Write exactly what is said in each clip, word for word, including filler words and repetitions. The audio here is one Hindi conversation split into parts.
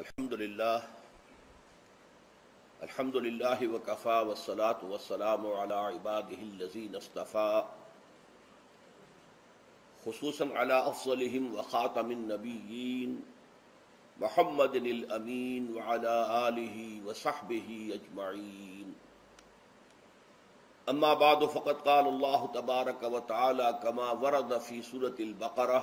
अल्हम्दुलिल्लाह अल्हम्दुलिल्लाहि वकफ़ा वस्सलातु वस्सलामु अला इबादिहिल्लज़ीन इस्तफ़ा खुसूसन अला अफ़्ज़लिहिम व ख़ातमिन नबिय्यीन मुहम्मदिनिल अमीन व अला आलिहि व सहबिहि अजमईन। अम्मा बाद फ़क़द क़ाल अल्लाहु तबारक व तआला कमा वरद फ़ी सूरतिल बक़रा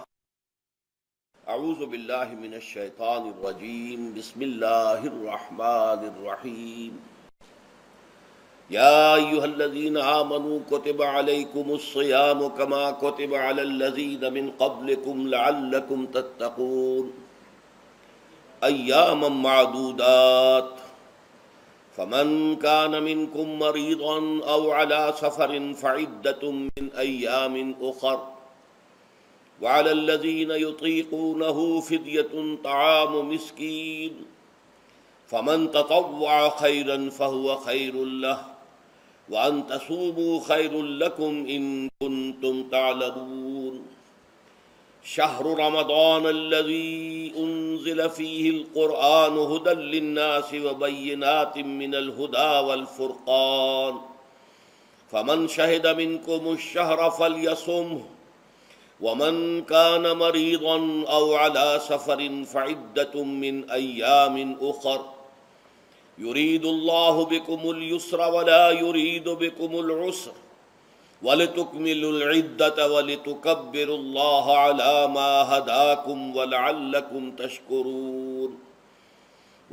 अऊज़ु बिल्लाहि मिनश शैतानिर रजीम बिस्मिल्लाहिर रहमानिर रहीम। या अय्युहल्लज़ीना आमनू कुतिबा अलैकुमुस सियाम कमा कुतिबा अलल्लज़ीना मिन क़ब्लिकुम लअल्लकुम तत्तक़ून। अय्यामम मअदूदात फ़मन कान मिनकुम मरीदन अव अला सफ़रिन फ़इद्दतुम मिन अय्यामिन उख़र वाला लजीन युतीकूनहु फिद्यतुन ताम मिस्कीन। फमन ततव्वा खैरन फहुव खैरुल्लाह वन तसूबू खैरुल्लकुम इन कुन्तुम तालबून। शहरु रमदान लजी उन्ज़िल फ़ीहिल कुरान हुदल लिन्नासि व बय्यिनातिम मिनल हुदा वल फ़ुरक़ान। फमन शहिद मिनकुमुश शहर फ़ल्यसुम्हु वमन कान मरीदन अव अला सफ़रिन फ़इद्दतुम मिन अय्यामिन उख़र। युरीदुल्लाहु बिकुमुल युस्रा वला युरीदु बिकुमुल उसर वलितुकमिलुल इद्दत वलितुकब्बिरुल्लाह अला मा हदाकुम वलअल्लकुम तशकुरून।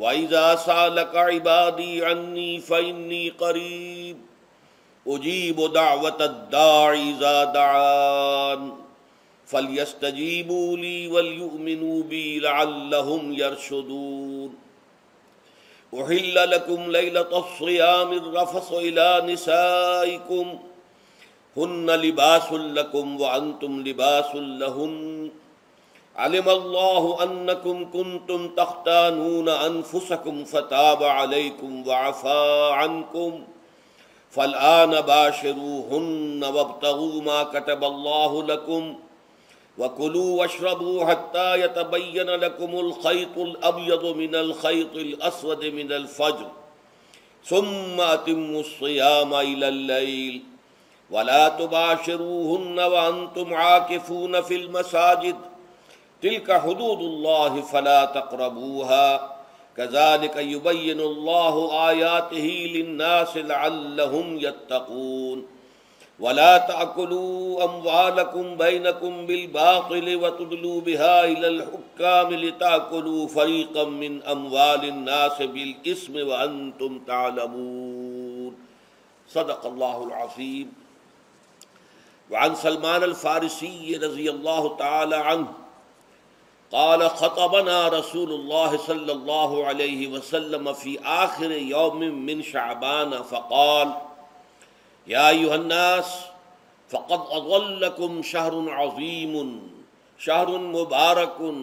वइज़ा सालक इबादी अन्नी फ़इन्नी क़रीब उजीबु दअवतद दाई इज़ा दआन فَلْيَسْتَجِيبُوا لِي وَلْيُؤْمِنُوا بِي لَعَلَّهُمْ يَرْشُدُونَ। أُحِلَّ لَكُمْ لَيْلَةَ الصِّيَامِ الرَّفَثُ إِلَى نِسَائِكُمْ هُنَّ لِبَاسٌ لَكُمْ وَأَنْتُمْ لِبَاسٌ لَهُنَّ عَلِمَ اللَّهُ أَنَّكُمْ كُنْتُمْ تَخْتَانُونَ أَنفُسَكُمْ فَتَابَ عَلَيْكُمْ وَعَفَا عَنْكُمْ فَالْآنَ بَاشِرُوهُنَّ وَابْتَغُوا مَا كَتَبَ اللَّهُ لَكُمْ وَكُلُوا وَاشْرَبُوا حَتَّى يَتَبَيَّنَ لَكُمُ الْخَيْطُ الْأَبْيَضُ مِنَ الْخَيْطِ الْأَسْوَدِ مِنَ الْفَجْرِ ثُمَّ أَتِمُّوا الصِّيَامَ إِلَى اللَّيْلِ وَلَا تُبَاشِرُوهُنَّ وَأَنْتُمْ عَاكِفُونَ فِي الْمَسَاجِدِ تِلْكَ حُدُودُ اللَّهِ فَلَا تَقْرَبُوهَا كَذَلِكَ يُبَيِّنُ اللَّهُ آيَاتِهِ لِلنَّاسِ لَعَلَّهُمْ يَتَّقُونَ। वला ताकुलू अम्वालकुम बैनकुम बिलबातिल वतुदलू बिहा इलल हुक्काम लिताकुलू फरीकम मिन अम्वालिन नास बिल इस्म व अंतुम तालमून। सदक़ल्लाहुल अज़ीम। व अन सलमान अल फ़ारिसी रज़ियल्लाहु तआला अन्हु क़ाल ख़तबना रसूलुल्लाह सल्लल्लाहु अलैहि वसल्लम फ़ी आखिर यौम मिन शअबान फ़क़ाल या अय्युहन्नास फ़क़द अज़ल्लकुम शहरुन अज़ीमुन शहरुन मुबारकुन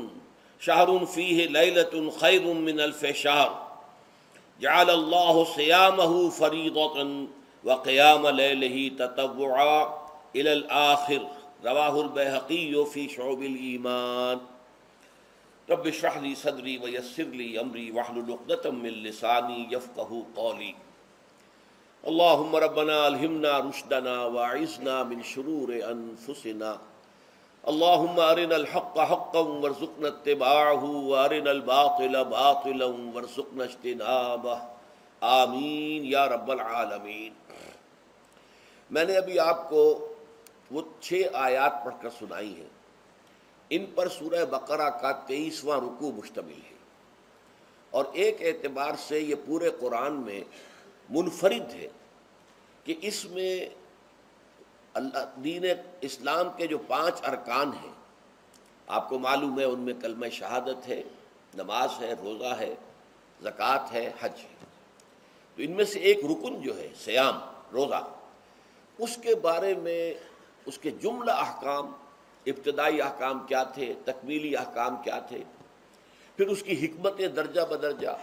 शहरुन फ़ीहि लैलतुन ख़ैरुम मिन अल्फ़ि शहर जअलल्लाहु सियामहु फ़रीदतन व क़ियाम लैलिही ततव्वुअ इलल आख़िर। रवाहुल बैहक़ी फ़ी शुअबिल ईमान। रब्बि इश्रह ली सदरी व यस्सिर ली अमरी वहलुल उक़दतम मिन लिसानी यफ़क़हू क़ौली। अल्लाहुम्मा रब्बना अल्हिमना रुश्दना वाइज़ना मिन शुरूरि अनफुसिना। अल्लाहुम्मा अरिनल हक़्क़ हक़्क़न वरज़ुक़्ना इत्तिबाअहु व अरिनल बातिला बातिलन वरज़ुक़्ना इज्तिनाबह। आमीन या रब्बल आलमीन। मैंने अभी आपको वो छः आयात पढ़कर सुनाई हैं। इन पर सूरह बकरा का तेईसवां रुकू मुश्तमिल है और एक एतबार से ये पूरे कुरान में मुनफरिद है कि इसमें अल्लाह दीन इस्लाम के जो पांच अरकान हैं, आपको मालूम है, उनमें कलमा शहादत है, नमाज है, रोज़ा है, ज़कात है, हज है। तो इनमें से एक रुकन जो है सियाम रोज़ा, उसके बारे में उसके जुमला अहकाम, इब्तदाई अहकाम क्या थे, तकमीली अहकाम क्या थे, फिर उसकी हिकमत दर्जा बदर्जा,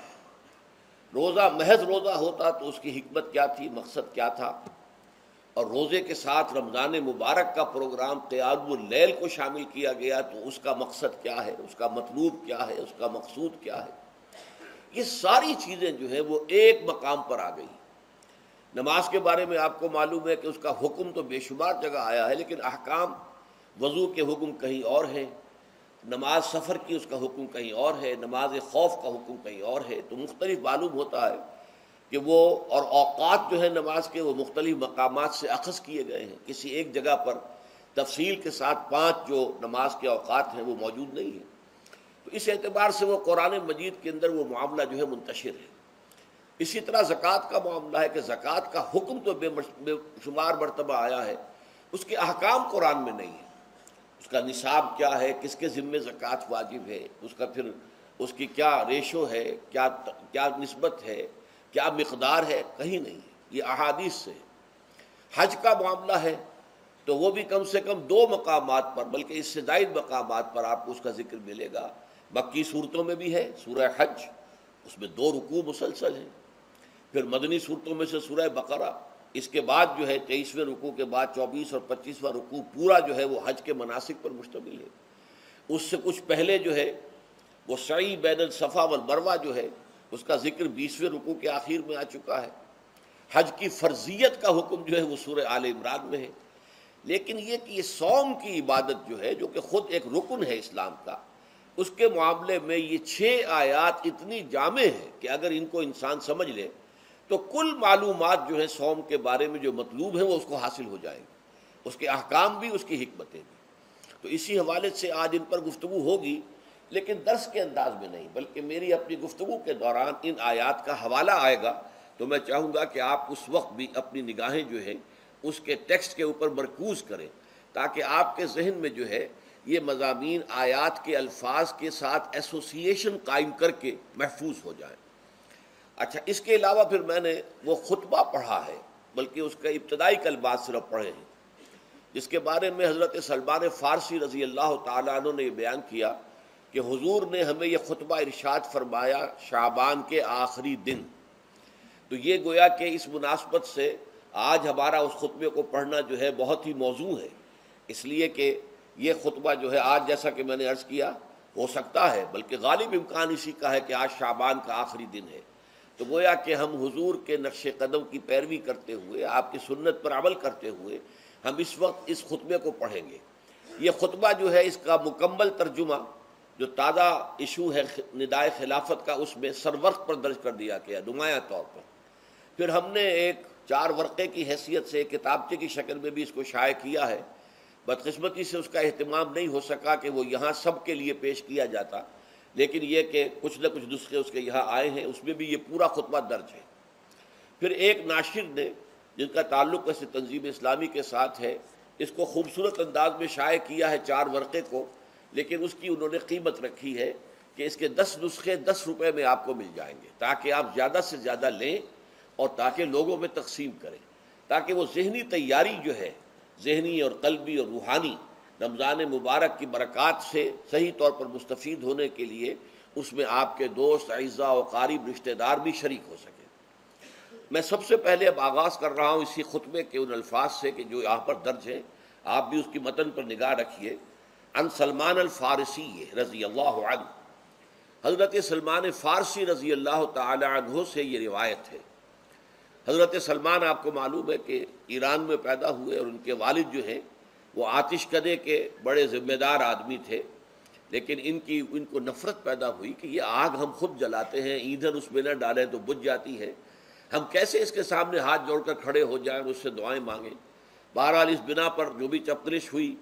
रोज़ा महज रोज़ा होता तो उसकी हिकमत क्या थी, मकसद क्या था, और रोज़े के साथ रमज़ान मुबारक का प्रोग्राम क़ियामुल लैल को शामिल किया गया तो उसका मकसद क्या है, उसका मतलूब क्या है, उसका मकसूद क्या है, ये सारी चीज़ें जो है वो एक मकाम पर आ गई। नमाज के बारे में आपको मालूम है कि उसका हुक्म तो बेशुमार जगह आया है, लेकिन अहकाम, वज़ू के हुक्म कहीं और है, नमाज सफ़र की उसका हुक्म कहीं और है, नमाज खौफ का हुक्म कहीं और है। तो मुख्तलिफ मालूम होता है कि वो और औक़ात जो है नमाज के वो मुख्तलिफ मकामात से अखज़ किए गए हैं। किसी एक जगह पर तफसील के साथ पाँच जो नमाज के औक़ात हैं वो मौजूद नहीं है। तो इस एतबार से वो कुरान मजीद के अंदर वो मामला जो है मुंतशिर है। इसी तरह ज़कात का मामला है कि ज़कात का हुक्म तो बेशुमार मरतबा आया है, उसके अहकाम कुरान में नहीं है। उसका निसाब क्या है, किसके ज़िम्मे ज़कात वाजिब है, उसका फिर उसकी क्या रेशो है, क्या क्या निस्बत है, क्या मकदार है, कहीं नहीं है, ये अहादीस से। हज का मामला है तो वो भी कम से कम दो मकामात पर, बल्कि इससे ज़ायद मकामात पर आपको उसका जिक्र मिलेगा। मक्की सूरतों में भी है, सूरह हज उसमें दो रुकू मुसलसल हैं, फिर मदनी सूरतों में से सूरह बकरा, इसके बाद जो है तेईसवें रुकू के बाद चौबीस और पच्चीसवां रुकू पूरा जो है वो हज के मनासिक पर मुश्तमिल है। उससे कुछ पहले जो है वो सई बैन सफ़ा वल मरवा जो है उसका जिक्र बीसवें रुकू के आखिर में आ चुका है। हज की फर्जियत का हुक्म जो है वो सूरह आल इमरान में है। लेकिन ये कि ये सौम की इबादत जो है, जो कि ख़ुद एक रुकन है इस्लाम का, उसके मामले में ये छः आयात इतनी जामे हैं कि अगर इनको इंसान समझ ले तो कुल मालूमात जो है सौम के बारे में जो मतलूब है वो उसको हासिल हो जाएगी, उसके अहकाम भी, उसकी हिकमतें भी। तो इसी हवाले से आज इन पर गुफ्तगू होगी, लेकिन दर्स के अंदाज में नहीं, बल्कि मेरी अपनी गुफ्तगू के दौरान इन आयात का हवाला आएगा। तो मैं चाहूँगा कि आप उस वक्त भी अपनी निगाहें जो है उसके टेक्स्ट के ऊपर मरकूज़ करें, ताकि आपके जहन में जो है ये मज़ामीन आयात के अल्फाज के साथ एसोसिएशन कायम करके महफूज हो जाए। अच्छा, इसके अलावा फिर मैंने वो खुतबा पढ़ा है, बल्कि उसका इब्तदाई कलमात सिर्फ पढ़े हैं, जिसके बारे में हज़रत सलमान फ़ारसी रज़ी अल्लाह तआला अन्हु ने बयान किया कि हुजूर ने हमें यह खुतबा इरशाद फरमाया शाबान के आखिरी दिन। तो ये गोया कि इस मुनासबत से आज हमारा उस खुतबे को पढ़ना जो है बहुत ही मौजू है, इसलिए कि ये खुतबा जो है आज, जैसा कि मैंने अर्ज़ किया, हो सकता है, बल्कि गालिब इम्कान इसी का है कि आज शाबान का आखिरी दिन है। तो गोया कि हम हुजूर के नक्शे कदम की पैरवी करते हुए, आपकी सुन्नत पर अमल करते हुए, हम इस वक्त इस खुतबे को पढ़ेंगे। ये खुतबा जो है इसका मुकम्मल तर्जुमा जो ताज़ा इशू है निदाए खिलाफत का, उसमें सर वक्त पर दर्ज कर दिया गया नुमाया तौर पर। फिर हमने एक चार वर्क़े की हैसियत से किताबचे की शक्ल में भी इसको शाये किया है। बदकिस्मती से उसका अहतमाम नहीं हो सका कि वो यहाँ सब के लिए पेश किया जाता, लेकिन ये कि कुछ न कुछ नुस्खे उसके यहाँ आए हैं, उसमें भी ये पूरा खुतबा दर्ज है। फिर एक नाशिर ने, जिनका ताल्लुक़ वैसे तंजीम इस्लामी के साथ है, इसको खूबसूरत अंदाज में शाये किया है चार वर्क़े को, लेकिन उसकी उन्होंने कीमत रखी है कि इसके दस नुस्खे दस रुपये में आपको मिल जाएंगे, ताकि आप ज़्यादा से ज़्यादा लें और ताकि लोगों में तकसीम करें, ताकि वो जहनी तैयारी जो है, जहनी और कल्बी और रूहानी, रमज़ान मुबारक की बरक़ात से सही तौर पर मुस्तफ़ीद होने के लिए उसमें आपके दोस्त, अज़ा और क़रीब रिश्तेदार भी शरीक हो सकें। मैं सबसे पहले अब आगाज़ कर रहा हूँ इसी खुतबे के उन अल्फाज से कि जो यहाँ पर दर्ज हैं। आप भी उसकी मतन पर निगाह रखिए। अन सलमान अल फ़ारसी रज़ी अल्लाह अन्हु, हज़रत सलमान फ़ारसी रज़ी अल्लाह तआला अन्हु से ये रिवायत है। हज़रत सलमान, आपको मालूम है कि ईरान में पैदा हुए और उनके वालिद जो हैं वो आतिशकदे के बड़े ज़िम्मेदार आदमी थे, लेकिन इनकी इनको नफ़रत पैदा हुई कि ये आग हम खुद जलाते हैं, ईंधन उसमें न डालें तो बुझ जाती है, हम कैसे इसके सामने हाथ जोड़कर खड़े हो जाएं, उससे दुआएं मांगें। बहरहाल इस बिना पर जो भी चपकलिश हुई,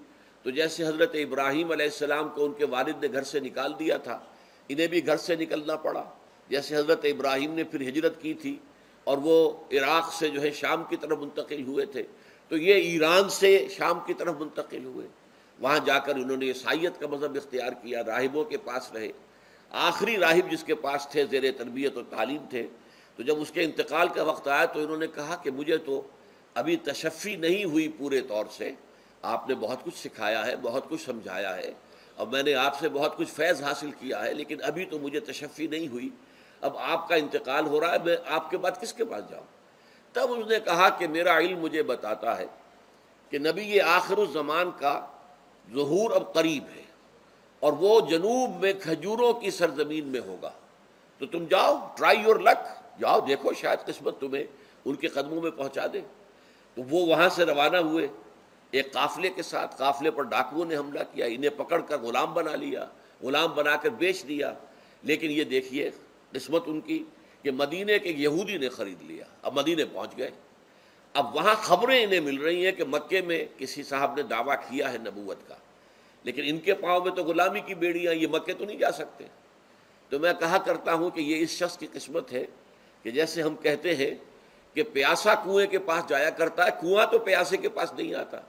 तो जैसे हज़रत इब्राहीम अलैहिस्सलाम को उनके वालिद ने घर से निकाल दिया था, इन्हें भी घर से निकलना पड़ा। जैसे हज़रत इब्राहीम ने फिर हिजरत की थी और वो इराक़ से जो है शाम की तरफ मुंतकिल हुए थे, तो ये ईरान से शाम की तरफ मुंतकिल हुए। वहाँ जाकर उन्होंने ईसाईयत का मज़हब इख्तियार किया, राहिबों के पास रहे। आखिरी राहिब जिसके पास थे, ज़ेरे तरबियत और तालीम थे। तो जब उसके इंतकाल का वक्त आया तो इन्होंने कहा कि मुझे तो अभी तशफ़ी नहीं हुई पूरे तौर से, आपने बहुत कुछ सिखाया है, बहुत कुछ समझाया है और मैंने आपसे बहुत कुछ फैज़ हासिल किया है, लेकिन अभी तो मुझे तशफ़ी नहीं हुई। अब आपका इंतकाल हो रहा है, मैं आपके बाद किसके पास जाऊँ? तब उसने कहा कि मेरा इल्म मुझे बताता है कि नबी ये आखिरुज़ ज़मान का ज़हूर अब करीब है और वो जनूब में खजूरों की सरजमीन में होगा। तो तुम जाओ, ट्राई योर लक, जाओ देखो शायद किस्मत तुम्हें उनके कदमों में पहुंचा दे। तो वो वहाँ से रवाना हुए एक काफ़िले के साथ। काफ़िले पर डाकुओं ने हमला किया, इन्हें पकड़ कर ग़ुलाम बना लिया, ग़ुलाम बना कर बेच दिया। लेकिन ये देखिए किस्मत उनकी कि मदीने के यहूदी ने ख़रीद लिया। अब मदीने पहुँच गए, अब वहाँ ख़बरें इन्हें मिल रही हैं कि मक्के में किसी साहब ने दावा किया है नबूवत का, लेकिन इनके पाँव में तो ग़ुलामी की बेड़ियाँ, ये मक्के तो नहीं जा सकते। तो मैं कहा करता हूँ कि ये इस शख्स की किस्मत है कि जैसे हम कहते हैं कि प्यासा कुएँ के पास जाया करता है, कुआँ तो प्यासे के पास नहीं आता,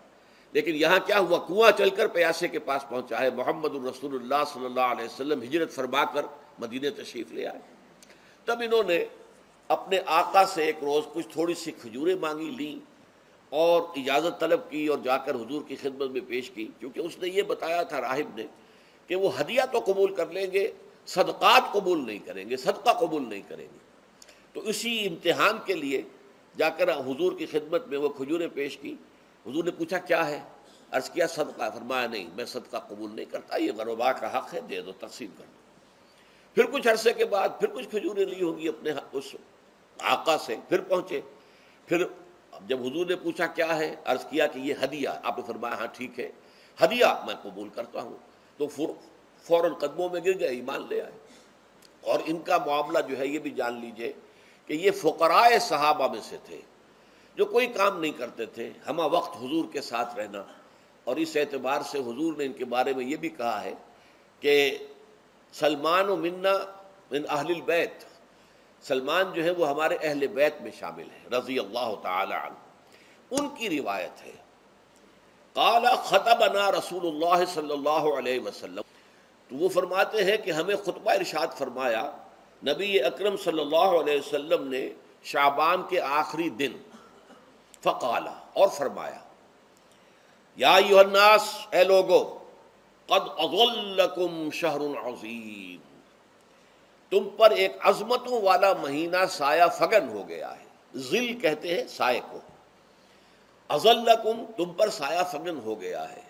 लेकिन यहाँ क्या हुआ, कुआँ चलकर प्यासे के पास पहुँचा है। मोहम्मदुर रसूलुल्लाह सल्लल्लाहु अलैहि वसल्लम हिजरत फरमा कर मदीने तशरीफ़ ले आए। तब इन्होंने अपने आका से एक रोज़ कुछ थोड़ी सी खजूरें मांगी, लीं और इजाज़त तलब की और जाकर हुजूर की खिदमत में पेश की, क्योंकि उसने ये बताया था राहिब ने कि वो हदिया तो कबूल कर लेंगे, सदक़ात कबूल नहीं करेंगे, सदका कबूल नहीं करेंगे। तो इसी इम्तिहान के लिए जाकर हुजूर की खिदमत में वो खजूरें पेश की। हुजूर ने पूछा क्या है, अर्ज़ किया सदका। फरमाया नहीं, मैं सदका कबूल नहीं करता, ये गरीबा का हक़ है, दे दो, तकसीम कर दो। फिर कुछ अरसे के बाद फिर कुछ खजूरें ली होंगी अपने उस आका से, फिर पहुँचे। फिर जब हुजूर ने पूछा क्या है, अर्ज़ किया कि ये हदिया। आपने फरमाया हाँ ठीक है, हदिया मैं कबूल करता हूँ। तो फ़ौरन कदमों में गिर गए, ईमान ले आए। और इनका मामला जो है ये भी जान लीजिए कि ये फ़ुक़राए सहाबा में से थे जो कोई काम नहीं करते थे, हमा वक्त हुजूर के साथ रहना। और इस एतबार से हुजूर ने इनके बारे में ये भी कहा है कि सलमान व मिन्ना मिन अहलिल बैत, सलमान जो है वो हमारे अहल बैत में शामिल है, रज़ी अल्लाह ताला अन्हु। उनकी रिवायत है काला ख़तबना रसूलुल्लाह सल्लल्लाहु अलैहि वसल्लम, तो वो फरमाते हैं कि हमें खुतबा इरशाद फरमाया नबी अकरम सल्लल्लाहु अलैहि वसल्लम ने शाबान के आखिरी दिन। फ़क़ाला, और फरमाया या अय्युहन्नास, ए लोगो, क़द अज़ल्लकुम शहरुन अज़ीम, तुम पर एक अज़मतों वाला महीना साया फगन हो गया है। ज़िल कहते हैं साए को, अज़ल्लकुम तुम पर साया फगन हो गया है,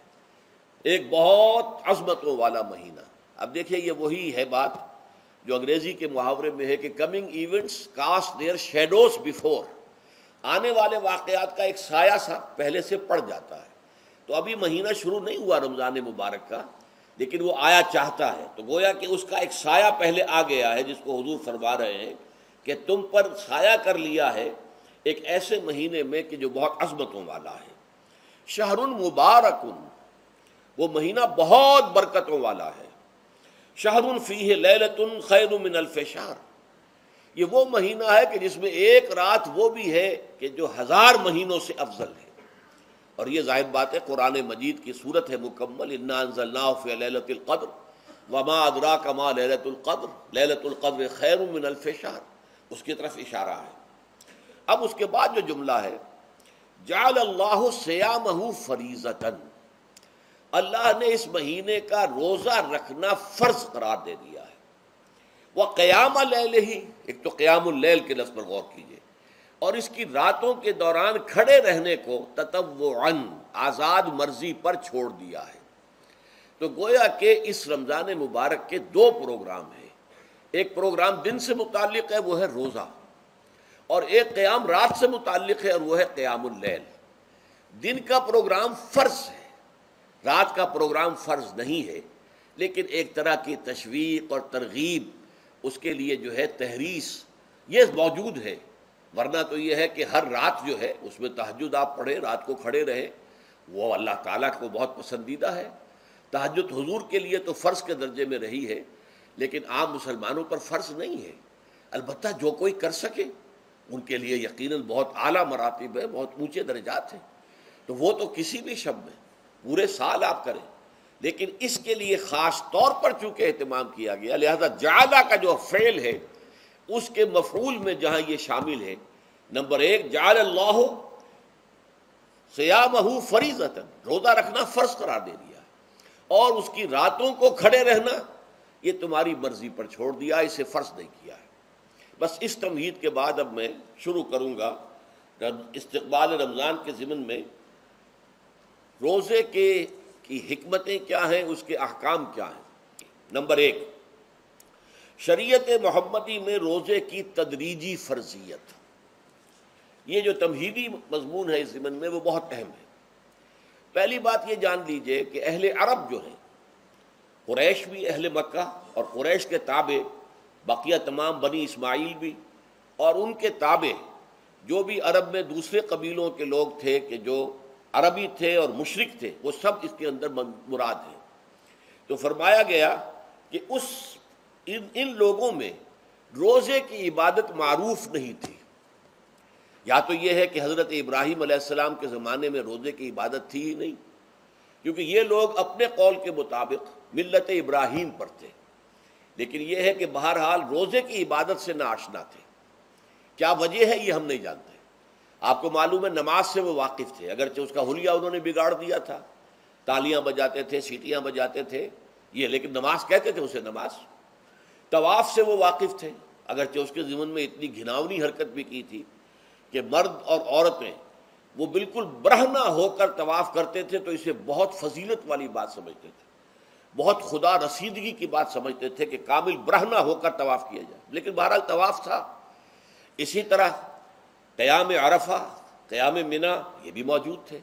एक बहुत अज़मतों वाला महीना। अब देखिए ये वही है बात जो अंग्रेज़ी के मुहावरे में है कि coming events cast their shadows before, आने वाले वाक़यात का एक साया सा पहले से पड़ जाता है। तो अभी महीना शुरू नहीं हुआ रमज़ान मुबारक का, लेकिन वो आया चाहता है। तो गोया कि उसका एक साया पहले आ गया है, जिसको हुजूर फरमा रहे हैं कि तुम पर साया कर लिया है एक ऐसे महीने में कि जो बहुत अज़मतों वाला है। शहरुन मुबारकुन, वो महीना बहुत बरकतों वाला है। शहरुन फ़ीह लैलतुन खैरुम मिन अल्फ़ि शहर, ये वो महीना है कि जिसमें एक रात वो भी है कि जो हज़ार महीनों से अफजल है। और ये जाहिर बात है कुरान मजीद की सूरत है मुकम्मल, इन्ना अंज़लनाहु फ़ी लैलतिल क़द्र वमा अदराक मा लैलतुल क़द्र लैलतुल क़द्र ख़ैरुम मिन अल्फ़ि शहर, उसकी तरफ इशारा है। अब उसके बाद जो जुमला है जअलल्लाहु सियामहु फ़रीज़तन, अल्लाह ने इस महीने का रोज़ा रखना फ़र्ज़ करार दे दिया है। वह क़याम लैल ही, एक तो क़यामुल लैल के लफ्ज़ पर गौर कीजिए, और इसकी रातों के दौरान खड़े रहने को ततव्वुअन, आज़ाद मर्जी पर छोड़ दिया है। तो गोया कि इस रमज़ान मुबारक के दो प्रोग्राम हैं, एक प्रोग्राम दिन से मुताल्लिक़ है वो है रोज़ा, और एक क़याम रात से मुताल्लिक़ है और वह है क़यामुल लैल। दिन का प्रोग्राम फ़र्ज़ है, रात का प्रोग्राम फ़र्ज़ नहीं है, लेकिन एक तरह की तशवीक़ और तरगीब उसके लिए जो है तहरीस ये मौजूद है। वरना तो ये है कि हर रात जो है उसमें तहज्जुद आप पढ़ें, रात को खड़े रहें, वो अल्लाह ताला को बहुत पसंदीदा है। तहज्जुद हुजूर के लिए तो फ़र्ज़ के दर्जे में रही है, लेकिन आम मुसलमानों पर फ़र्ज़ नहीं है। अलबत्ता जो कोई कर सके उनके लिए यकीनन बहुत आला मरातिब है, बहुत ऊँचे दर्जात हैं। तो वो तो किसी भी शब में पूरे साल आप करें, लेकिन इसके लिए ख़ास तौर पर चूँकि अहतमाम किया गया, लिहाजा ज़्यादा का जो फ़ेल है उसके मफूल में जहाँ ये शामिल है, नंबर एक जअलल्लाहु सियामहु फ़रीज़तन, रोज़ा रखना फ़र्ज़ करार दे दिया, और उसकी रातों को खड़े रहना ये तुम्हारी मर्ज़ी पर छोड़ दिया, इसे फ़र्ज़ नहीं किया है। बस इस तमहीद के बाद अब मैं शुरू करूँगा इस्तक़बाल रमज़ान के ज़िमन में रोज़े के की हिकमतें क्या हैं, उसके अहकाम क्या हैं। नंबर एक शरीयत मोहम्मदी में रोज़े की तदरीजी फ़र्जियत, ये जो तमहीदी मजमून है इस ज़िमन में वो बहुत अहम है। पहली बात ये जान लीजिए कि अहले अरब जो है, कुरैश भी अहले मक्का और कुरैश के ताबे बाकिया तमाम बनी इस्माइल भी, और उनके ताबे जो भी अरब में दूसरे कबीलों के लोग थे कि जो अरबी थे और मुशरिक थे, वो सब इसके अंदर मुराद हैं। तो फरमाया गया कि उस इन इन लोगों में रोज़े की इबादत मारूफ नहीं थी। या तो ये है कि हज़रत इब्राहीम अलैहिस्सलाम के ज़माने में रोज़े की इबादत थी ही नहीं, क्योंकि ये लोग अपने कौल के मुताबिक मिल्लत इब्राहीम पर थे, लेकिन यह है कि बहरहाल रोज़े की इबादत से नाआशना थे। क्या वजह है ये हम नहीं जानते। आपको मालूम है नमाज से वो वाकिफ़ थे, अगरचे उसका हुलिया उन्होंने बिगाड़ दिया था, तालियां बजाते थे, सीटियाँ बजाते थे ये, लेकिन नमाज कहते थे उसे, नमाज। तवाफ़ से वो वाकिफ़ थे, अगरचे उसके जीवन में इतनी घिनावनी हरकत भी की थी कि मर्द और औरतें वो बिल्कुल ब्रहना होकर तवाफ़ करते थे, तो इसे बहुत फजीलत वाली बात समझते थे, बहुत खुदा रसीदगी की बात समझते थे कि कामिल ब्रहना होकर तवाफ़ किया जाए, लेकिन बहरहाल तवाफ़ था। इसी तरह क़याम अरफा, क़याम मिना, ये भी मौजूद थे।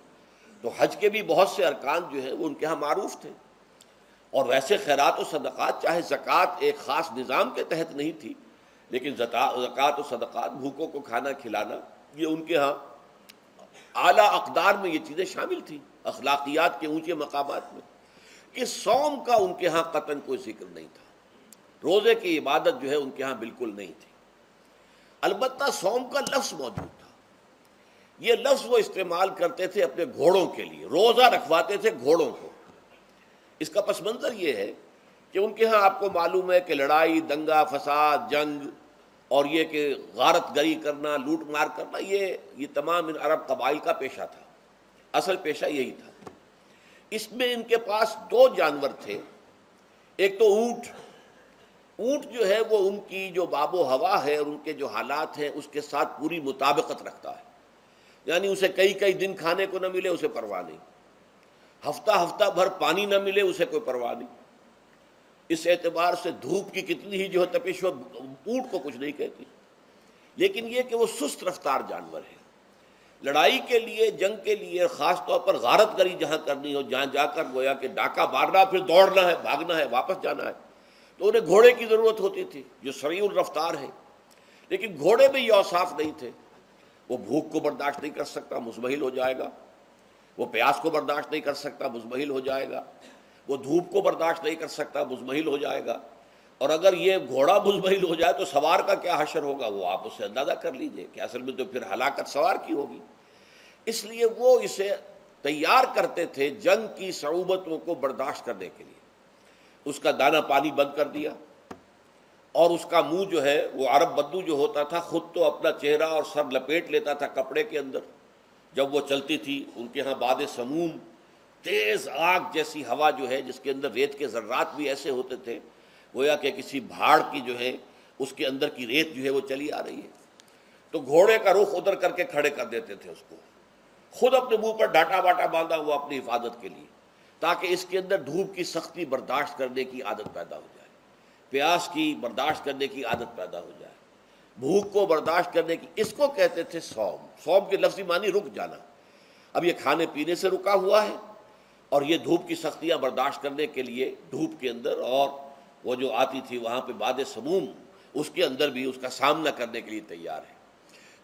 तो हज के भी बहुत से अरकान जो हैं वो उनके यहाँ मारूफ़ थे। और वैसे खैरात और सदक़ात, चाहे ज़कात एक ख़ास निज़ाम के तहत नहीं थी, लेकिन ज़कात और सदक़ात, भूखों को खाना खिलाना, ये उनके यहाँ आला अक़दार में ये चीज़ें शामिल थी, अखलाकियात के ऊँचे मकामात में। कि सौम का उनके यहाँ कतन कोई जिक्र नहीं था, रोज़े की इबादत जो है उनके यहाँ बिल्कुल नहीं थी। अलबत्ता सौम का लफ्ज़ मौजूद था। ये लफ्ज़ वो इस्तेमाल करते थे अपने घोड़ों के लिए, रोज़ा रखवाते थे घोड़ों को। इसका पस मंज़र ये है कि उनके यहाँ आपको मालूम है कि लड़ाई, दंगा, फसाद, जंग और ये कि गारत गरी करना, लूट मार करना, ये ये तमाम इन अरब कबाइल का पेशा था, असल पेशा यही था। इसमें इनके पास दो जानवर थे, एक तो ऊँट। ऊँट जो है वो उनकी जो बाबो हवा है और उनके जो हालात हैं उसके साथ पूरी मुताबिकत रखता है, यानी उसे कई कई दिन खाने को न मिले उसे परवाह नहीं, हफ्ता हफ्ता भर पानी न मिले उसे कोई परवाह नहीं। इस एतबार से धूप की कितनी ही जो है तपिश, ऊँट को कुछ नहीं कहती। लेकिन ये कि वो सुस्त रफ्तार जानवर है, लड़ाई के लिए, जंग के लिए, ख़ास तौर पर गारत गरी जहाँ करनी हो, जहाँ जाकर गोया कि डाका मारना, फिर दौड़ना है, भागना है, वापस जाना है, तो उन्हें घोड़े की ज़रूरत होती थी जो सरीउल रफ्तार है। लेकिन घोड़े में ये औसाफ नहीं थे, वो भूख को बर्दाश्त नहीं कर सकता, मुजमहिल हो जाएगा, वो प्यास को बर्दाश्त नहीं कर सकता, मुजमहिल हो जाएगा, वो धूप को बर्दाश्त नहीं कर सकता, मुजमहिल हो जाएगा, और अगर ये घोड़ा मुजमहिल हो जाए तो सवार का क्या हशर होगा, वो आप उससे अंदाज़ा कर लीजिए कि असल में तो फिर हलाकत सवार की होगी। इसलिए वो इसे तैयार करते थे जंग की सऊबतों को बर्दाश्त करने के लिए। उसका दाना पानी बंद कर दिया और उसका मुंह जो है वो अरब बद्दू जो होता था, ख़ुद तो अपना चेहरा और सर लपेट लेता था कपड़े के अंदर जब वो चलती थी। उनके यहाँ बाद समूम, तेज़ आग जैसी हवा जो है जिसके अंदर रेत के ज़र्रात भी ऐसे होते थे गोया कि किसी भाड़ की जो है उसके अंदर की रेत जो है वो चली आ रही है। तो घोड़े का रुख उधर करके खड़े कर देते थे उसको, खुद अपने मुंह पर डाटा वाटा बांधा हुआ अपनी हिफाजत के लिए, ताकि इसके अंदर धूप की सख्ती बर्दाश्त करने की आदत पैदा हो जाए, प्यास की बर्दाश्त करने की आदत पैदा हो जाए, भूख को बर्दाश्त करने की। इसको कहते थे सौम। सौम के लफ्ज़ी मानी रुक जाना। अब ये खाने पीने से रुका हुआ है और ये धूप की सख्तियाँ बर्दाश्त करने के लिए धूप के अंदर, और वो जो आती थी वहाँ पे बाद समूम, उसके अंदर भी उसका सामना करने के लिए तैयार है।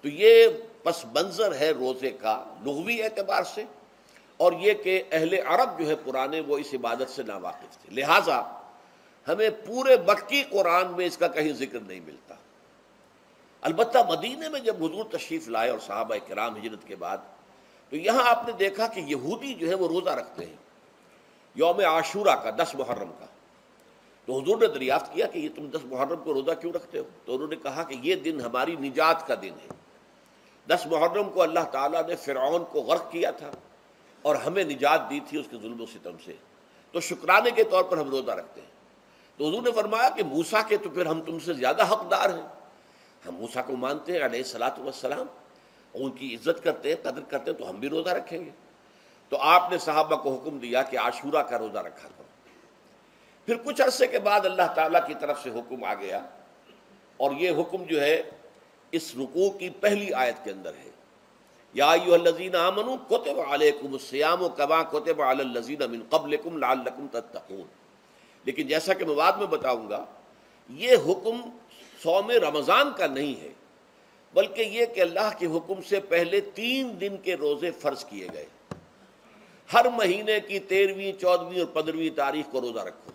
तो ये पस मंज़र है रोज़े का लुग़वी एतबार से, और ये कि अहले अरब जो है पुराने वो इस इबादत से नावाकिफ़ थे। लिहाजा हमें पूरे मक्की कुरान में इसका कहीं जिक्र नहीं मिलता। अलबत्ता मदीने में जब हुजूर तशरीफ़ लाए और सहाबा किराम हिजरत के बाद, तो यहाँ आपने देखा कि यहूदी जो है वो रोज़ा रखते हैं यौम आशूरा का, दस मुहर्रम का। तो हुजूर ने दरियाफ्त किया कि ये तुम दस मुहर्रम को रोज़ा क्यों रखते हो? तो उन्होंने कहा कि ये दिन हमारी निजात का दिन है। दस मुहर्रम को अल्लाह ताला ने फ़िरौन को गर्क किया था और हमें निजात दी थी उसके जुल्म व सितम से, तो शुक्राने के तौर पर हम रोज़ा रखते हैं। तो हुजूर ने फरमाया कि मूसा के तो फिर हम तुमसे ज़्यादा हकदार हैं, हम मूसा को मानते हैं अलैहिस्सलातु वस्सलाम, उनकी इज्जत करते हैं, कदर करते हैं, तो हम भी रोज़ा रखेंगे। तो आपने सहाबा को हुक्म दिया कि आशूरा का रोज़ा रखा करो। फिर कुछ अरसे के बाद अल्लाह ताला की तरफ से हुक्म आ गया और ये हुक्म जो है इस रुकू की पहली आयत के अंदर है। या अय्युहल्लज़ीना आमनू कुतिब अलैकुमुस्सियाम कमा कुतिब अलल्लज़ीना मिन क़ब्लिकुम लअल्लकुम तत्तक़ून। लेकिन जैसा कि मैं बाद में बताऊँगा, ये हुक्म सौम रमज़ान का नहीं है, बल्कि ये कि अल्लाह के हुक्म से पहले तीन दिन के रोज़े फ़र्ज़ किए गए। हर महीने की तेरहवीं, चौदहवीं और पंद्रहवीं तारीख को रोज़ा रखो।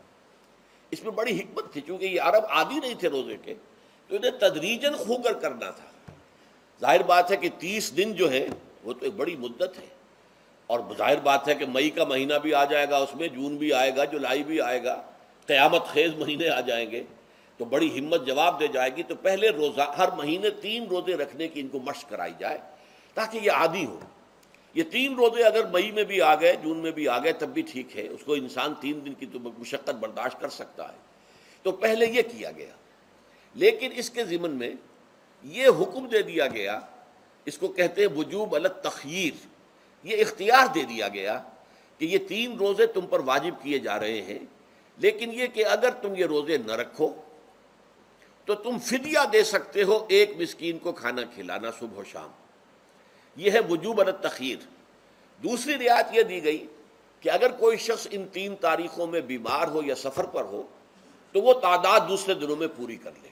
इसमें बड़ी हिकमत थी, चूँकि ये अरब आदि नहीं थे रोज़े के, तो इन्हें तदरीजन खूकर करना था। जाहिर बात है कि तीस दिन जो है वो तो एक बड़ी मुद्दत है, और जाहिर बात है कि मई का महीना भी आ जाएगा, उसमें जून भी आएगा, जुलाई भी आएगा, क़यामत खेज़ महीने आ जाएंगे, तो बड़ी हिम्मत जवाब दे जाएगी। तो पहले रोज़ा हर महीने तीन रोज़े रखने की इनको मशक कराई जाए ताकि ये आदी हो। ये तीन रोज़े अगर मई में भी आ गए, जून में भी आ गए, तब भी ठीक है, उसको इंसान तीन दिन की तो मुशक्क़त बर्दाश्त कर सकता है। तो पहले ये किया गया, लेकिन इसके ज़िमन में ये हुक्म दे दिया गया, इसको कहते हैं वजूब अलत तख़यीर, ये इख्तियार दे दिया गया कि ये तीन रोज़े तुम पर वाजिब किए जा रहे हैं, लेकिन ये कि अगर तुम ये रोज़े न रखो तो तुम फिदिया दे सकते हो, एक मिस्कीन को खाना खिलाना सुबह शाम, यह है वजूब अलत तख़यीर। दूसरी रियायत यह दी गई कि अगर कोई शख्स इन तीन तारीखों में बीमार हो या सफ़र पर हो तो वो तादाद दूसरे दिनों में पूरी कर ले।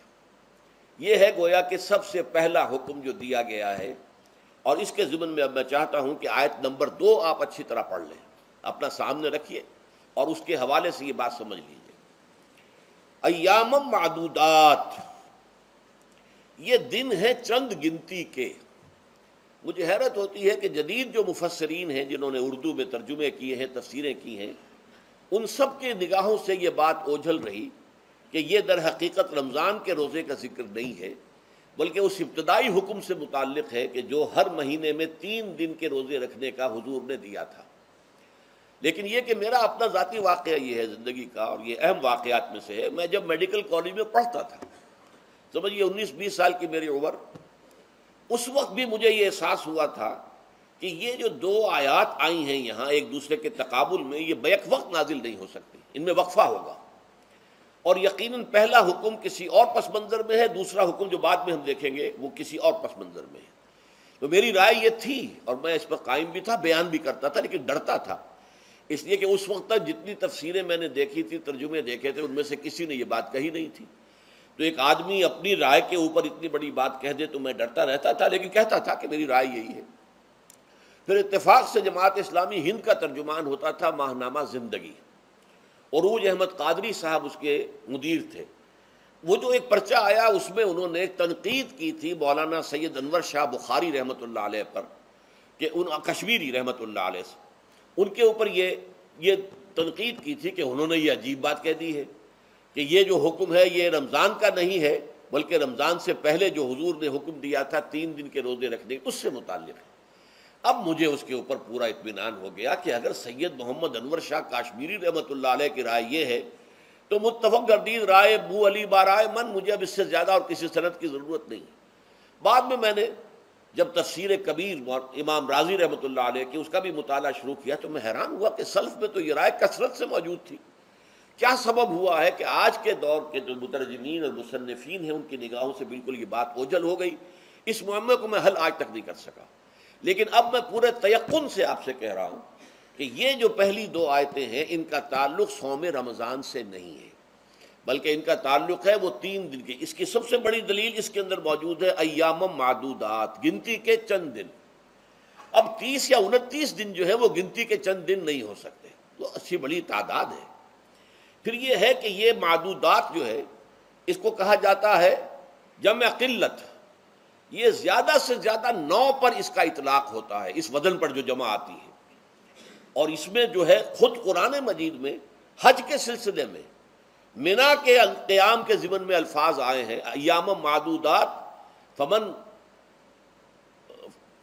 यह है गोया कि सबसे पहला हुक्म जो दिया गया है, और इसके ज़िमन में अब मैं चाहता हूँ कि आयत नंबर दो आप अच्छी तरह पढ़ लें, अपना सामने रखिए और उसके हवाले से ये बात समझ लीजिए। अय्याम मादूदात, ये दिन है चंद गिनती के। मुझे हैरत होती है कि जदीद जो मुफस्सरीन हैं, जिन्होंने उर्दू में तर्जुमे किए हैं, तफसीरें की हैं, उन सब के निगाहों से ये बात ओझल रही कि ये दर हकीकत रमज़ान के रोज़े का जिक्र नहीं है, बल्कि उस इब्तदाई हुक्म से मुताल्लिक़ है कि जो हर महीने में तीन दिन के रोज़े रखने का हुजूर ने दिया था। लेकिन यह कि मेरा अपना ज़ाती वाक़या ये है ज़िंदगी का, और ये अहम वाक़यात में से है। मैं जब मेडिकल कॉलेज में पढ़ता था, समझिए उन्नीस बीस साल की मेरी उम्र, उस वक्त भी मुझे ये एहसास हुआ था कि ये जो दो आयात आई हैं यहाँ एक दूसरे के तकाबुल में, ये बैक वक्त नाजिल नहीं हो सकती, इनमें वक्फ़ा होगा। और यकीनन पहला हुक्म किसी और पस मंज़र में है, दूसरा हुक्म जो बाद में हम देखेंगे वो किसी और पस मंज़र में है। तो मेरी राय ये थी, और मैं इस पर कायम भी था, बयान भी करता था, लेकिन डरता था इसलिए कि उस वक्त तक जितनी तफसीरें मैंने देखी थी, तर्जुमे देखे थे, उनमें से किसी ने ये बात कही नहीं थी। तो एक आदमी अपनी राय के ऊपर इतनी बड़ी बात कह दे तो मैं डरता रहता था, लेकिन कहता था कि मेरी राय यही है। फिर इत्तेफाक से जमात इस्लामी हिंद का तर्जुमान होता था माहनामा ज़िंदगी, औरूज अहमद कादरी साहब उसके मुदीर थे। वो जो एक पर्चा आया उसमें उन्होंने तनकीद की थी मौलाना सैयद अनवर शाह बुखारी रहमतुल्लाह अलैह पर, कि उन कश्मीरी रहमतुल्लाह अलैह उनके ऊपर ये ये तनकीद की थी कि उन्होंने ये अजीब बात कह दी है कि ये जो हुक्म है ये रमज़ान का नहीं है, बल्कि रमज़ान से पहले जो हुजूर ने हुक्म दिया था तीन दिन के रोज़े रखने उससे मुताल्लिक़ है। अब मुझे उसके ऊपर पूरा इत्मीनान हो गया कि अगर सैयद मोहम्मद अनवर शाह काश्मीरी रहमतुल्लाह अलैह की राय ये है तो मुत्तफ़क़ गर्दीज़ राय बू अली बाराय मन, मुझे अब इससे ज़्यादा और किसी सनद की ज़रूरत नहीं है। बाद में मैंने जब तफसीर कबीर इमाम राज़ी रहमतुल्लाह अलैह की उसका भी मुताला शुरू किया तो मैं हैरान हुआ कि सल्फ़ में तो ये राय कसरत से मौजूद थी। क्या सबब हुआ है कि आज के दौर के जो मुतरजमीन और मुसन्निफ़ीन हैं उनकी निगाहों से बिल्कुल ये बात ओझल हो गई। इस मामले को मैं हल आज तक नहीं कर सका, लेकिन अब मैं पूरे तयक्कुन से आपसे कह रहा हूँ कि ये जो पहली दो आयतें हैं इनका ताल्लुक़ सौम रमज़ान से नहीं है, बल्कि इनका ताल्लुक़ है वो तीन दिन के। इसकी सबसे बड़ी दलील इसके अंदर मौजूद है, अय्याम मादूदात, गिनती के चंद दिन। अब तीस या उनतीस दिन जो है वो गिनती के चंद दिन नहीं हो सकते, वो अच्छी बड़ी तादाद है। फिर ये है कि ये मादूदात जो है इसको कहा जाता है जम्य क़िल्लत, ये ज़्यादा से ज़्यादा नौ पर इसका इतलाक़ होता है, इस वज़न पर जो जमा आती है। और इसमें जो है ख़ुद कुरान मजीद में हज के सिलसिले में मिना के क़याम के ज़िमन में अल्फाज आए हैं, अय्याम मादूदात फमन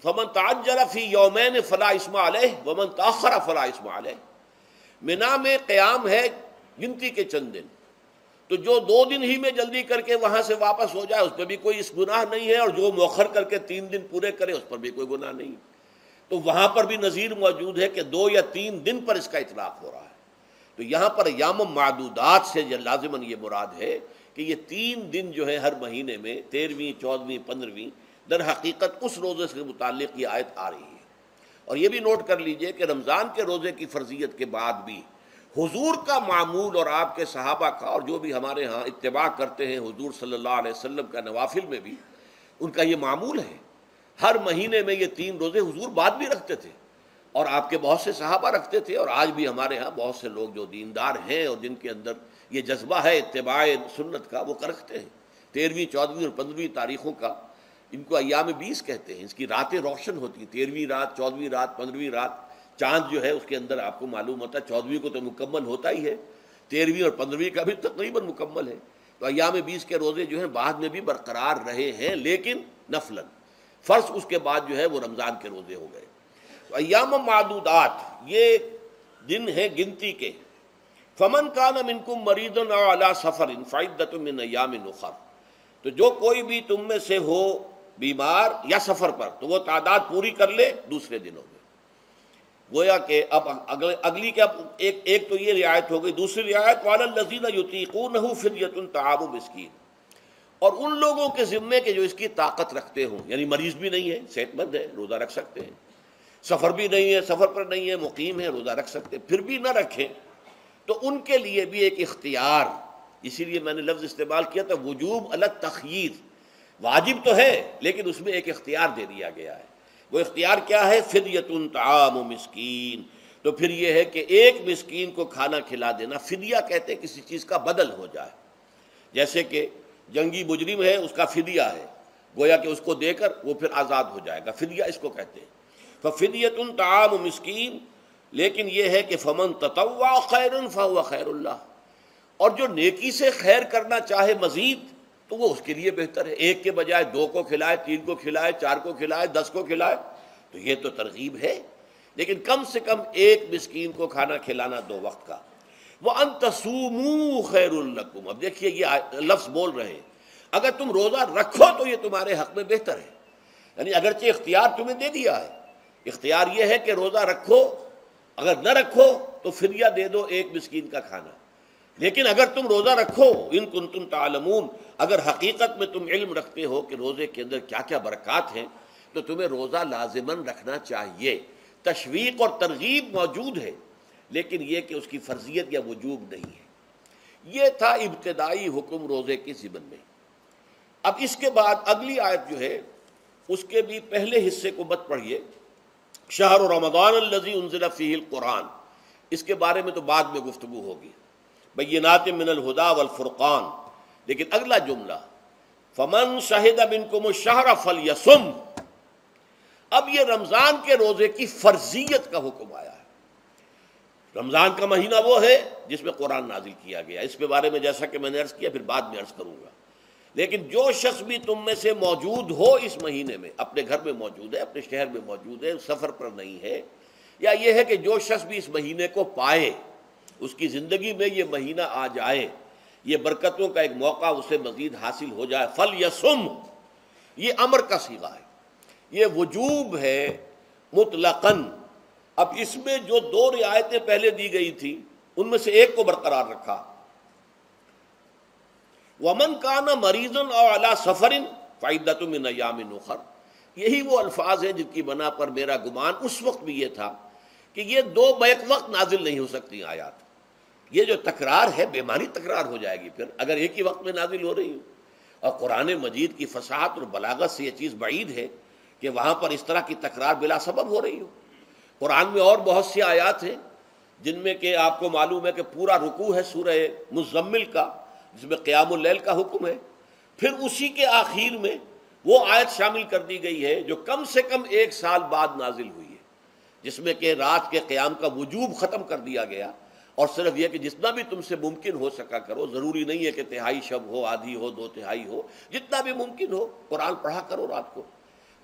फमन तअज्जल फ़ी यौमैन फ़ला इस्मा अलैह वमन तअख़्ख़र फ़ला इस्मा अलैह। मिना में क़याम है गिनती के चंद दिन, तो जो दो दिन ही में जल्दी करके वहाँ से वापस हो जाए उस पर भी कोई इस गुनाह नहीं है, और जो मौखर करके तीन दिन पूरे करे उस पर भी कोई गुनाह नहीं। तो वहाँ पर भी नज़ीर मौजूद है कि दो या तीन दिन पर इसका इतलाक़ हो रहा है। तो यहाँ पर याम मादूदात से लाजिमन ये मुराद है कि ये तीन दिन जो है हर महीने में तेरहवीं चौदहवीं पंद्रहवीं दर हकीकत उस रोज़े से मुतालिक ये आयत आ रही है। और ये भी नोट कर लीजिए कि रमज़ान के रोज़े की फर्जियत के बाद भी हुजूर का मामूल और आपके सहाबा का और जो भी हमारे यहाँ इत्तबा करते हैं हुजूर सल्लल्लाहु अलैहि वसल्लम का नवाफिल में भी उनका ये मामूल है, हर महीने में ये तीन रोज़े हुजूर बाद भी रखते थे और आपके बहुत से सहाबा रखते थे। और आज भी हमारे यहाँ बहुत से लोग जो दीनदार हैं और जिनके अंदर ये जज्बा है इत्तबाए सुन्नत का वो कर रखते हैं। तेरहवीं चौदहवीं और पंद्रहवीं तारीखों का इनको अय्याम बीस कहते हैं, इसकी रातें रोशन होती हैं। तेरहवीं रात चौदहवीं रात पंद्रहवीं रात चांद जो है उसके अंदर आपको मालूम होता है, चौदहवीं को तो मुकम्मल होता ही है, तेरहवीं और पंद्रहवीं का भी तकरीबन मुकम्मल है। तो अय्याम बीस के रोज़े जो हैं बाद में भी बरकरार रहे हैं, लेकिन नफलन फ़र्ज उसके बाद जो है वो रमज़ान के रोज़े हो गए। तो अय्याम मादूदात ये दिन हैं गिनती के। फमन कान मिनकुम मरीदन अला सफ़र फ़इद्दतुम मिन अय्यामिन उखर, तो जो कोई भी तुम में से हो बीमार या सफ़र पर तो वो तादाद पूरी कर ले दूसरे दिनों में। गोया कि अब अगले अगली के अब एक एक तो ये रियायत हो गई, दूसरी रियायत वाला लजीना युतीकूनहु फिद्यतुन तआमु मिस्कीन, और उन लोगों के ज़िम्मे के जो इसकी ताकत रखते हों, यानी मरीज़ भी नहीं है सेहतमंद है रोज़ा रख सकते हैं, सफ़र भी नहीं है सफ़र पर नहीं है मुकीम है रोज़ा रख सकते, फिर भी ना रखें तो उनके लिए भी एक इख्तियार। इसीलिए मैंने लफ्ज़ इस्तेमाल किया था वजूब अलग तखीर, वाजिब तो है लेकिन उसमें एक इख्तियार दे दिया गया है। वो इख्तियार क्या है? फिदियतुन ताम मिस्कीन, तो फिर यह है कि एक मिस्कीन को खाना खिला देना। फिदिया कहते हैं किसी चीज़ का बदल हो जाए, जैसे कि जंगी मुजरिम है उसका फिदिया है, गोया कि उसको देकर वो फिर आज़ाद हो जाएगा, फिदिया इसको कहते हैं। तो फिदियतुन ताम मिस्कीन, लेकिन यह है कि फमन ततव्वा खैरन फहुवा खैरुल्लाह, और जो नेकी से खैर करना चाहे मज़ीद तो वो उसके लिए बेहतर है। एक के बजाय दो को खिलाए, तीन को खिलाए, चार को खिलाए, दस को खिलाए, तो ये तो तरगीब है, लेकिन कम से कम एक मिस्कीन को खाना खिलाना दो वक्त का। वह अंतसूमू खैरुल्लकुम, अब देखिए ये लफ्ज़ बोल रहे हैं, अगर तुम रोज़ा रखो तो ये तुम्हारे हक में बेहतर है। यानी अगरचे इख्तियार तुम्हें दे दिया है, इख्तियार ये है कि रोज़ा रखो, अगर न रखो तो फिरिया दे दो एक मिस्कीन का खाना, लेकिन अगर तुम रोज़ा रखो इन कुंतुम तालमून, अगर हकीकत में तुम इल्म रखते हो कि रोज़े के अंदर क्या क्या बरक़ात हैं तो तुम्हें रोज़ा लाजिमन रखना चाहिए। तशवीक़ और तरगीब मौजूद है, लेकिन यह कि उसकी फ़र्जियत या वजूब नहीं है। ये था इब्तदाई हुक्म रोज़े के ज़िमन में। अब इसके बाद अगली आयत जो है उसके भी पहले हिस्से को मत पढ़िए, शहर रमज़ान अल्लज़ी उनज़िला फ़ीहिल कुरान, इसके बारे में तो बाद में गुफ्तगू होगी। बय्यिनात मिनल हुदा वल फुरक़ान, लेकिन अगला जुमला फमन शहिदा मिनकुम शहरा फलयसुम, अब ये रमज़ान के रोज़े की फ़र्जियत का हुक्म आया है। रमज़ान का महीना वो है जिसमें कुरान नाजिल किया गया, इसके बारे में जैसा कि मैंने अर्ज़ किया फिर बाद में अर्ज़ करूँगा। लेकिन जो शख्स भी तुम में से मौजूद हो इस महीने में, अपने घर में मौजूद है, अपने शहर में मौजूद है, सफ़र पर नहीं है, या ये है कि जो शख्स भी इस महीने को पाए उसकी ज़िंदगी में ये महीना आ जाए, ये बरकतों का एक मौका उसे मज़ीद हासिल हो जाए। फल यसुम ये अमर का सीगा है, ये वजूब है मुतलकन। अब इसमें जो दो रियायतें पहले दी गई थी उनमें से एक को बरकरार रखा। वमन काना मरीजन और अला सफ़रिन फ़इद्दतुम मिन अय्यामिन उखर, यही वो अल्फाज हैं जिनकी बना पर मेरा गुमान उस वक्त भी ये था कि ये दो बैक वक्त नाजिल नहीं हो सकती आयात। ये जो तकरार है बेमानी तकरार हो जाएगी फिर, अगर एक ही वक्त में नाजिल हो रही हो। और कुरान मजीद की फसाहत और बलागत से ये चीज़ बईद है कि वहाँ पर इस तरह की तकरार बिला सबब हो रही हो। कुरान में और बहुत सी आयात हैं जिनमें के आपको मालूम है कि पूरा रुकू है सूरह मुज़म्मिल का, जिसमें क़ियामुल लैल का हुक्म है, फिर उसी के आखिर में वो आयत शामिल कर दी गई है जो कम से कम एक साल बाद नाजिल हुई है, जिसमें कि रात के क़्याम का वजूब ख़त्म कर दिया गया। और सिर्फ यह कि जितना भी तुमसे मुमकिन हो सका करो, ज़रूरी नहीं है कि तिहाई शब हो, आधी हो, दो तिहाई हो, जितना भी मुमकिन हो कुरान पढ़ा करो रात को।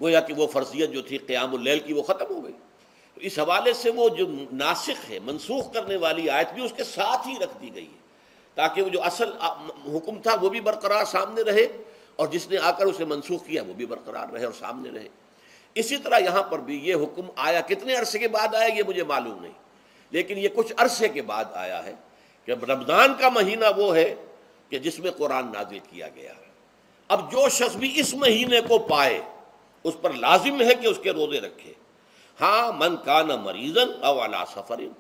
गोया कि वो फ़र्जियत जो थी क़ियामुल लैल की वो ख़त्म हो गई। तो इस हवाले से वो जो नासिख है मनसूख करने वाली आयत भी उसके साथ ही रख दी गई है, ताकि वो जो असल हुक्म था वो भी बरकरार सामने रहे और जिसने आकर उसे मनसूख किया वो भी बरकरार रहे और सामने रहे। इसी तरह यहाँ पर भी ये हुक्म आया, कितने अरसे के बाद आया ये मुझे मालूम नहीं, लेकिन ये कुछ अरसे के बाद आया है कि रमज़ान का महीना वो है कि जिसमें कुरान नाजिल किया गया है। अब जो शख्स भी इस महीने को पाए उस पर लाजिम है कि उसके रोज़े रखे। हाँ, मन काना मरीज़न अव अला सफ़रिन,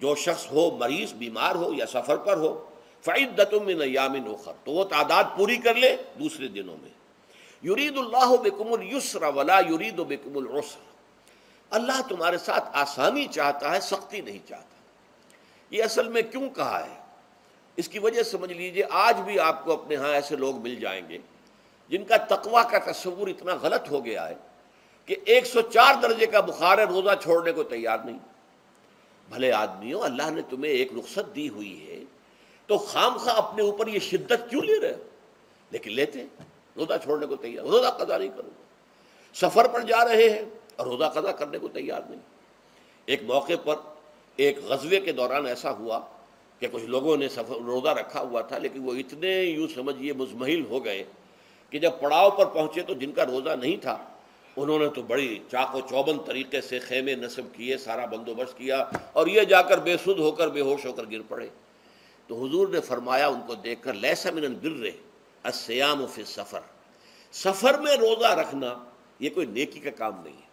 जो शख्स हो मरीज़ बीमार हो या सफ़र पर हो, फ़इद्दतुम मिन अय्यामिन उखर, तो वो तादाद पूरी कर ले दूसरे दिनों में। युरीदुल्लाहु बिकुमुल युस्र वला युरीदु बिकुमुल उसर, अल्लाह तुम्हारे साथ आसानी चाहता है, सख्ती नहीं चाहता। ये असल में क्यों कहा है, इसकी वजह समझ लीजिए। आज भी आपको अपने यहाँ ऐसे लोग मिल जाएंगे जिनका तकवा का तस्वूर इतना गलत हो गया है कि एक सौ चार दर्जे का बुखार है, रोज़ा छोड़ने को तैयार नहीं। भले आदमी हो, अल्लाह ने तुम्हें एक रुख्सत दी हुई है तो खामखा अपने ऊपर ये शिद्दत क्यों ले रहे हो? लेकिन लेते, रोज़ा छोड़ने को तैयार, रोज़ा कज़ा नहीं करूँगा। सफ़र पर जा रहे हैं और रोज़ा कज़ा करने को तैयार नहीं। एक मौके पर एक गज़वे के दौरान ऐसा हुआ कि कुछ लोगों ने सफ़र रोज़ा रखा हुआ था, लेकिन वो इतने यूँ समझिए मुजमहिल हो गए कि जब पड़ाव पर पहुँचे तो जिनका रोज़ा नहीं था उन्होंने तो बड़ी चाको चौबंद तरीके से खेमे नस्ब किए, सारा बंदोबस्त किया और ये जाकर बेसुध होकर बेहोश होकर गिर पड़े। तो हुजूर ने फरमाया उनको देखकर, लैसा मिनल बिर्र अस्सियाम फी सफ़र, सफ़र में रोज़ा रखना ये कोई नेकी का काम नहीं है।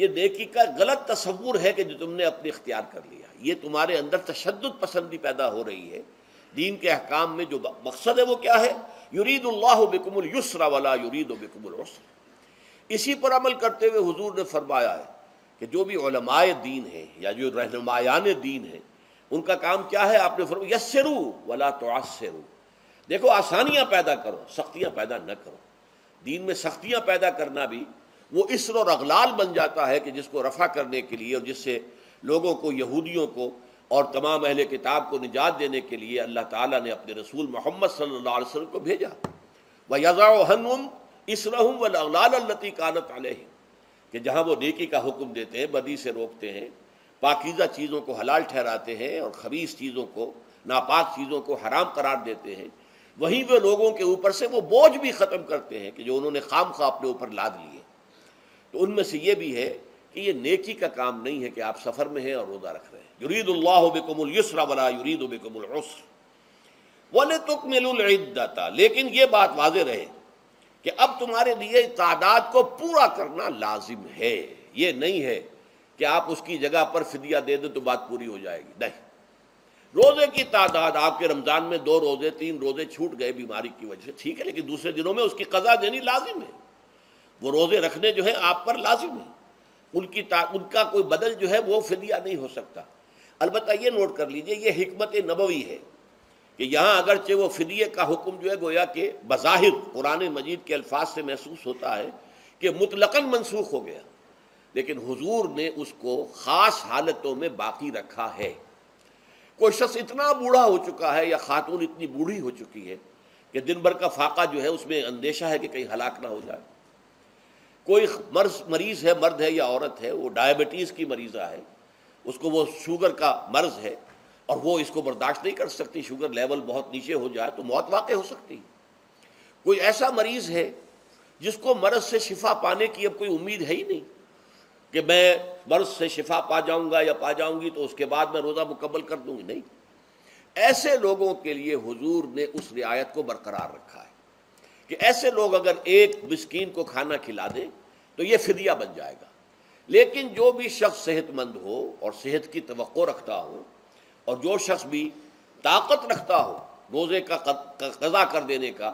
ये नेकी का गलत तस्वूर है कि जो तुमने अपने इख्तियार कर लिया। ये तुम्हारे अंदर तशद्दुद पसंदी पैदा हो रही है दीन के अहकाम में। जो मकसद है वो क्या है, युरीदुल्लाहु बिकुमुल युस्रा वला युरीदु बिकुमुल उसर। इसी पर अमल करते हुए हुजूर ने फरमाया है कि जो भी उलमाए दीन है या जो रहनुमायान दीन है उनका काम क्या है, आपने फरमाया यस्सिरू वला तुअस्सिरू, देखो आसानियाँ पैदा करो, सख्तियाँ पैदा न करो। दीन में सख्तियाँ पैदा करना भी वो इसरो रगलाल बन जाता है कि जिसको रफ़ा करने के लिए और जिससे लोगों को, यहूदियों को और तमाम अहले किताब को निजात देने के लिए अल्लाह ताला ने अपने रसूल मोहम्मद सल्लल्लाहु अलैहि वसल्लम को भेजा। व यज़ाउहुम इसरहुम वल अगलाल लती कानत अलैहिम, कि जहाँ वो नेकी का हुक्म देते हैं, बदी से रोकते हैं, पाकीज़ा चीज़ों को हलाल ठहराते हैं और खबीस चीज़ों को, नापाक चीज़ों को हराम करार देते हैं, वहीं वे लोगों के ऊपर से वो बोझ भी ख़त्म करते हैं कि जो उन्होंने खाम खा अपने ऊपर लाद लिए। तो उनमें से ये भी है कि ये नेकी का काम नहीं है कि आप सफ़र में हैं और रोज़ा रख रहे हैं। युरीदुल्लाहु बिकुमुल युस्रा वला युरीदु बिकुमुल उसर वलितुकमिलुल इद्दत, लेकिन ये बात वाज़े रहे कि अब तुम्हारे लिए तादाद को पूरा करना लाजिम है। ये नहीं है कि आप उसकी जगह पर फिदिया दे दें तो बात पूरी हो जाएगी, नहीं। रोज़े की तादाद, आपके रमज़ान में दो रोज़े तीन रोज़े छूट गए बीमारी की वजह से, ठीक है, लेकिन दूसरे दिनों में उसकी क़ज़ा देनी लाजिम है। वो रोज़े रखने जो है आप पर लाजिम है, उनकी ता उनका कोई बदल जो है वो फिदिया नहीं हो सकता। अलबत्ता ये नोट कर लीजिए, ये हिकमत नबवी है कि यहाँ अगरचे वो फिदिये का हुक्म जो है गोया के बज़ाहिर कुरान मजीद के अल्फाज से महसूस होता है कि मुतलकन मनसूख हो गया, लेकिन हुजूर ने उसको ख़ास हालतों में बाकी रखा है। कोई शख्स इतना बूढ़ा हो चुका है या खातून इतनी बूढ़ी हो चुकी है कि दिन भर का फाका जो है उसमें अंदेशा है कि कहीं हलाक ना हो जाए। कोई मर्ज मरीज़ है, मर्द है या औरत है, वो डायबिटीज़ की मरीज़ा है, उसको वो शुगर का मर्ज़ है और वो इसको बर्दाश्त नहीं कर सकती, शुगर लेवल बहुत नीचे हो जाए तो मौत वाक़ई हो सकती है। कोई ऐसा मरीज़ है जिसको मर्ज़ से शिफा पाने की अब कोई उम्मीद है ही नहीं कि मैं मर्ज़ से शिफा पा जाऊँगा या पा जाऊँगी तो उसके बाद मैं रोज़ा मुकम्मल कर दूँगी, नहीं। ऐसे लोगों के लिए हुजूर ने उस रियायत को बरकरार रखा है कि ऐसे लोग अगर एक मिस्कीन को खाना खिला दें तो ये फिदिया बन जाएगा। लेकिन जो भी शख्स सेहतमंद हो और सेहत की तवक्को रखता हो और जो शख्स भी ताकत रखता हो रोज़े का क़ज़ा कर देने का,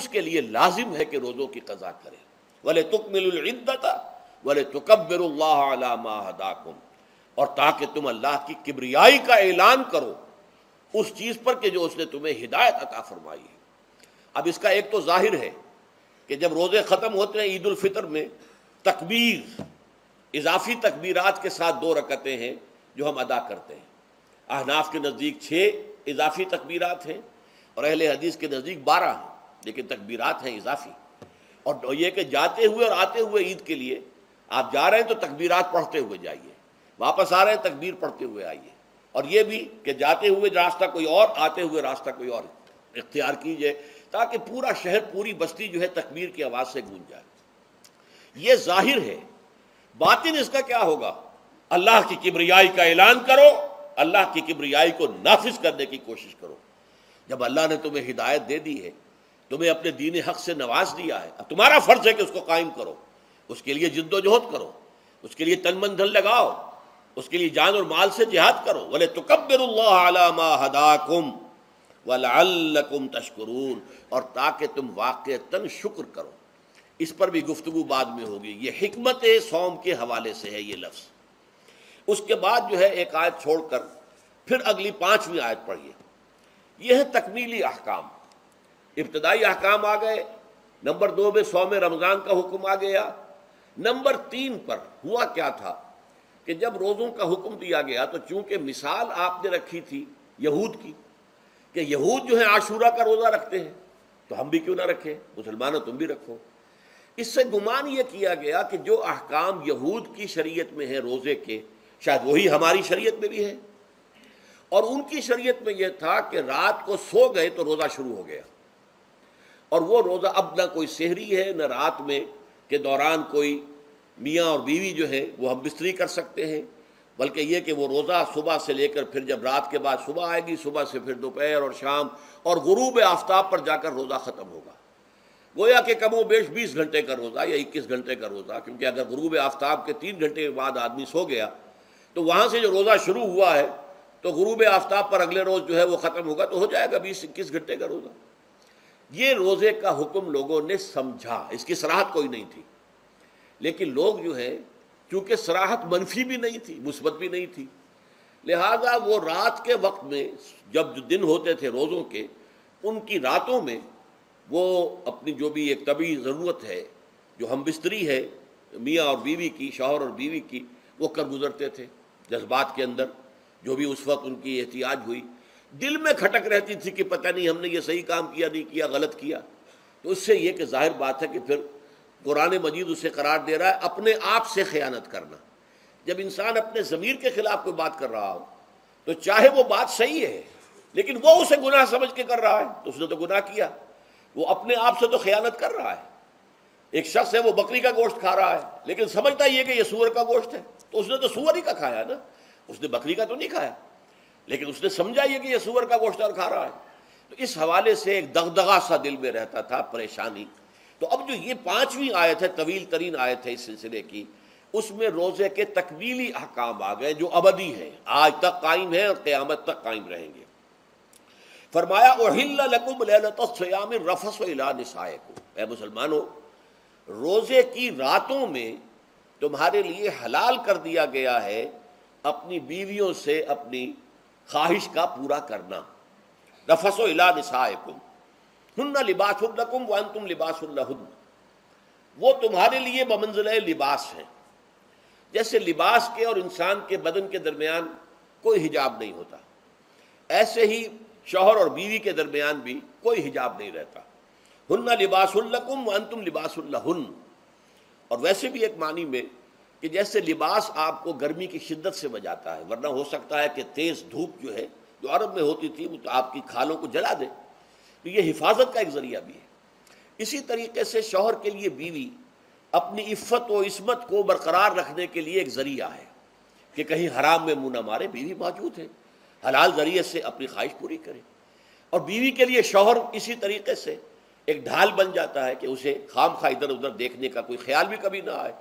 उसके लिए लाजिम है कि रोज़ों की क़ज़ा करें। वले तुकमिलुल इद्दता वले तुकब्बिरुल्लाह अला मा हदाकुम, और ताकि तुम अल्लाह की किब्रियाई का ऐलान करो उस चीज़ पर कि जो उसने तुम्हें हिदायत अता फरमाई है। अब इसका एक तो जाहिर है कि जब रोज़े ख़त्म होते हैं ईद उल फितर में तकबीर, इजाफी तकबीरात के साथ दो रकतें हैं जो हम अदा करते हैं। अहनाफ के नज़दीक छः इजाफी तकबीरात हैं और अहले हदीस के नज़दीक बारह हैं, लेकिन तकबीरात हैं इजाफी। और ये कि जाते हुए और आते हुए ईद के लिए आप जा रहे हैं तो तकबीरात पढ़ते हुए जाइए, वापस आ रहे हैं तकबीर पढ़ते हुए आइए, और ये भी कि जाते हुए रास्ता कोई और आते हुए रास्ता कोई और इख्तियार कीजिए ताकि पूरा शहर पूरी बस्ती जो है तकबीर की आवाज़ से गूंज जाए। ये जाहिर है। बातिन इसका क्या होगा, अल्लाह की किब्रियाई का ऐलान करो अल्लाह की किब्रियाई को नाफिज करने की कोशिश करो। जब अल्लाह ने तुम्हें हिदायत दे दी है, तुम्हें अपने दीन हक से नवाज दिया है, अब तुम्हारा फर्ज है कि उसको कायम करो, उसके लिए जिद्दोजहद करो, उसके लिए तन मन धन लगाओ, उसके लिए जान और माल से जिहाद करो। वले तुकब्बिरुल्लाह अला मा हदाकुम वलअल्लकुम तशकुरून, और ताकि तुम वाक़तन शुक्र करो। इस पर भी गुफ्तगू बाद में होगी। ये हिकमत सौम के हवाले से है ये लफ्ज़। उसके बाद जो है एक आयत छोड़कर फिर अगली पाँचवीं आयत पढ़िए। यह है तकमीली अहकाम। इब्तदाई अहकाम आ गए, नंबर दो में सौम रमज़ान का हुक्म आ गया। नंबर तीन पर हुआ क्या था कि जब रोज़ों का हुक्म दिया गया तो चूँकि मिसाल आपने रखी थी यहूद की कि यहूद जो है आशूरा का रोज़ा रखते हैं तो हम भी क्यों ना रखें, मुसलमानों तुम भी रखो। इससे गुमान ये किया गया कि जो अहकाम यहूद की शरीयत में है रोज़े के, शायद वही हमारी शरीयत में भी है। और उनकी शरीयत में यह था कि रात को सो गए तो रोज़ा शुरू हो गया, और वो रोज़ा अब ना कोई सहरी है ना रात में के दौरान कोई मियाँ और बीवी जो है वो हम बिस्तरी कर सकते हैं, बल्कि ये कि वो रोज़ा सुबह से लेकर फिर जब रात के बाद सुबह आएगी, सुबह से फिर दोपहर और शाम और गुरूब आफ्ताब पर जाकर रोज़ा ख़त्म होगा। गोया कि कमो बेश बीस घंटे का रोज़ा या इक्कीस घंटे का रोज़ा, क्योंकि अगर गुरूब आफ्ताब के तीन घंटे बाद आदमी सो गया तो वहाँ से जो रोज़ा शुरू हुआ है तो गुरूब आफ्ताब पर अगले रोज़ जो है वो ख़त्म होगा, तो हो जाएगा बीस इक्कीस घंटे का रोज़ा। ये रोज़े का हुक्म लोगों ने समझा, इसकी सराहत कोई नहीं थी, लेकिन लोग जो है क्योंकि सराहत मनफी भी नहीं थी मुस्बत भी नहीं थी, लिहाजा वो रात के वक्त में जब जो दिन होते थे रोज़ों के उनकी रातों में वो अपनी जो भी एक तबी ज़रूरत है जो हम बिस्तरी है मियाँ और बीवी की, शौहर और बीवी की, वो कर गुजरते थे जज्बात के अंदर, जो भी उस वक्त उनकी एहतियाज हुई। दिल में खटक रहती थी कि पता नहीं हमने ये सही काम किया नहीं किया, गलत किया, तो उससे ये कि जाहिर बात है कि फिर कुरान मजीद उसे करार दे रहा है अपने आप से ख़यानत करना। जब इंसान अपने ज़मीर के ख़िलाफ़ कोई बात कर रहा हो तो चाहे वो बात सही है लेकिन वो उसे गुनाह समझ के कर रहा है तो उसने तो गुनाह किया, वो अपने आप से तो ख़यानत कर रहा है। एक शख्स है वो बकरी का गोश्त खा रहा है लेकिन समझता ये कि ये सूअर का गोश्त है, तो उसने तो सूअर ही का खाया ना, उसने बकरी का तो नहीं खाया, लेकिन उसने समझा ये कि ये सूअर का गोश्त और खा रहा है। तो इस हवाले से एक दगदगा सा दिल में रहता था, परेशानी। तो अब जो ये पाँचवीं आयत है तवील तरीन आयत है इस सिलसिले की, उसमें रोज़े के तकमीली अहकाम आ गए जो अबदी हैं, आज तक कायम हैं और क़यामत तक कायम रहेंगे। फरमाया उहिल्ल लकुम लैलतस सियाम रफस इला निसाइकुम, ऐ मुसलमानों रोज़े की रातों में तुम्हारे लिए हलाल कर दिया गया है अपनी बीवियों से अपनी ख्वाहिश का पूरा करना। रफस इला निसाइकुम हुन्ना लिबासुल लकुम व अंतुम लिबासुल लहुन्ना, वो तुम्हारे लिए बमंज़िले लिबास हैं। जैसे लिबास के और इंसान के बदन के दरमियान कोई हिजाब नहीं होता, ऐसे ही शौहर और बीवी के दरमियान भी कोई हिजाब नहीं रहता। हुन्ना लिबासुल लकुम व अंतुम लिबासुल लहुन्ना, और वैसे भी एक मानी में कि जैसे लिबास आपको गर्मी की शिद्दत से बचाता है, वरना हो सकता है कि तेज़ धूप जो है जो अरब में होती थी वो तो आपकी खालों को जला दे, तो ये हिफाजत का एक ज़रिया भी है। इसी तरीके से शौहर के लिए बीवी अपनी इफ़्फ़त व इस्मत को बरकरार रखने के लिए एक ज़रिया है कि कहीं हराम में मुँह ना मारे, बीवी मौजूद है, हलाल ज़रिए से अपनी ख्वाहिश पूरी करे। और बीवी के लिए शौहर इसी तरीके से एक ढाल बन जाता है कि उसे खाम खा इधर उधर देखने का कोई ख्याल भी कभी ना आए,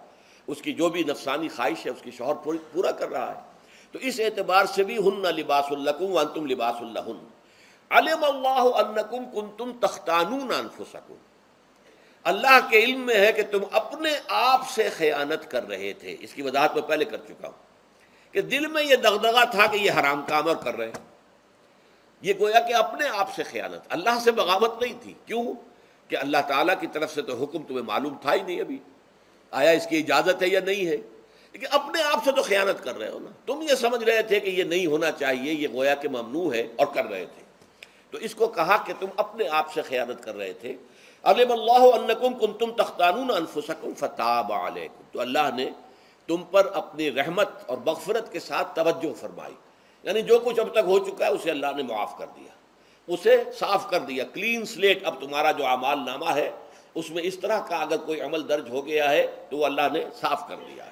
उसकी जो भी नफसानी ख्वाहिश है उसकी शौहर पूरी पूरा कर रहा है। तो इस एतबार से भी हुन्ना लिबासुल लकुम व अंतुम लिबासुल लहुन्ना। अलम अल्लाहु अन्नकुम कुंतुम तख्तानून अनफुसकुम, अल्लाह के इल्म में है कि तुम अपने आप से खयानत कर रहे थे। इसकी वजाहत मैं पहले कर चुका हूँ कि दिल में यह दगदगा था कि यह हराम काम और कर रहे हैं, ये गोया कि अपने आप से खयानत, अल्लाह से बगावत नहीं थी। क्यों कि अल्लाह ताला की तरफ से तो हुक्म तुम्हें मालूम था ही नहीं, अभी आया इसकी इजाज़त है या नहीं है, लेकिन अपने आप से तो खयानत कर रहे हो ना, तुम ये समझ रहे थे कि ये नहीं होना चाहिए, ये गोया कि ममनू है और कर रहे थे। तो इसको कहा कि तुम अपने आप से खयानत कर रहे थे। अलम अल्लाहु अन्नकुम कुंतुम तख्तानून अनफुसकुम फताब अलैकुम, तो अल्लाह ने तुम पर अपनी रहमत और मगफरत के साथ तवज्जो फरमाई, यानी जो कुछ अब तक हो चुका है उसे अल्लाह ने माफ़ कर दिया, उसे साफ कर दिया, क्लीन स्लेट। अब तुम्हारा जो अमाल नामा है उसमें इस तरह का अगर कोई अमल दर्ज हो गया है तो वह अल्लाह ने साफ कर दिया है।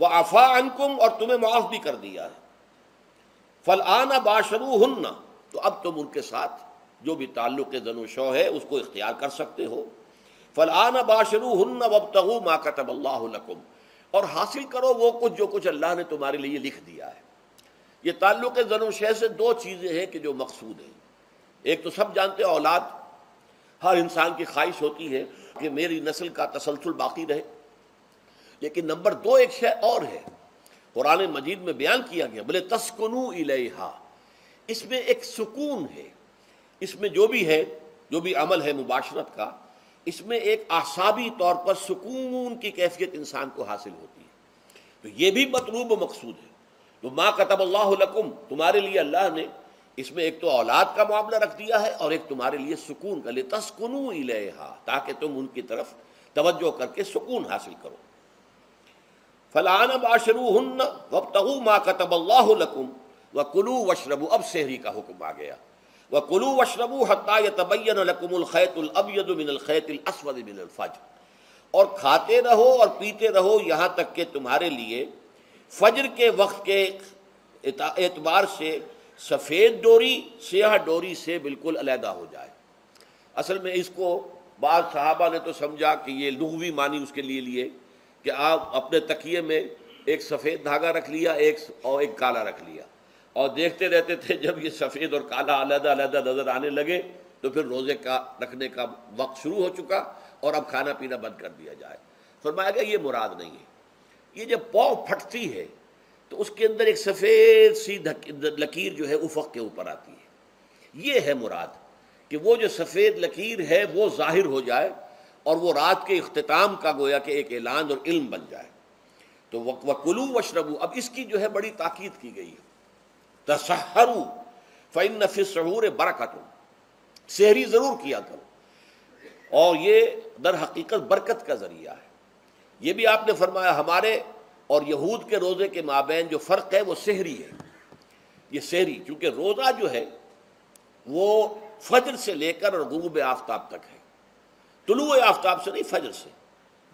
वह आफ़ा अनकुम, और तुम्हें माफ़ भी कर दिया है। फलाना बाशरू हन्ना, तो अब तुम उनके साथ जो भी ताल्लुक़ ज़न शो है उसको इख्तियार कर सकते हो। फलाना बाशरू हन्ना वब्तगू मा कतबल्लाहु लकुम, और हासिल करो वो कुछ जो कुछ अल्लाह ने तुम्हारे लिए लिख दिया है। ये ताल्लुक़ ज़न शो से दो चीज़ें हैं कि जो मकसूद हैं। एक तो सब जानते हैं औलाद, हर इंसान की ख्वाहिश होती है कि मेरी नस्ल का तसलसल बाकी रहे, लेकिन नंबर दो एक शय और है, कुरान मजीद में बयान किया गया भले तस्कुनू इलैहा, इसमें एक सुकून है। इसमें जो भी है, जो भी अमल है मुबाशरत का, इसमें एक आसाबी तौर पर सुकून की कैफियत इंसान को हासिल होती है। तो ये भी मतलूब मकसूद है। तो मा कतबल्लाहु लकुम, तुम्हारे लिए अल्लाह ने इसमें एक तो औलाद का मामला रख दिया है और एक तुम्हारे लिए सुकून का, ले तस्कुनू इलैहा, ताकि तुम उनकी तरफ तवज्जो करके सुकून हासिल करो। फलाना बाशरूहुन्ना वब्तगू मा कतबल्लाहु लकुम वकुलू वशरबू, अब सहरी का हुक्म आ गया। वकुलू वशरबू हत्ता यतबय्यन लकुमुल खैतुल अबयदु मिनल खैतिल अस्वद मिनल फज्र, और खाते रहो और पीते रहो यहाँ तक के तुम्हारे लिए फज्र के वक्त के एतबार से सफ़ेद डोरी स्याह डोरी से बिल्कुल अलहदा हो जाए। असल में इसको बाद सहाबा ने तो समझा कि ये लुग़वी मानी उसके लिए लिए कि आप अपने तकिए में एक सफ़ेद धागा रख लिया एक और एक काला रख लिया, और देखते रहते थे जब ये सफ़ेद और काला अलहदा अलहदा नज़र आने लगे तो फिर रोज़े का रखने का वक्त शुरू हो चुका और अब खाना पीना बंद कर दिया जाए। फरमाया गया ये मुराद नहीं है। ये जब पाँव फटती है तो उसके अंदर एक सफ़ेद सी लकीर जो है उफ़क़ के ऊपर आती है। ये है मुराद कि वो जो सफ़ेद लकीर है वो ज़ाहिर हो जाए और वो रात के इख्तिताम का गोया कि एक ऐलान और इल्म बन जाए। तो वकुलू वशरबू, अब इसकी जो है बड़ी ताकीद की गई है। तसहरू फ़इन्न फ़िस्सुहूर बरकतुन, सहरी ज़रूर किया करो और ये दर हकीकत बरकत का ज़रिया है। ये भी आपने फरमाया हमारे और यहूद के रोज़े के माबैन जो फ़र्क है वो सहरी है। ये सहरी चूँकि रोज़ा जो है वो फजर से लेकर और गुरूब आफ्ताब तक है, तुलुए आफ्ताब से नहीं फजर से,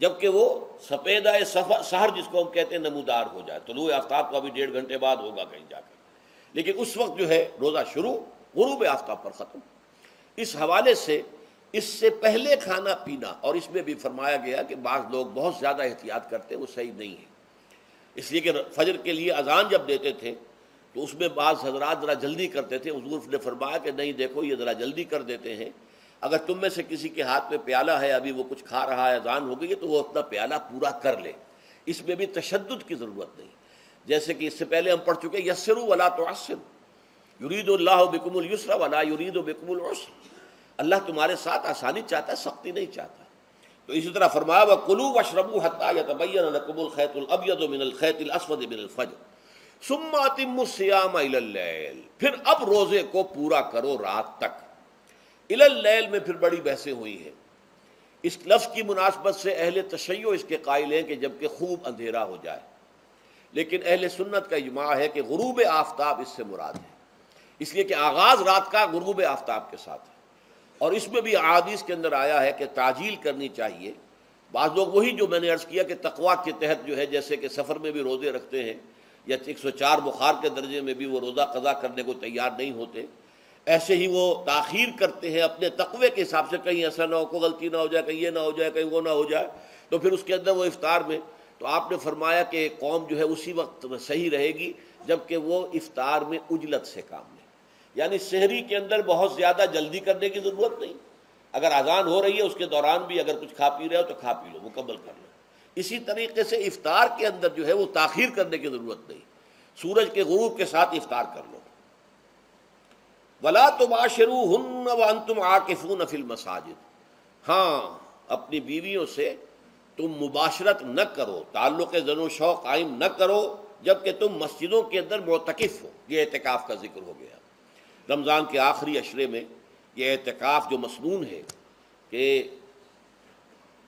जबकि वो सफेदा सहर जिसको हम कहते हैं नमूदार हो जाए। तुलुए आफ्ताब का भी डेढ़ घंटे बाद होगा कहीं जाकर, लेकिन उस वक्त जो है रोज़ा शुरू गुरूब आफ्ताब पर ख़त्म। इस हवाले से इससे पहले खाना पीना, और इसमें भी फरमाया गया कि बाज़ लोग बहुत ज़्यादा एहतियात करते हैं, वो सही नहीं है। इसलिए कि फजर के लिए अजान जब देते थे तो उसमें बाज़ हजरात ज़रा जल्दी करते थे। हुज़ूर ने फरमाया कि नहीं देखो ये ज़रा जल्दी कर देते हैं, अगर तुम में से किसी के हाथ में प्याला है अभी वो कुछ खा रहा है अजान हो गई है तो वो अपना प्याला पूरा कर ले, इसमें भी तशद्दुद की ज़रूरत नहीं। जैसे कि इससे पहले हम पढ़ चुके हैं यस्सिरू वला तुअस्सिरू युरीदुल्लाहु बिकुमुल युस्रा वला युरीदु बिकुमुल उसर, अल्लाह तुम्हारे साथ आसानी चाहता है सख्ती नहीं चाहता। तो इसी तरह फरमाया व कुलू वशरबू हत्ता यतबय्यन लकुमुल खैतुल अबयदु मिनल खैतिल अस्वद मिनल फज्र सुम्मा अतिम्मु सियाम इलल लैल, फिर अब रोज़े को पूरा करो रात तक। इलल लैल में फिर बड़ी बहसें हुई हैं। इस लफ्ज़ की मुनासबत से अहले तशय्यो इसके कायल हैं कि जबकि खूब अंधेरा हो जाए, लेकिन अहले सुन्नत का इजमा है कि गुरूब आफ्ताब इससे मुराद है, इसलिए कि आगाज़ रात का गुरूब आफ्ताब के साथ है। और इसमें भी अहादीस के अंदर आया है कि ताजील करनी चाहिए। बाज़ लोग वही जो मैंने अर्ज़ किया कि तकवा के तहत जो है जैसे कि सफ़र में भी रोज़े रखते हैं या एक सौ चार बुखार के दर्जे में भी वो रोज़ा क़ज़ा करने को तैयार नहीं होते, ऐसे ही वो ताख़ीर करते हैं अपने तकवे के हिसाब से, कहीं ऐसा ना हो को गलती ना हो जाए, कहीं ये ना हो जाए, कहीं वो ना हो जाए, तो फिर उसके अंदर वो इफ़्तार में। तो आपने फरमाया कि कौम जो है उसी वक्त सही रहेगी जबकि वो इफ़्तार में उजलत से काम, यानी सहरी के अंदर बहुत ज़्यादा जल्दी करने की ज़रूरत नहीं। अगर अजान हो रही है उसके दौरान भी अगर कुछ खा पी रहे हो तो खा पी लो, मुकम्मल कर लो। इसी तरीके से इफ़्तार के अंदर जो है वो ताख़ीर करने की ज़रूरत नहीं, सूरज के गुरूब के साथ इफ़्तार कर लो। वला तुबाशिरूहुन्न व अंतुम आकिफून फिल मसाजिद, हाँ अपनी बीवियों से तुम मुबाशरत न करो, ताल्लुक़ ज़न शो कायम न करो जबकि तुम मस्जिदों के अंदर मुतकिफ़ हो। ये एतिकाफ़ का जिक्र हो गया। रमज़ान के आखिरी अशरे में यह एहतिकाफ़ जो मसनून है कि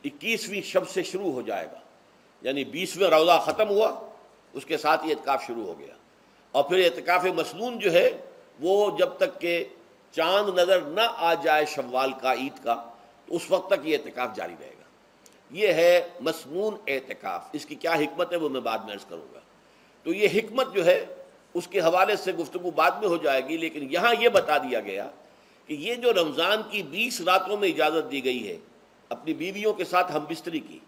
इक्कीसवीं शब से शुरू हो जाएगा, यानी बीसवें रोज़ा ख़त्म हुआ उसके साथ ये एहतिकाफ़ शुरू हो गया। और फिर एहतिकाफ़ मसनून जो है वो जब तक के चाँद नज़र ना आ जाए शव्वाल का ईद का, तो उस वक्त तक ये एहतिकाफ़ जारी रहेगा। ये है मसनून एहतिकाफ़। इसकी क्या हिकमत है वो मैं बाद में अर्ज़ करूँगा। तो ये हिकमत जो है उसके हवाले से गुफ्तगू बाद में हो जाएगी, लेकिन यहाँ ये बता दिया गया कि ये जो रमज़ान की बीस रातों में इजाज़त दी गई है अपनी बीवियों के साथ हम बिस्तरी की,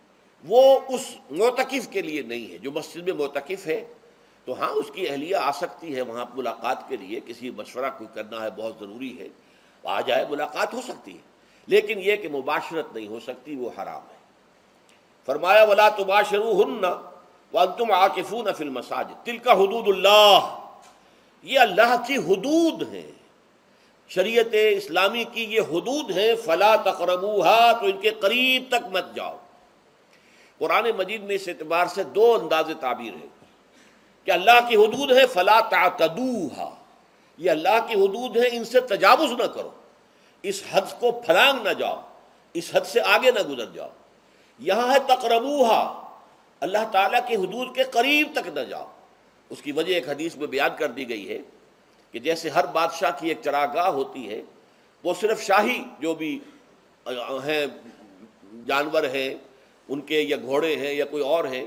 वो उस मोतकिफ़ के लिए नहीं है जो मस्जिद में मोतकिफ़ है। तो हाँ, उसकी अहलिया आ सकती है वहाँ मुलाकात के लिए, किसी मशवरा कोई करना है बहुत ज़रूरी है, आ जाए, मुलाकात हो सकती है, लेकिन यह कि मुबाशरत नहीं हो सकती, वो हराम है। फरमाया वला तुबाशरूहुन्ना वअंतुम आकिफून फिल मसाजिद तिलका हुदूदुल्लाह, ये अल्लाह की हुदूद हैं, शरीयत इस्लामी की ये हुदूद हैं। फला तक़रबूहा, तो इनके करीब तक मत जाओ। कुरान मजीद में इस एतबार से दो अंदाज़े ताबीर हैं कि अल्लाह की हुदूद है, फला तातदूहा, ये अल्लाह की हुदूद है, इनसे तजावुज़ ना करो, इस हद को फलांग ना जाओ, इस हद से आगे ना गुजर जाओ। यहाँ है तक़रबूहा, अल्लाह ताला के हुदूद के करीब तक न जाओ। उसकी वजह एक हदीस में बयान कर दी गई है कि जैसे हर बादशाह की एक चरागाह होती है, वो सिर्फ शाही जो भी हैं जानवर हैं उनके, या घोड़े हैं या कोई और हैं,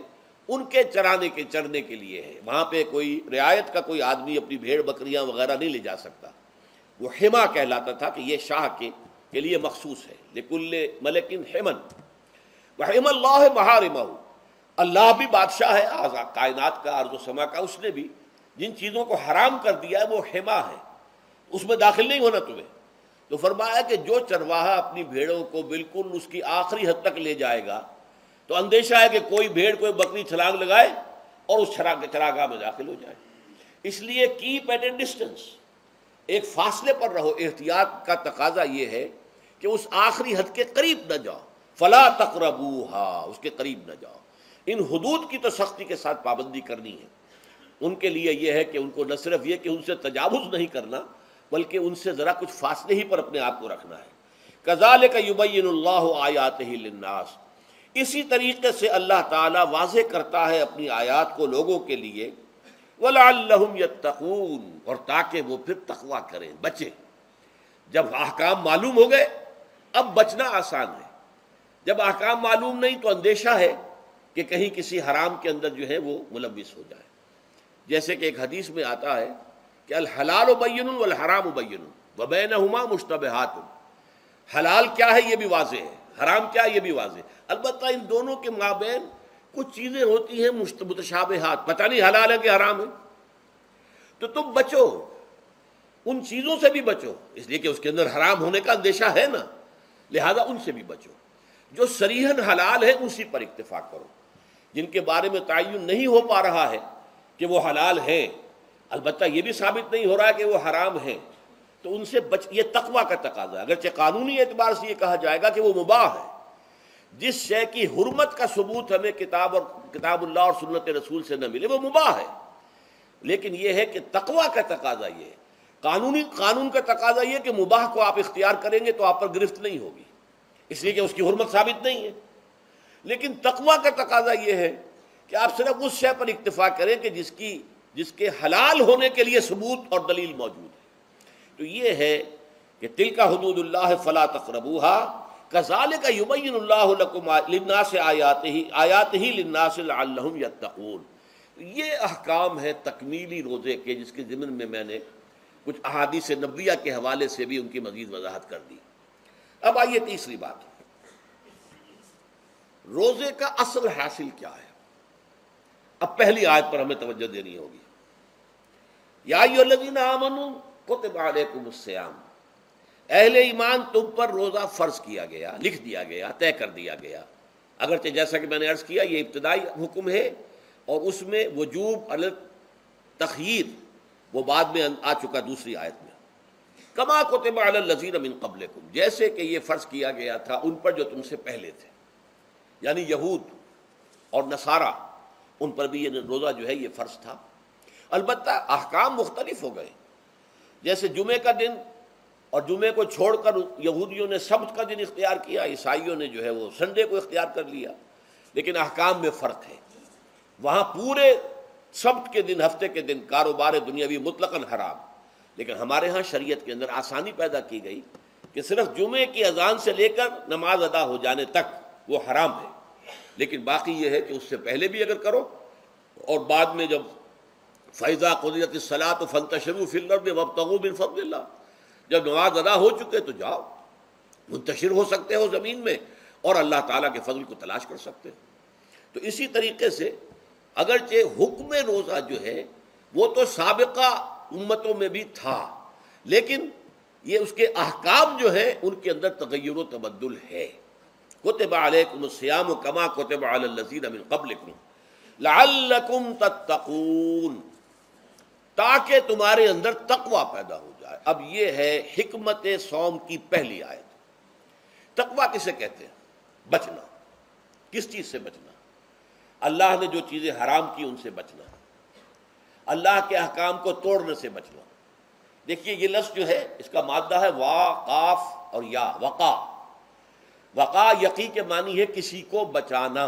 उनके चराने के चरने के लिए है। वहाँ पे कोई रियायत का कोई आदमी अपनी भेड़ बकरियाँ वगैरह नहीं ले जा सकता। वो हिमा कहलाता था कि ये शाह के के लिए मखसूस है, लिकुल्ले मलकिन हिमन व हिमल्लाह महारिमहु, अल्लाह भी बादशाह है आज़ा कायनात का, अर्ज़ो समा का, उसने भी जिन चीज़ों को हराम कर दिया है वो हिमा है, उसमें दाखिल नहीं होना तुम्हें। तो फरमाया कि जो चरवाहा अपनी भेड़ों को बिल्कुल उसकी आखिरी हद तक ले जाएगा तो अंदेशा है कि कोई भेड़ कोई बकरी छलांग लगाए और उस छलांग चरागाह में दाखिल हो जाए। इसलिए कीप एट ए डिस्टेंस, एक फासले पर रहो। एहतियात का तकाजा ये है कि उस आखिरी हद के करीब न जाओ। फला तक़रबूहा, उसके करीब न जाओ। इन हुदूद की तो सख्ती के साथ पाबंदी करनी है। उनके लिए यह है कि उनको न सिर्फ ये कि उनसे तजावुज़ नहीं करना, बल्कि उनसे ज़रा कुछ फासले ही पर अपने आप को रखना है। कज़ालिका युबय्यिनुल्लाहु आयातिही लिन्नास, इसी तरीके से अल्लाह ताला वाज़े करता है अपनी आयात को लोगों के लिए। वलअल्लहुम यत्तकून, और ताकि वो फिर तकवा करें, बचें। जब अहकाम मालूम हो गए अब बचना आसान है, जब अहकाम मालूम नहीं तो अंदेशा है कि कहीं किसी हराम के अंदर जो है वो मुलविस हो जाए। जैसे कि एक हदीस में आता है कि अल हलाल बय्यिनुन वल हराम बय्यिनुन व बैनहुमा मुश्तबहात, हलाल क्या है ये भी वाज़े है, हराम क्या है ये भी वाज़े। अलबत्ता इन दोनों के माबैन कुछ चीज़ें होती हैं मुतशाबिहात, पता नहीं हलाल है कि हराम है। तो तुम बचो, उन चीज़ों से भी बचो, इसलिए कि उसके अंदर हराम होने का अंदेशा है ना, लिहाजा उनसे भी बचो। जो सरीहन हलाल है उसी पर इत्तिफा करो। जिनके बारे में तय्युन नहीं हो पा रहा है कि वो हलाल हैं, अलबत्ता ये भी साबित नहीं हो रहा है कि वो हराम हैं, तो उनसे बच, ये तकवा का तकाजा। अगरचे कानूनी एतबार से ये कहा जाएगा कि वो मुबाह है, जिस शय की हुर्मत का सबूत हमें किताब और किताबुल्लाह और सुन्नत रसूल से न मिले वो मुबाह है, लेकिन यह है कि तकवा का तकाजा ये है। कानूनी कानून का तकाजा ये कि मुबाह को आप इख्तियार करेंगे तो आप पर गिरफ्त नहीं होगी, इसलिए कि उसकी हुर्मत साबित नहीं है। लेकिन तकवा का तकाजा ये है कि आप सिर्फ उस शय पर इक्तिफा करें कि जिसकी जिसके हलाल होने के लिए सबूत और दलील मौजूद है। तो ये है कि तिलका हुदूदुल्लाह फला तक़रबूहा कज़ालिका युबय्यिनुल्लाहु लकुम लिन्नासि आयातिही आयातिही लिन्नासि लअल्लहुम यत्तक़ून। ये अहकाम है तकमीली रोज़े के, जिसके ज़िमन में मैंने कुछ अहादीस नबविया के हवाले से भी उनकी मज़ीद वजाहत कर दी। अब आइए तीसरी बात, रोज़े का असल हासिल क्या है। अब पहली आयत पर हमें तवज्जो देनी होगी। या अय्युहल्लज़ीना आमनू कुतिबा अलैकुमुस्सियाम, अहले ईमान तुम पर रोज़ा फ़र्ज किया गया, लिख दिया गया, तय कर दिया गया। अगरचे जैसा कि मैंने अर्ज़ किया ये इब्तदाई हुक्म है और उसमें वजूब अल तख़यीर वो बाद में आ चुका दूसरी आयत में। कमा कुतिबा अलल्लज़ीना मिन क़ब्लिकुम, जैसे कि ये फ़र्ज किया गया था उन पर जो तुमसे पहले थे, यानी यहूद और नसारा, उन पर भी ये रोज़ा जो है ये फ़र्ज था। अलबत्ता अहकाम मुख्तलिफ हो गए। जैसे जुमे का दिन और जुमे को छोड़कर यहूदियों ने सब्त का दिन इख्तियार किया, ईसाइयों ने जो है वो संडे को इख्तियार कर लिया, लेकिन अहकाम में फ़र्क है। वहाँ पूरे सब्त के दिन, हफ्ते के दिन कारोबार दुनियावी मुतलकन हराम, लेकिन हमारे यहाँ शरीयत के अंदर आसानी पैदा की गई कि सिर्फ जुमे की अजान से लेकर नमाज अदा हो जाने तक वो हराम है, लेकिन बाकी ये है कि उससे पहले भी अगर करो और बाद में जब फ़ैज़ा क़ुदियतिस सलात फंतशरू फिल अर्ज़ वब्तगू मिन फ़ज़्लिल्लाह, जब नमाज अदा हो चुके तो जाओ मुंतशिर हो सकते हो ज़मीन में और अल्लाह ताला के फजल को तलाश कर सकते हो। तो इसी तरीके से अगरचे हुक्म रोज़ा जो है वो तो साबिक़ा उम्मतों में भी था, लेकिन ये उसके अहकाम जो हैं उनके अंदर तग़य्युर व तबद्दुल है। कुतिबा अलैकुमुस्सियाम कमा कुतिबा अलल्लज़ीना मिन क़ब्लिकुम लअल्लकुम तत्तक़ून, ताकि तुम्हारे अंदर तकवा पैदा हो जाए। अब ये है हिकमत सौम की पहली आयत। तकवा किसे कहते हैं? बचना, किस चीज़ से बचना? अल्लाह ने जो चीज़ें हराम की उनसे बचना, अल्लाह के अहकाम को तोड़ने से बचना। देखिए ये लफ्ज़ जो है इसका मादा है वा काफ और या, वक़ा। वक़ा यकी के मानी है किसी को बचाना।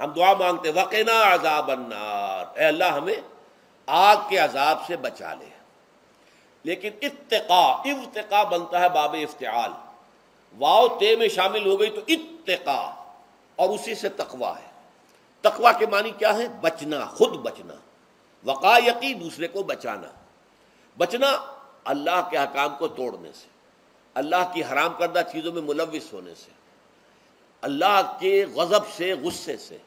हम दुआ मांगते वक़ना अज़ाबन्नार, ए अल्लाह हमें आग के अजाब से बचा ले। लेकिन इत्तेका, इफ्तेका बनता है बाब इफ्तिआल, वाव ते में शामिल हो गई तो इत्तेका, और उसी से तकवा है। तकवा के मानी क्या है? बचना, खुद बचना। वक़ा यकी दूसरे को बचाना, बचना अल्लाह के अहकाम को तोड़ने से, अल्लाह की हराम करदा चीज़ों में मुलविस होने से, अल्लाह के गज़ब से, गुस्से से,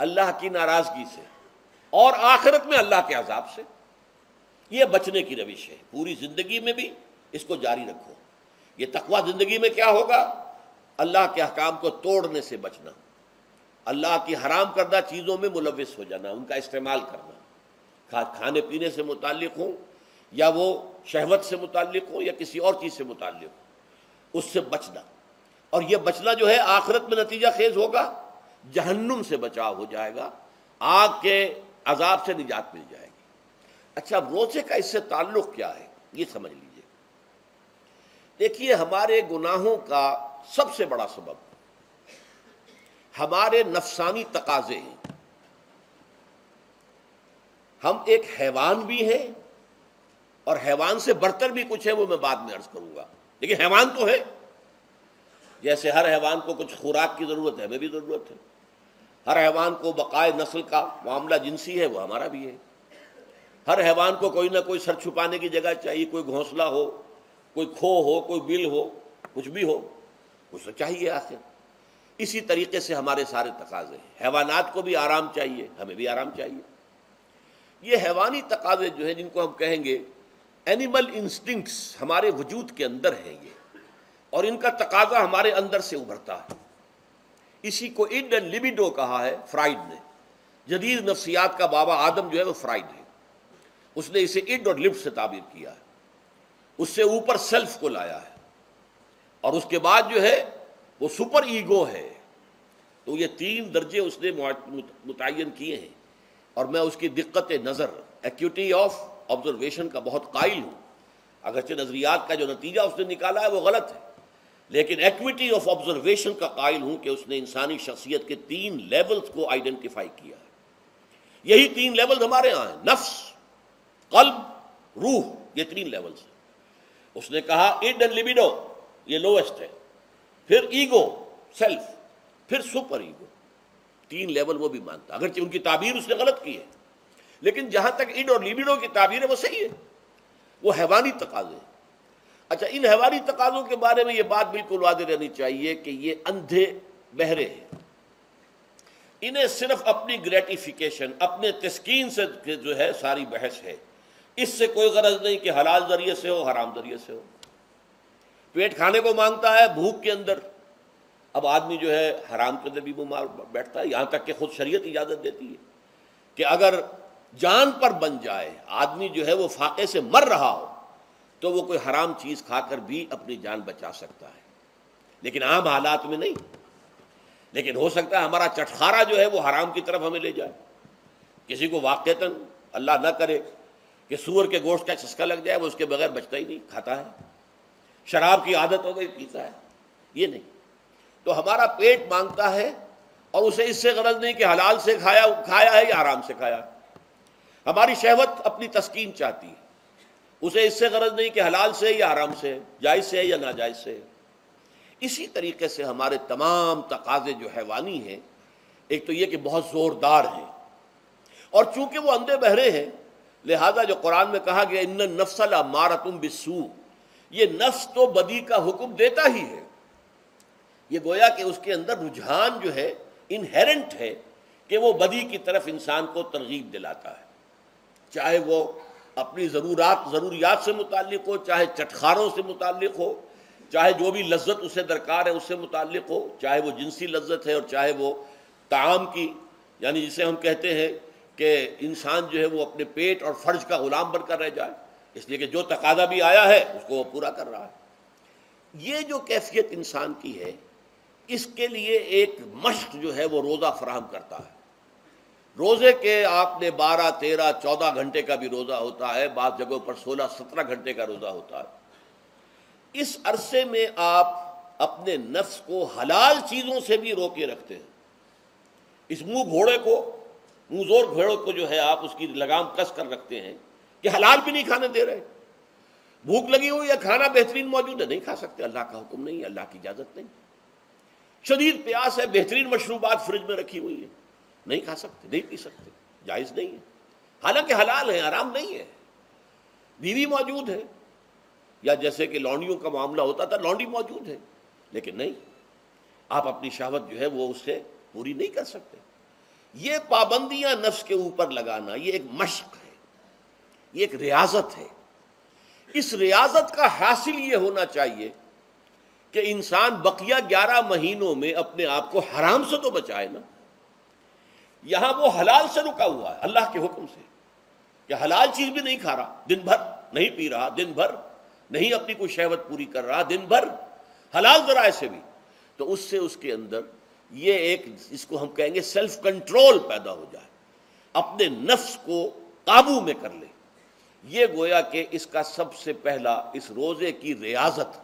अल्लाह की नाराज़गी से और आखिरत में अल्लाह के अजाब से। ये बचने की रविश है। पूरी ज़िंदगी में भी इसको जारी रखो। ये तकवा ज़िंदगी में क्या होगा? अल्लाह के अहकाम को तोड़ने से बचना, अल्लाह की हराम करदा चीज़ों में मुलविस हो जाना, उनका इस्तेमाल करना, खा खाने पीने से मुताल्लिक़ हो या वो शहवत से मुताल्लिक़ हो या किसी और चीज़ से मुताल्लिक़ हो, उससे बचना। और ये बचना जो है आखिरत में नतीजा खेज होगा, जहन्नुम से बचाव हो जाएगा, आग के अजाब से निजात मिल जाएगी। अच्छा, रोज़े का इससे ताल्लुक़ क्या है ये समझ लीजिए। देखिए हमारे गुनाहों का सबसे बड़ा सबब हमारे नफसानी तकाजे हैं। हम एक हैवान भी हैं और हैवान से बढ़कर भी कुछ है, वो मैं बाद में अर्ज करूंगा। लेकिन हैवान तो है, जैसे हर हैवान को कुछ खुराक की ज़रूरत है, हमें भी ज़रूरत है। हर हैवान को बकाए नस्ल का मामला जिनसी है, वो हमारा भी है। हर हैवान को कोई ना कोई सर छुपाने की जगह चाहिए, कोई घोंसला हो, कोई खो हो, कोई बिल हो, कुछ भी हो, कुछ तो चाहिए आखिर। इसी तरीके से हमारे सारे तकाजे हैं। हैवानात को भी आराम चाहिए, हमें भी आराम चाहिए। ये हैवानी तकाजे जो है, जिनको हम कहेंगे एनिमल इंस्टिंक्ट्स, हमारे वजूद के अंदर हैं ये, और इनका तकाजा हमारे अंदर से उभरता है। इसी को इड एंड लिबिडो कहा है फ्राइड ने। जदीद नफ्सियात का बाबा आदम जो है वो फ्राइड है, उसने इसे इड और लिब से ताबीर किया है, उससे ऊपर सेल्फ को लाया है, और उसके बाद जो है वो सुपर ईगो है। तो ये तीन दर्जे उसने मुतय्यन किए हैं, और मैं उसकी दिक्कत नज़र, एक्यूटी ऑफ ऑब्जर्वेशन का बहुत कायल हूँ। अगरचे नज़रियात का जो नतीजा उसने निकाला है वो गलत है, लेकिन एक्विटी ऑफ ऑब्जर्वेशन का कायल हूँ कि उसने इंसानी शख्सियत के तीन लेवल्स को आइडेंटिफाई किया है। यही तीन लेवल्स हमारे यहाँ हैं, नफ्स, क़ल्ब, रूह, ये तीन लेवल्स हैं। उसने कहा इड एंड लिबिडो, ये लोएस्ट है, फिर ईगो सेल्फ, फिर सुपर ईगो। तीन लेवल वो भी मानता, अगरचे उनकी ताबीर उसने गलत की है, लेकिन जहाँ तक इड और लिबिडो की ताबीर है वो सही है, वो हैवानी तकाज़े। अच्छा, इन हैवानी तकाज़ों के बारे में ये बात बिल्कुल वादे रहनी चाहिए कि ये अंधे बहरे हैं। इन्हें सिर्फ अपनी ग्रेटिफिकेशन, अपने तस्कीन से जो है सारी बहस है। इससे कोई गरज नहीं कि हलाल जरिए से हो, हराम जरिए से हो। पेट खाने को मांगता है भूख के अंदर, अब आदमी जो है हराम के अंदर भी बीमार बैठता है। यहाँ तक कि खुद शरीयत इजाज़त देती है कि अगर जान पर बन जाए, आदमी जो है वो फाके से मर रहा हो तो वो कोई हराम चीज़ खाकर भी अपनी जान बचा सकता है, लेकिन आम हालात में नहीं। लेकिन हो सकता है हमारा चटखारा जो है वो हराम की तरफ हमें ले जाए। किसी को वाक़तन, अल्लाह ना करे, कि सूअर के गोश्त का चस्का लग जाए, वो उसके बगैर बचता ही नहीं, खाता है। शराब की आदत हो गई, पीता है, ये नहीं। तो हमारा पेट मांगता है और उसे इससे गरज नहीं कि हलाल से खाया खाया है या हराम से खाया। हमारी शहवत अपनी तस्कीन चाहती है, उसे इससे गरज नहीं कि हलाल से या हराम से, जायज़ से या नाजायज़ से। इसी तरीके से हमारे तमाम तकाजे जो हैवानी हैं, एक तो ये कि बहुत ज़ोरदार हैं, और चूँकि वो अंधे बहरे हैं लिहाजा जो कुरान में कहा गया इन्ना नफ्सल अमारतुम बिस्सू, ये नफ्स तो बदी का हुक्म देता ही है। ये गोया कि उसके अंदर रुझान जो है इनहेरेंट है कि वो बदी की तरफ इंसान को तरगीब दिलाता है, चाहे वो अपनी ज़रूरात ज़रूरियात से मुताल्लिक़ हो, चाहे चटखारों से मुताल्लिक़ हो, चाहे जो भी लज्जत उसे दरकार है उससे मुताल्लिक़ हो, चाहे वो जिनसी लज्जत है और चाहे वो ताम की, यानी जिसे हम कहते हैं कि इंसान जो है वो अपने पेट और फ़र्ज का ग़ुलाम बनकर रह जाए, इसलिए कि जो तकादा भी आया है उसको वो पूरा कर रहा है। ये जो कैफियत इंसान की है, इसके लिए एक मश्क जो है वो रोज़ा फराहम करता है। रोज़े के आपने बारह तेरह चौदह घंटे का भी रोज़ा होता है, बाद जगहों पर सोलह सत्रह घंटे का रोज़ा होता है। इस अरसे में आप अपने नफ्स को हलाल चीज़ों से भी रोके रखते हैं। इस मुँह घोड़े को, मुँह जोर घोड़े को जो है आप उसकी लगाम कस कर रखते हैं कि हलाल भी नहीं खाने दे रहे। भूख लगी हुई या खाना बेहतरीन मौजूद है, नहीं खा सकते, अल्लाह का हुक्म नहीं है, अल्लाह की इजाज़त नहीं। शदीद प्यास है, बेहतरीन मशरूबात फ्रिज में रखी हुई है, नहीं खा सकते, नहीं पी सकते, जायज़ नहीं है, हालांकि हलाल है, आराम नहीं है। बीवी मौजूद है, या जैसे कि लौंडियों का मामला होता था, लौंडी मौजूद है, लेकिन नहीं, आप अपनी शहावत जो है वो उससे पूरी नहीं कर सकते। ये पाबंदियां नफ्स के ऊपर लगाना, ये एक मश्क है, ये एक रियाजत है। इस रियाजत का हासिल ये होना चाहिए कि इंसान बकिया ग्यारह महीनों में अपने आप को हराम से तो बचाए ना। यहां वो हलाल से रुका हुआ है अल्लाह के हुक्म से, कि हलाल चीज भी नहीं खा रहा, दिन भर नहीं पी रहा, दिन भर नहीं अपनी कोई शहवत पूरी कर रहा, दिन भर हलाल जराए से भी, तो उससे उसके अंदर ये एक, इसको हम कहेंगे सेल्फ कंट्रोल पैदा हो जाए, अपने नफ्स को काबू में कर ले। ये गोया कि इसका सबसे पहला, इस रोज़े की रियाजत,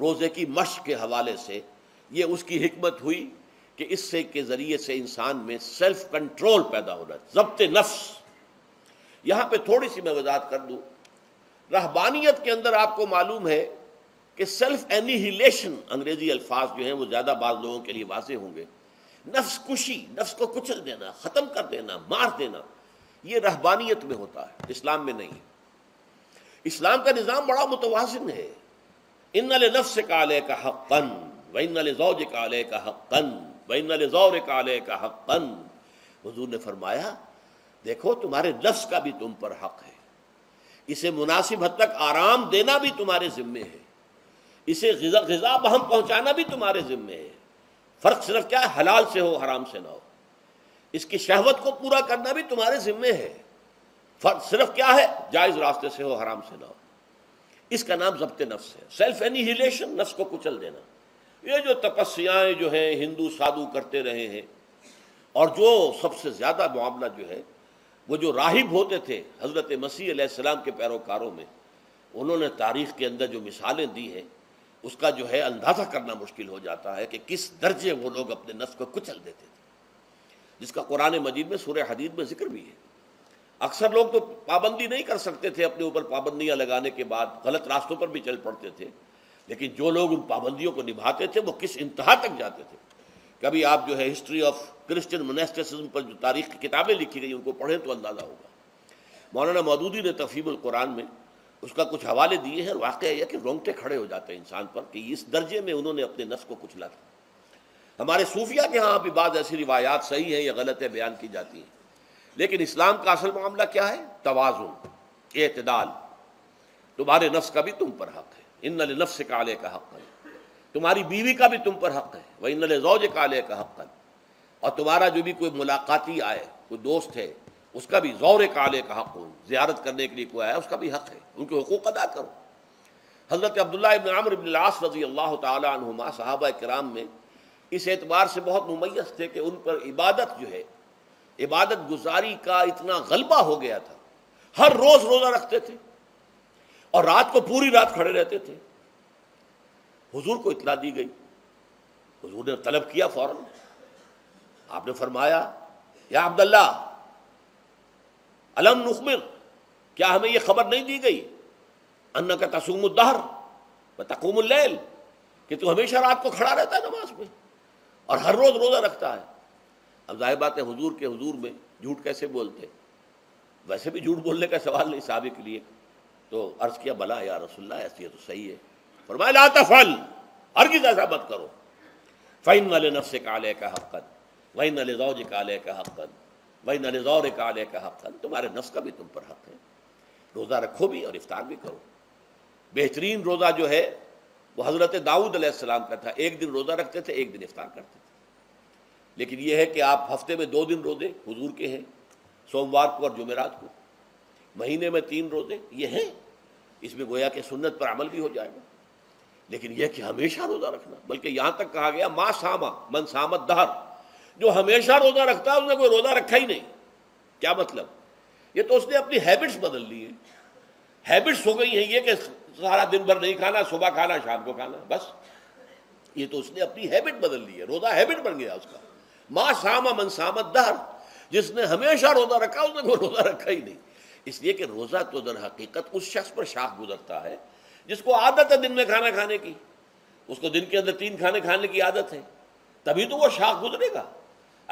रोज़े की मश्क के हवाले से ये उसकी हिकमत हुई कि इससे के ज़रिए से इंसान में सेल्फ कंट्रोल पैदा हो रहा है, ज़ब्त नफ्स। यहाँ पे थोड़ी सी मैं वजाहत कर दूँ, रहबानियत के अंदर आपको मालूम है कि सेल्फ एनिहिलेशन, अंग्रेज़ी अल्फाज जो हैं वो ज़्यादा बाज़ लोगों के लिए वाज़े होंगे, नफ्स कुशी, नफ्स को कुचल देना, ख़त्म कर देना, मार देना, ये रहबानियत में होता है, इस्लाम में नहीं है। इस्लाम का निज़ाम बड़ा मुतवाज़िन है। इन्ना ले नफ्स का अलैका हक़्क़न व इन्ना ले ज़ौज का अलैका हक़्क़न व इन्ना ले ज़ौर का अलैका हक़्क़न। हुज़ूर ने फरमाया, देखो तुम्हारे नफ्स का भी तुम पर हक़ है, इसे मुनासिब हद तक आराम देना भी तुम्हारे ज़िम्मे है, इसे ग़िज़ा ग़िज़ा बहम पहुँचाना भी तुम्हारे ज़िम्मे है। फ़र्क सिर्फ क्या है, हलाल से हो, हराम से ना हो। इसकी शहवत को पूरा करना भी तुम्हारे ज़िम्मे है, फ़र्क सिर्फ क्या है, जायज़ रास्ते से हो, हराम से ना हो। इसका नाम ज़ब्त नफ्स है, सेल्फ एनिहिलेशन, नफ्स को कुचल देना। ये जो तपस्याएँ जो हैं हिंदू साधु करते रहे हैं, और जो सबसे ज़्यादा मामला जो है वो जो राहिब होते थे हज़रत मसीह अलैहिस्सलाम के पैरोकारों में, उन्होंने तारीख़ के अंदर जो मिसालें दी हैं उसका जो है अंदाज़ा करना मुश्किल हो जाता है कि किस दर्जे वो लोग अपने नफ्स को कुचल देते थे, जिसका कुरान मजीद में सूरह हदीद में जिक्र भी है। अक्सर लोग तो पाबंदी नहीं कर सकते थे, अपने ऊपर पाबंदियां लगाने के बाद गलत रास्तों पर भी चल पड़ते थे, लेकिन जो लोग उन पाबंदियों को निभाते थे वो किस इंतहा तक जाते थे। कभी आप जो है हिस्ट्री ऑफ क्रिश्चियन मोनेस्टिसिज्म पर जो तारीख़ की किताबें लिखी गई उनको पढ़ें तो अंदाज़ा होगा। मौलाना मौदूदी ने तफहीमुल कुरान में उसका कुछ हवाले दिए हैं, वाक़या यह कि रोंगटे खड़े हो जाते हैं इंसान पर कि इस दर्जे में उन्होंने अपने नफ्स को कुचला था। हमारे सूफिया के यहाँ भी बाद ऐसी रिवायात सही हैं या गलत है बयान की जाती हैं, लेकिन इस्लाम का असल मामला क्या है, तवाज़ुन, एतदाल। तुम्हारे नफ्स का भी तुम पर हक़ है, इन्ना लिनफ्स का अलैका हक़्क़न। तुम्हारी बीवी का भी तुम पर हक़ है, व इन्ना लिज़ौज का अलैका हक़्क़न। और तुम्हारा जो भी कोई मुलाकाती आए, कोई दोस्त है, उसका भी ज़ौर का अलैका हक़्क़न, ज़ियारत करने के लिए कोई आया उसका भी हक़ है, उनके हुकूक़ अदा करो। हज़रत अब्दुल्लाह इब्न अम्र इब्न अल-आस रज़ियल्लाहु तआला अन्हुमा सहाबा किराम में इस एतबार से बहुत मुमय्यज़ थे कि उन पर इबादत जो है, इबादत गुजारी का इतना गलबा हो गया था, हर रोज रोजा रखते थे और रात को पूरी रात खड़े रहते थे। हुजूर को इतला दी गई, हुजूर ने तलब किया फौरन। आपने फरमाया, या अब्दुल्लाह अलम नुखबिर, क्या हमें यह खबर नहीं दी गई, अन्नका तसूमुद्दहर व तकूमुल लैल, कि तू हमेशा रात को खड़ा रहता है नमाज में और हर रोज रोजा रखता है। अब जाहिर बात है हुजूर के हुजूर में झूठ कैसे बोलते, वैसे भी झूठ बोलने का सवाल नहीं साहब के लिए। तो अर्ज किया भला या रसूलल्लाह ऐसी तो सही है। फरमाया ला तफल, हरगिज़ ऐसा मत करो। फ़इन लिनफ़्सिका अलैका हक़्क़न वइन लिज़ौजिका अलैका हक़्क़न वइन लिज़ौरिका अलैका हक़्क़न, तुम्हारे नफ्स का भी तुम पर हक है, रोज़ा रखो भी और इफ्तार भी करो। बेहतरीन रोज़ा जो है वो हज़रत दाऊद अलैहिस्सलाम का था, एक दिन रोज़ा रखते थे एक दिन इफ्तार करते थे। लेकिन यह है कि आप हफ्ते में दो दिन रोज़े हुजूर के हैं, सोमवार को और जुमेरात को, महीने में तीन रोज़े ये हैं। इसमें गोया कि सुन्नत पर अमल भी हो जाएगा, लेकिन यह कि हमेशा रोज़ा रखना, बल्कि यहाँ तक कहा गया माँ सामा मन सामत दहर, जो हमेशा रोज़ा रखता है उसने कोई रोज़ा रखा ही नहीं। क्या मतलब? ये तो उसने अपनी हैबिट्स बदल ली है, हैबिट्स हो गई हैं ये कि सारा दिन भर नहीं खाना, सुबह खाना शाम को खाना, बस। ये तो उसने अपनी हैबिट बदल ली है, रोज़ा हैबिट बन गया उसका। माँ सामा मन सामत दहर, जिसने हमेशा रोज़ा रखा उसने कोई रोज़ा रखा ही नहीं। इसलिए कि रोज़ा तो दर हकीकत उस शख्स पर शाख गुजरता है जिसको आदत है दिन में खाना खाने की, उसको दिन के अंदर तीन खाने खाने की आदत है, तभी तो वो शाख गुजरेगा।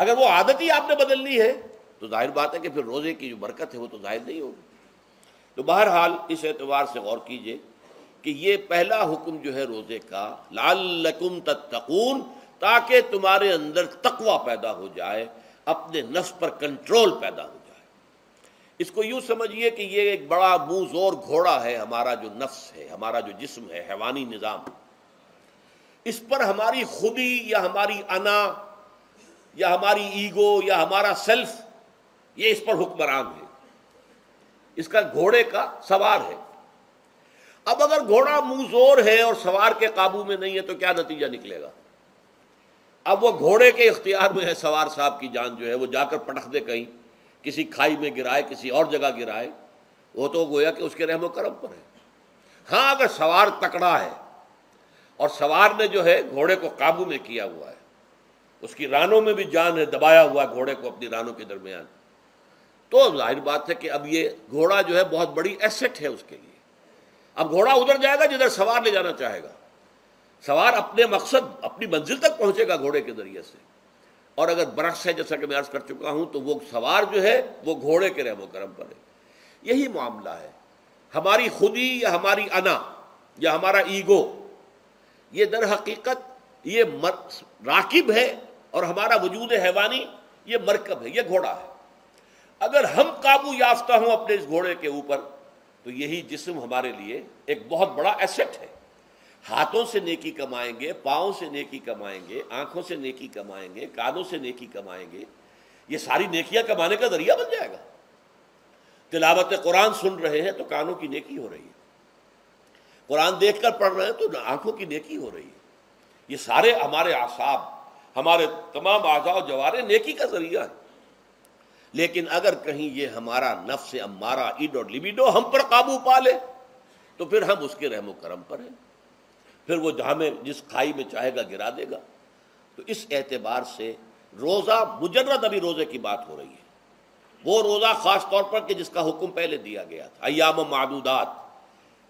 अगर वो आदत ही आपने बदल ली है तो जाहिर बात है कि फिर रोज़े की जो बरकत है वो तो जाहिर नहीं होगी। तो बहरहाल इस एतवार से गौर कीजिए कि ये पहला हुक्म जो है रोज़े का, लअल्लकुम तत्तकून, ताकि तुम्हारे अंदर तकवा पैदा हो जाए, अपने नफ्स पर कंट्रोल पैदा हो जाए। इसको यूँ समझिए कि ये एक बड़ा मुँह जोर घोड़ा है, हमारा जो नफ्स है, हमारा जो जिस्म है, हैवानी निज़ाम, इस पर हमारी खुदी या हमारी अना या हमारी ईगो या हमारा सेल्फ, ये इस पर हुक्मरान है, इसका घोड़े का सवार है। अब अगर घोड़ा मुँह जोर है और सवार के काबू में नहीं है तो क्या नतीजा निकलेगा? अब वो घोड़े के इख्तियार में है, सवार साहब की जान जो है वो जाकर पटक दे, कहीं किसी खाई में गिराए, किसी और जगह गिराए, वो तो गोया कि उसके रहमो करम पर है। हाँ, अगर सवार तकड़ा है और सवार ने जो है घोड़े को काबू में किया हुआ है, उसकी रानों में भी जान है, दबाया हुआ है घोड़े को अपनी रानों के दरमियान, तो जाहिर बात है कि अब ये घोड़ा जो है बहुत बड़ी एसेट है उसके लिए। अब घोड़ा उधर जाएगा जिधर सवार ले जाना चाहेगा, सवार अपने मकसद अपनी मंजिल तक पहुंचेगा घोड़े के जरिए से। और अगर बरक्स है, जैसा कि मैं अर्ज कर चुका हूं, तो वो सवार जो है वो घोड़े के रहमो करम पर है। यही मामला है, हमारी खुदी या हमारी अना या हमारा ईगो, ये दर हकीकत ये राकिब है और हमारा वजूद हैवानी ये मरकब है, ये घोड़ा है। अगर हम काबू याफ्ता हों अपने इस घोड़े के ऊपर तो यही जिस्म हमारे लिए एक बहुत बड़ा एसेट है। हाथों से नेकी कमाएंगे, पाँव से नेकी कमाएंगे, आँखों से नेकी कमाएंगे, कानों से नेकी कमाएंगे, ये सारी नेकियां कमाने का जरिया बन जाएगा। तिलावत कुरान सुन रहे हैं तो कानों की नेकी हो रही है, कुरान देखकर पढ़ रहे हैं तो आँखों की नेकी हो रही है। ये सारे हमारे आसाब, हमारे तमाम आज़ाव जवारे नेकी का जरिया है। लेकिन अगर कहीं ये हमारा नफ्स अम्मारा, इड और लिबिडो हम पर काबू पा ले तो फिर हम उसके रहमो करम पर हैं, फिर वो जहाँ में जिस खाई में चाहेगा गिरा देगा। तो इस एतबार से रोज़ा मुजर्रद, अभी रोज़े की बात हो रही है, वो रोज़ा ख़ास तौर पर कि जिसका हुक्म पहले दिया गया था अय्याम मादूदात,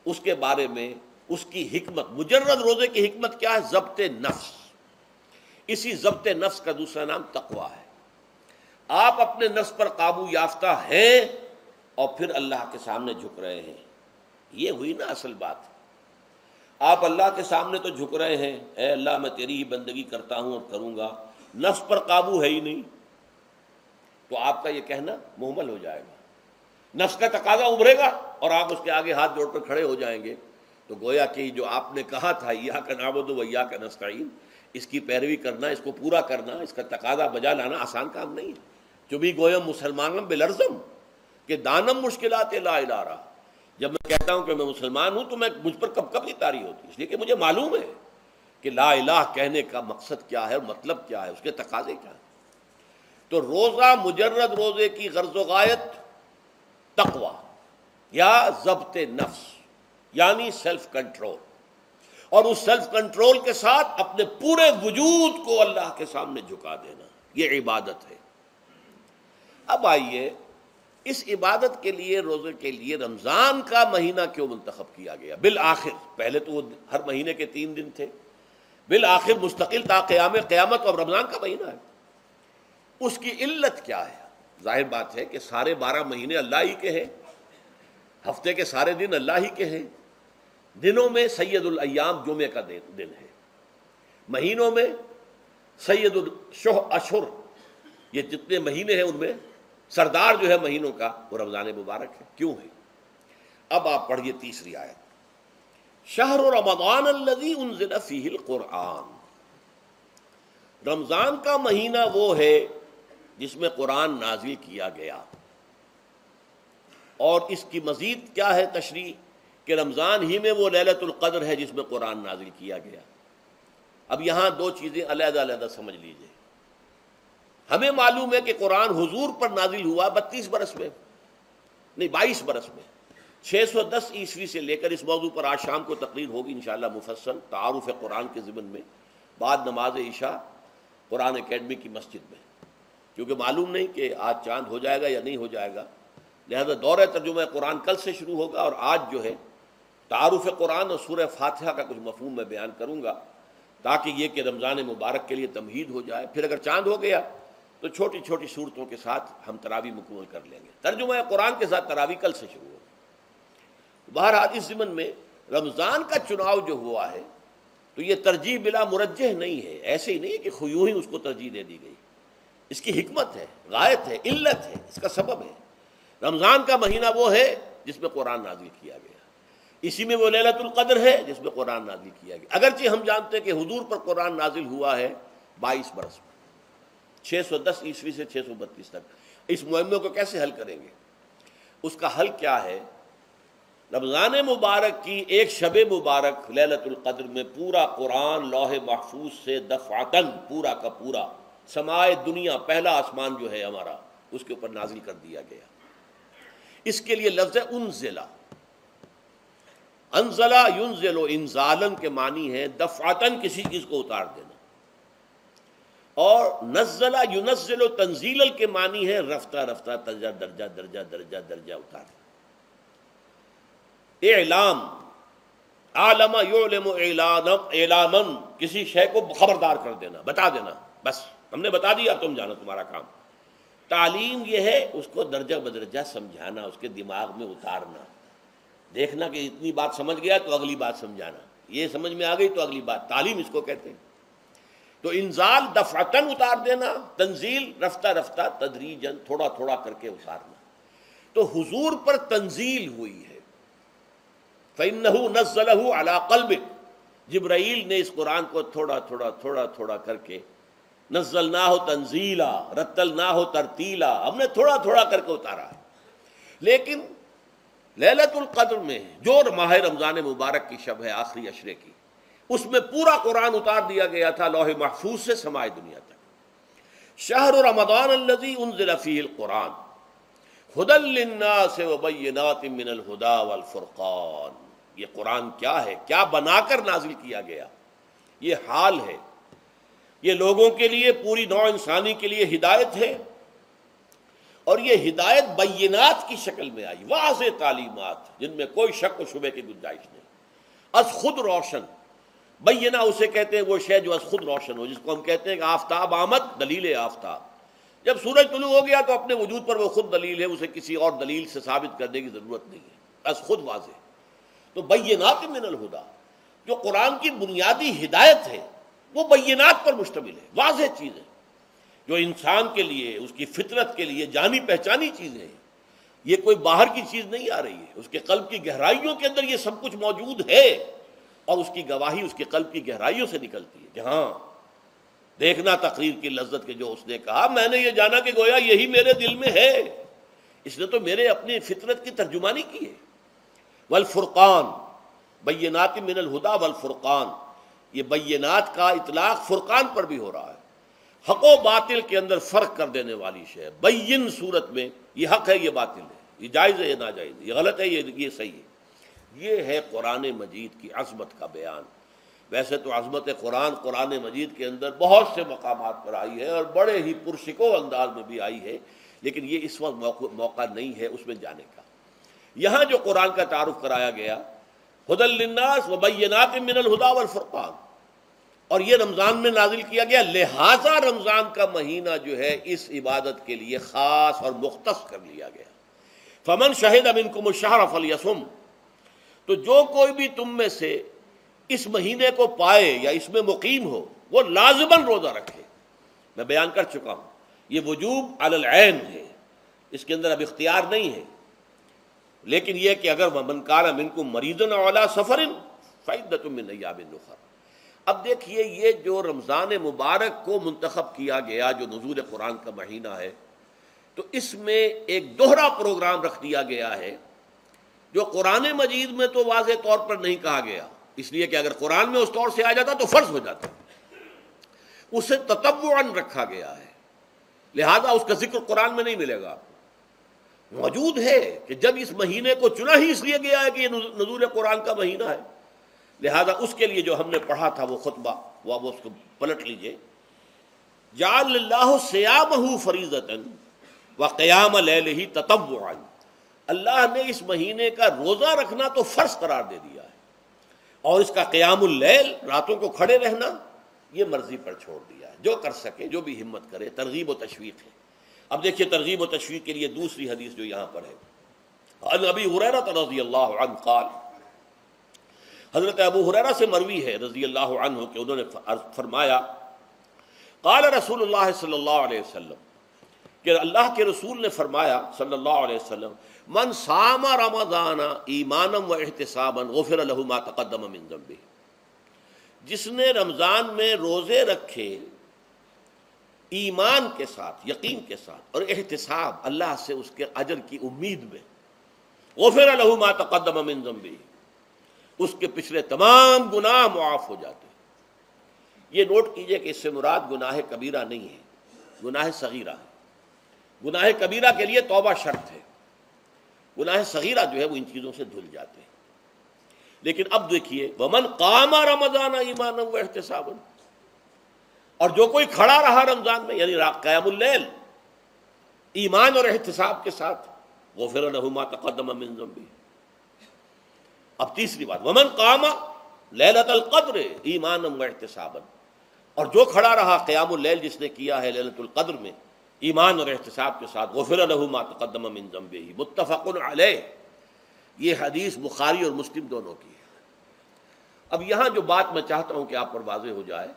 उसके बारे में उसकी हिकमत, मुजर्रद रोज़े की हिकमत क्या है? ज़ब्ते नफ्स। इसी ज़ब्ते नफ्स का दूसरा नाम तकवा है। आप अपने नफ्स पर काबू याफ्ता हैं और फिर अल्लाह के सामने झुक रहे हैं, ये हुई ना असल बात। आप अल्लाह के सामने तो झुक रहे हैं, ऐ अल्लाह मैं तेरी ही बंदगी करता हूँ और करूँगा, नफ्स पर काबू है ही नहीं, तो आपका ये कहना मुहमल हो जाएगा। नफ्स का तकाजा उभरेगा और आप उसके आगे हाथ जोड़कर खड़े हो जाएंगे। तो गोया कि जो आपने कहा था इय्याक नअबुदु व इय्याक नस्तईन, इसकी पैरवी करना, इसको पूरा करना, इसका तकाजा बजा लाना आसान काम नहीं है। चुभी गोयम मुसलमानम बिलर्जम के दानम मुश्किलात ला इलाहा। जब मैं कहता हूँ कि मैं मुसलमान हूँ तो मैं मुझ पर कब कब तारी होती, इसलिए कि मुझे मालूम है कि ला इलाह कहने का मकसद क्या है और मतलब क्या है, उसके तकाजे क्या हैं। तो रोज़ा मुजर्रद रोज़े की गर्ज़ व गायत तकवा या ज़ब्ते नफ्स, यानी सेल्फ कंट्रोल, और उस सेल्फ कंट्रोल के साथ अपने पूरे वजूद को अल्लाह के सामने झुका देना, ये इबादत है। अब आइए, इस इबादत के लिए, रोज़े के लिए रमज़ान का महीना क्यों मुंतखब किया गया? बिल आखिर, पहले तो वो हर महीने के तीन दिन थे, बिल आखिर मुस्तकिल ता क़याम क़यामत और रमज़ान का महीना है। उसकी इल्लत क्या है? जाहिर बात है कि सारे बारह महीने अल्लाह ही के हैं, हफ्ते के सारे दिन अल्लाह ही के हैं। दिनों में सैयदुल अय्याम जुमे का दिन है, महीनों में सैयदुल शह अशुर, ये जितने महीने हैं उनमें सरदार जो है महीनों का वो रमज़ान मुबारक है। क्यों है? अब आप पढ़िए तीसरी आयत, शहर रमज़ान अल्लज़ी उनज़िला फ़ीहिल क़ुरआन, रमज़ान का महीना वो है जिसमें कुरान नाजिल किया गया। और इसकी मजीद क्या है तशरीह कि रमज़ान ही में वो लैलतुल क़द्र है जिसमें कुरान नाजिल किया गया। अब यहाँ दो चीज़ें अलग अलग समझ लीजिए। हमें मालूम है कि कुरान हुजूर पर नाजिल हुआ बत्तीस बरस में, नहीं बाईस बरस में, छः सौ दस ईस्वी से लेकर। इस मौजू पर आज शाम को तकरीर होगी इंशाअल्लाह मुफस्सल तारुफ़ कुरान के ज़िमन में, बाद नमाज ईशा कुरान एकेडमी की मस्जिद में, क्योंकि मालूम नहीं कि आज चांद हो जाएगा या नहीं हो जाएगा, लिहाजा दौरे तर्जुमा कुरान कल से शुरू होगा। और आज जो है तारुफ़ कुरान और सूरह फातिहा का कुछ मफहूम मैं बयान करूँगा, ताकि ये कि रमज़ान मुबारक के लिए तमहीद हो जाए। फिर अगर चांद हो गया तो छोटी छोटी सूरतों के साथ हम तरावी मुकम्मल कर लेंगे। तर्जुमा कुरान के साथ तरावी कल से शुरू होगी। बहरहाल इस ज़िमन में रमज़ान का चुनाव जो हुआ है तो ये तरजीह बिला मुरज्जह नहीं है, ऐसे ही नहीं कि खुयूं ही उसको तरजीह दे दी गई। इसकी हिकमत है, गायत है, इल्लत है, इसका सबब है। रमज़ान का महीना वो है जिसमें कुरान नाजिल किया गया, इसी में वो लैलतुल क़द्र है जिसमें कुरान नाजिल किया गया। अगरचे हम जानते हैं कि हुजूर पर कुरान नाजिल हुआ है बाईस बरस में, छः सौ दस ईस्वी से छः सौ बत्तीस तक। इस मुअम्मे को कैसे हल करेंगे? उसका हल क्या है? रमज़ान मुबारक की एक शब मुबारक लैलतुल क़द्र में पूरा कुरान लौहे महफूज से दफ़अतन पूरा का पूरा समाए दुनिया, पहला आसमान जो है हमारा, उसके ऊपर नाजिल कर दिया गया। इसके लिए लफ्ज़ उनज़िला, अनज़ला युनज़िलो इन्ज़ालन के मानी है दफ़अतन किसी चीज़ को उतार देना, और नज़ला युनज़िलो तंज़ीलन के मानी है रफ्ता रफ्ता दर्जा दर्जा दर्जा दर्जा दर्जा उतारना। एलाम, आलमा युलम एलानम एलामन, किसी शय को खबरदार कर देना, बता देना, बस हमने बता दिया, तुम जानो तुम्हारा काम। तालीम यह है उसको दर्जा बदर्जा समझाना, उसके दिमाग में उतारना, देखना कि इतनी बात समझ गया तो अगली बात समझाना, ये समझ में आ गई तो अगली बात, तालीम इसको कहते हैं। तो इंजाल दफ़अतन उतार देना, तंजील रफ्ता रफ्ता तदरीजन थोड़ा थोड़ा करके उतारना। तो हुजूर पर तंजील हुई है, फ़इन्नहु नज़्ज़लहु अला क़ल्बिक, जिब्राइल ने इस कुरान को थोड़ा थोड़ा थोड़ा थोड़ा करके, नज़्ज़लनाहु तंज़ीला रत्तलनाहु तरतीला, हमने थोड़ा थोड़ा करके उतारा है। लेकिन लैलतुल क़द्र में जो माह रमज़ान मुबारक की शब है, आखिरी अशरे की, उसमें पूरा कुरान उतार दिया गया था लौहे महफूज से समाए दुनिया तक। शहरु रमज़ान अल्लज़ी उनज़िला फ़ीहिल कुरान हुदल लिन्नास व बय्यिनातिन मिनल हुदा वल फ़ुरक़ान, ये कुरान क्या है, क्या बनाकर नाजिल किया गया, ये हाल है, ये लोगों के लिए, पूरी नौ इंसानी के लिए हिदायत है। और ये हिदायत बय्यनात की शक्ल में आई, वाज़े तालीमात जिनमें कोई शक व शुबे की गुंजाइश नहीं, अज़ खुद रोशन। बय्यना उसे कहते हैं वो शय जो अज़ खुद रोशन हो, जिसको हम कहते हैं कि आफ्ताब आमद, दलील आफ्ताब, जब सूरज तुलू हो गया तो अपने वजूद पर वो खुद दलील है, उसे किसी और दलील से साबित करने की ज़रूरत नहीं है, अज़ खुद वाज़े। तो बय्यनात मिनल हुदा, जो कुरान की बुनियादी हिदायत है वो बय्यनात पर मुश्तमिल है, वाज़े चीज़ है, जो इंसान के लिए, उसकी फितरत के लिए जानी पहचानी चीज़ें हैं। ये कोई बाहर की चीज़ नहीं आ रही है, उसके कल्ब की गहराइयों के अंदर ये सब कुछ मौजूद है, और उसकी गवाही उसके कल्ब की गहराइयों से निकलती है। जहाँ देखना तकरीर की लज्जत के, जो उसने कहा मैंने ये जाना कि गोया यही मेरे दिल में है, इसने तो मेरे अपनी फितरत की तर्जुमानी की है। वल फुरक़ान, बय्यनात मिनल हुदा वल फुरक़ान, ये बय्यनात का इतलाक़ फुरक़ान पर भी हो रहा है, हक़ व बातिल के अंदर फ़र्क कर देने वाली शय। बय्यन सूरत में ये हक़ है, ये बातिल है, ये जायज़ है, ये नाजायज़ है, ये गलत है, ये ये सही है। ये है कुरान मजीद की अज़मत का बयान। वैसे तो अज़मत कुरान कुरान मजीद के अंदर बहुत से मकामात पर आई है और बड़े ही पुरशिको अंदाज में भी आई है, लेकिन ये इस वक्त मौका नहीं है उसमें जाने का। यहाँ जो कुरान का तारुफ कराया गया, हुदल लिन्नास व बय्यनात मिनल हुदा वल फुरक़ान, और ये रमज़ान में नाजिल किया गया, लिहाजा रमज़ान का महीना जो है इस इबादत के लिए ख़ास और मुख्तस कर लिया गया। फमन शहीद मिनकुम अश-शहर फलयसुम, तो जो कोई भी तुम में से इस महीने को पाए या इसमें मुकीम हो वो लाजमन रोज़ा रखे। मैं बयान कर चुका हूँ ये वजूब अलल ऐन है, इसके अंदर अब इख्तियार नहीं है, लेकिन यह कि अगर मन काना मिनकुम मरीज़न औला सफ़रिन फ़इद्दतुम मिन अय्यामिन उखर। अब देखिए ये जो रमज़ान मुबारक को मुंतखब किया गया जो नुज़ूल कुरान का महीना है, तो इसमें एक दोहरा प्रोग्राम रख दिया गया है जो कुरान मजीद में तो वाज़े तौर पर नहीं कहा गया, इसलिए कि अगर कुरान में उस तौर से आ जाता तो फ़र्ज हो जाता, उसे ततव्वुअन रखा गया है, लिहाजा उसका जिक्र कुरान में नहीं मिलेगा आपको। मौजूद है कि जब इस महीने को चुना ही इसलिए गया है कि ये नुज़ूल कुरान का महीना है, लिहाजा उसके लिए जो हमने पढ़ा था वो खुतबा, वह वो उसको पलट लीजिए। जालल्लाहु सियामहु फरीज़तन व क़ियाम लैलही ततव्वुअन, अल्लाह ने इस महीने का रोज़ा रखना तो फ़र्ज करार दे दिया है और इसका क़ियामुल लैल रातों को खड़े रहना ये मर्ज़ी पर छोड़ दिया है, जो कर सके जो भी हिम्मत करे। तरगीब व तशवीक़ है। अब देखिए तरगीब व तशवीक़ के लिए दूसरी हदीस जो यहाँ पर है, अन अबी हुरैरा रज़ियल्लाहु अन्हु क़ाल, हज़रत अबू हुरैरा से मरवी है रज़ियल्लाहु अन्हु के उन्होंने फरमाया क़ाल रसूलुल्लाह सल्लल्लाहु अलैहि वसल्लम, कि अल्लाह के रसूल ने फरमाया सल्लल्लाहु अलैहि वसल्लम, मन सामा रमज़ाना ईमानम व इहतिसाबन गुफ़िर लहु मा तक़द्दम मिन ज़ंबिही, जिसने रमज़ान में रोज़े रखे ईमान के साथ यकीन के साथ और एहतिसाब अल्लाह से उसके अजर की उम्मीद में, गुफ़िर लहु मा तक़द्दम मिन ज़ंबिही, उसके पिछले तमाम गुनाह मुआफ़ हो जाते हैं। ये नोट कीजिए कि इससे मुराद गुनाह कबीरा नहीं है, गुनाह सगीरा है। गुनाह कबीरा के लिए तौबा शर्त है, गुनाह सगीरा जो है वो इन चीज़ों से धुल जाते हैं। लेकिन अब देखिए वमन कामा रमज़ान ईमान व एहतिसाबन, और जो कोई खड़ा रहा रमज़ान में यानी क़यामुल लैल ईमान और एहतिसाब के साथ, गुफ़िर लहु मा तक़द्दम मिन ज़ंबिही। अब तीसरी बात, वमन कामा लैलतुल क़द्र ईमान व इहतिसाबन, और जो खड़ा रहा क़ियामुल लैल जिसने किया है लैलतुल क़द्र में ईमान और एहतिसाब के साथ, गुफ़िर लहु मा तक़द्दम मिन ज़ंबिही मुत्तफ़क़ुन अलैह। ये हदीस बुखारी और मुस्लिम दोनों की है। अब यहाँ जो बात मैं चाहता हूँ कि आप पर वाज़े हो जाए,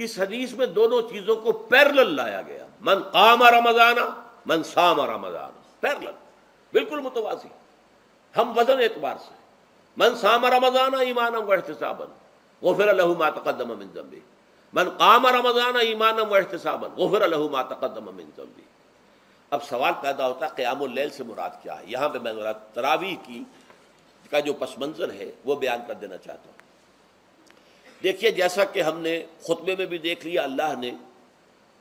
इस हदीस में दोनों चीज़ों को पैरेलल लाया गया, मन क़ाम रमज़ाना मन साम रमज़ाना, पैरेलल बिल्कुल मुतवाज़ी हम वज़न एतबार से, मन साम रमज़ाना ईमानम व इहतिसाबन गुफ़िर लहु मा तक़द्दम मिन ज़ंबिही, मन क़ाम रमज़ाना ईमानम व इहतिसाबन गुफ़िर लहु मा तक़द्दम मिन ज़ंबिही। अब सवाल पैदा होता है क़ियामुल लैल से मुराद क्या है। यहाँ पे मैं ज़रा तरावीह की का जो पस मंज़र है वो बयान कर देना चाहता हूँ। देखिए जैसा कि हमने खुतबे में भी देख लिया, अल्लाह ने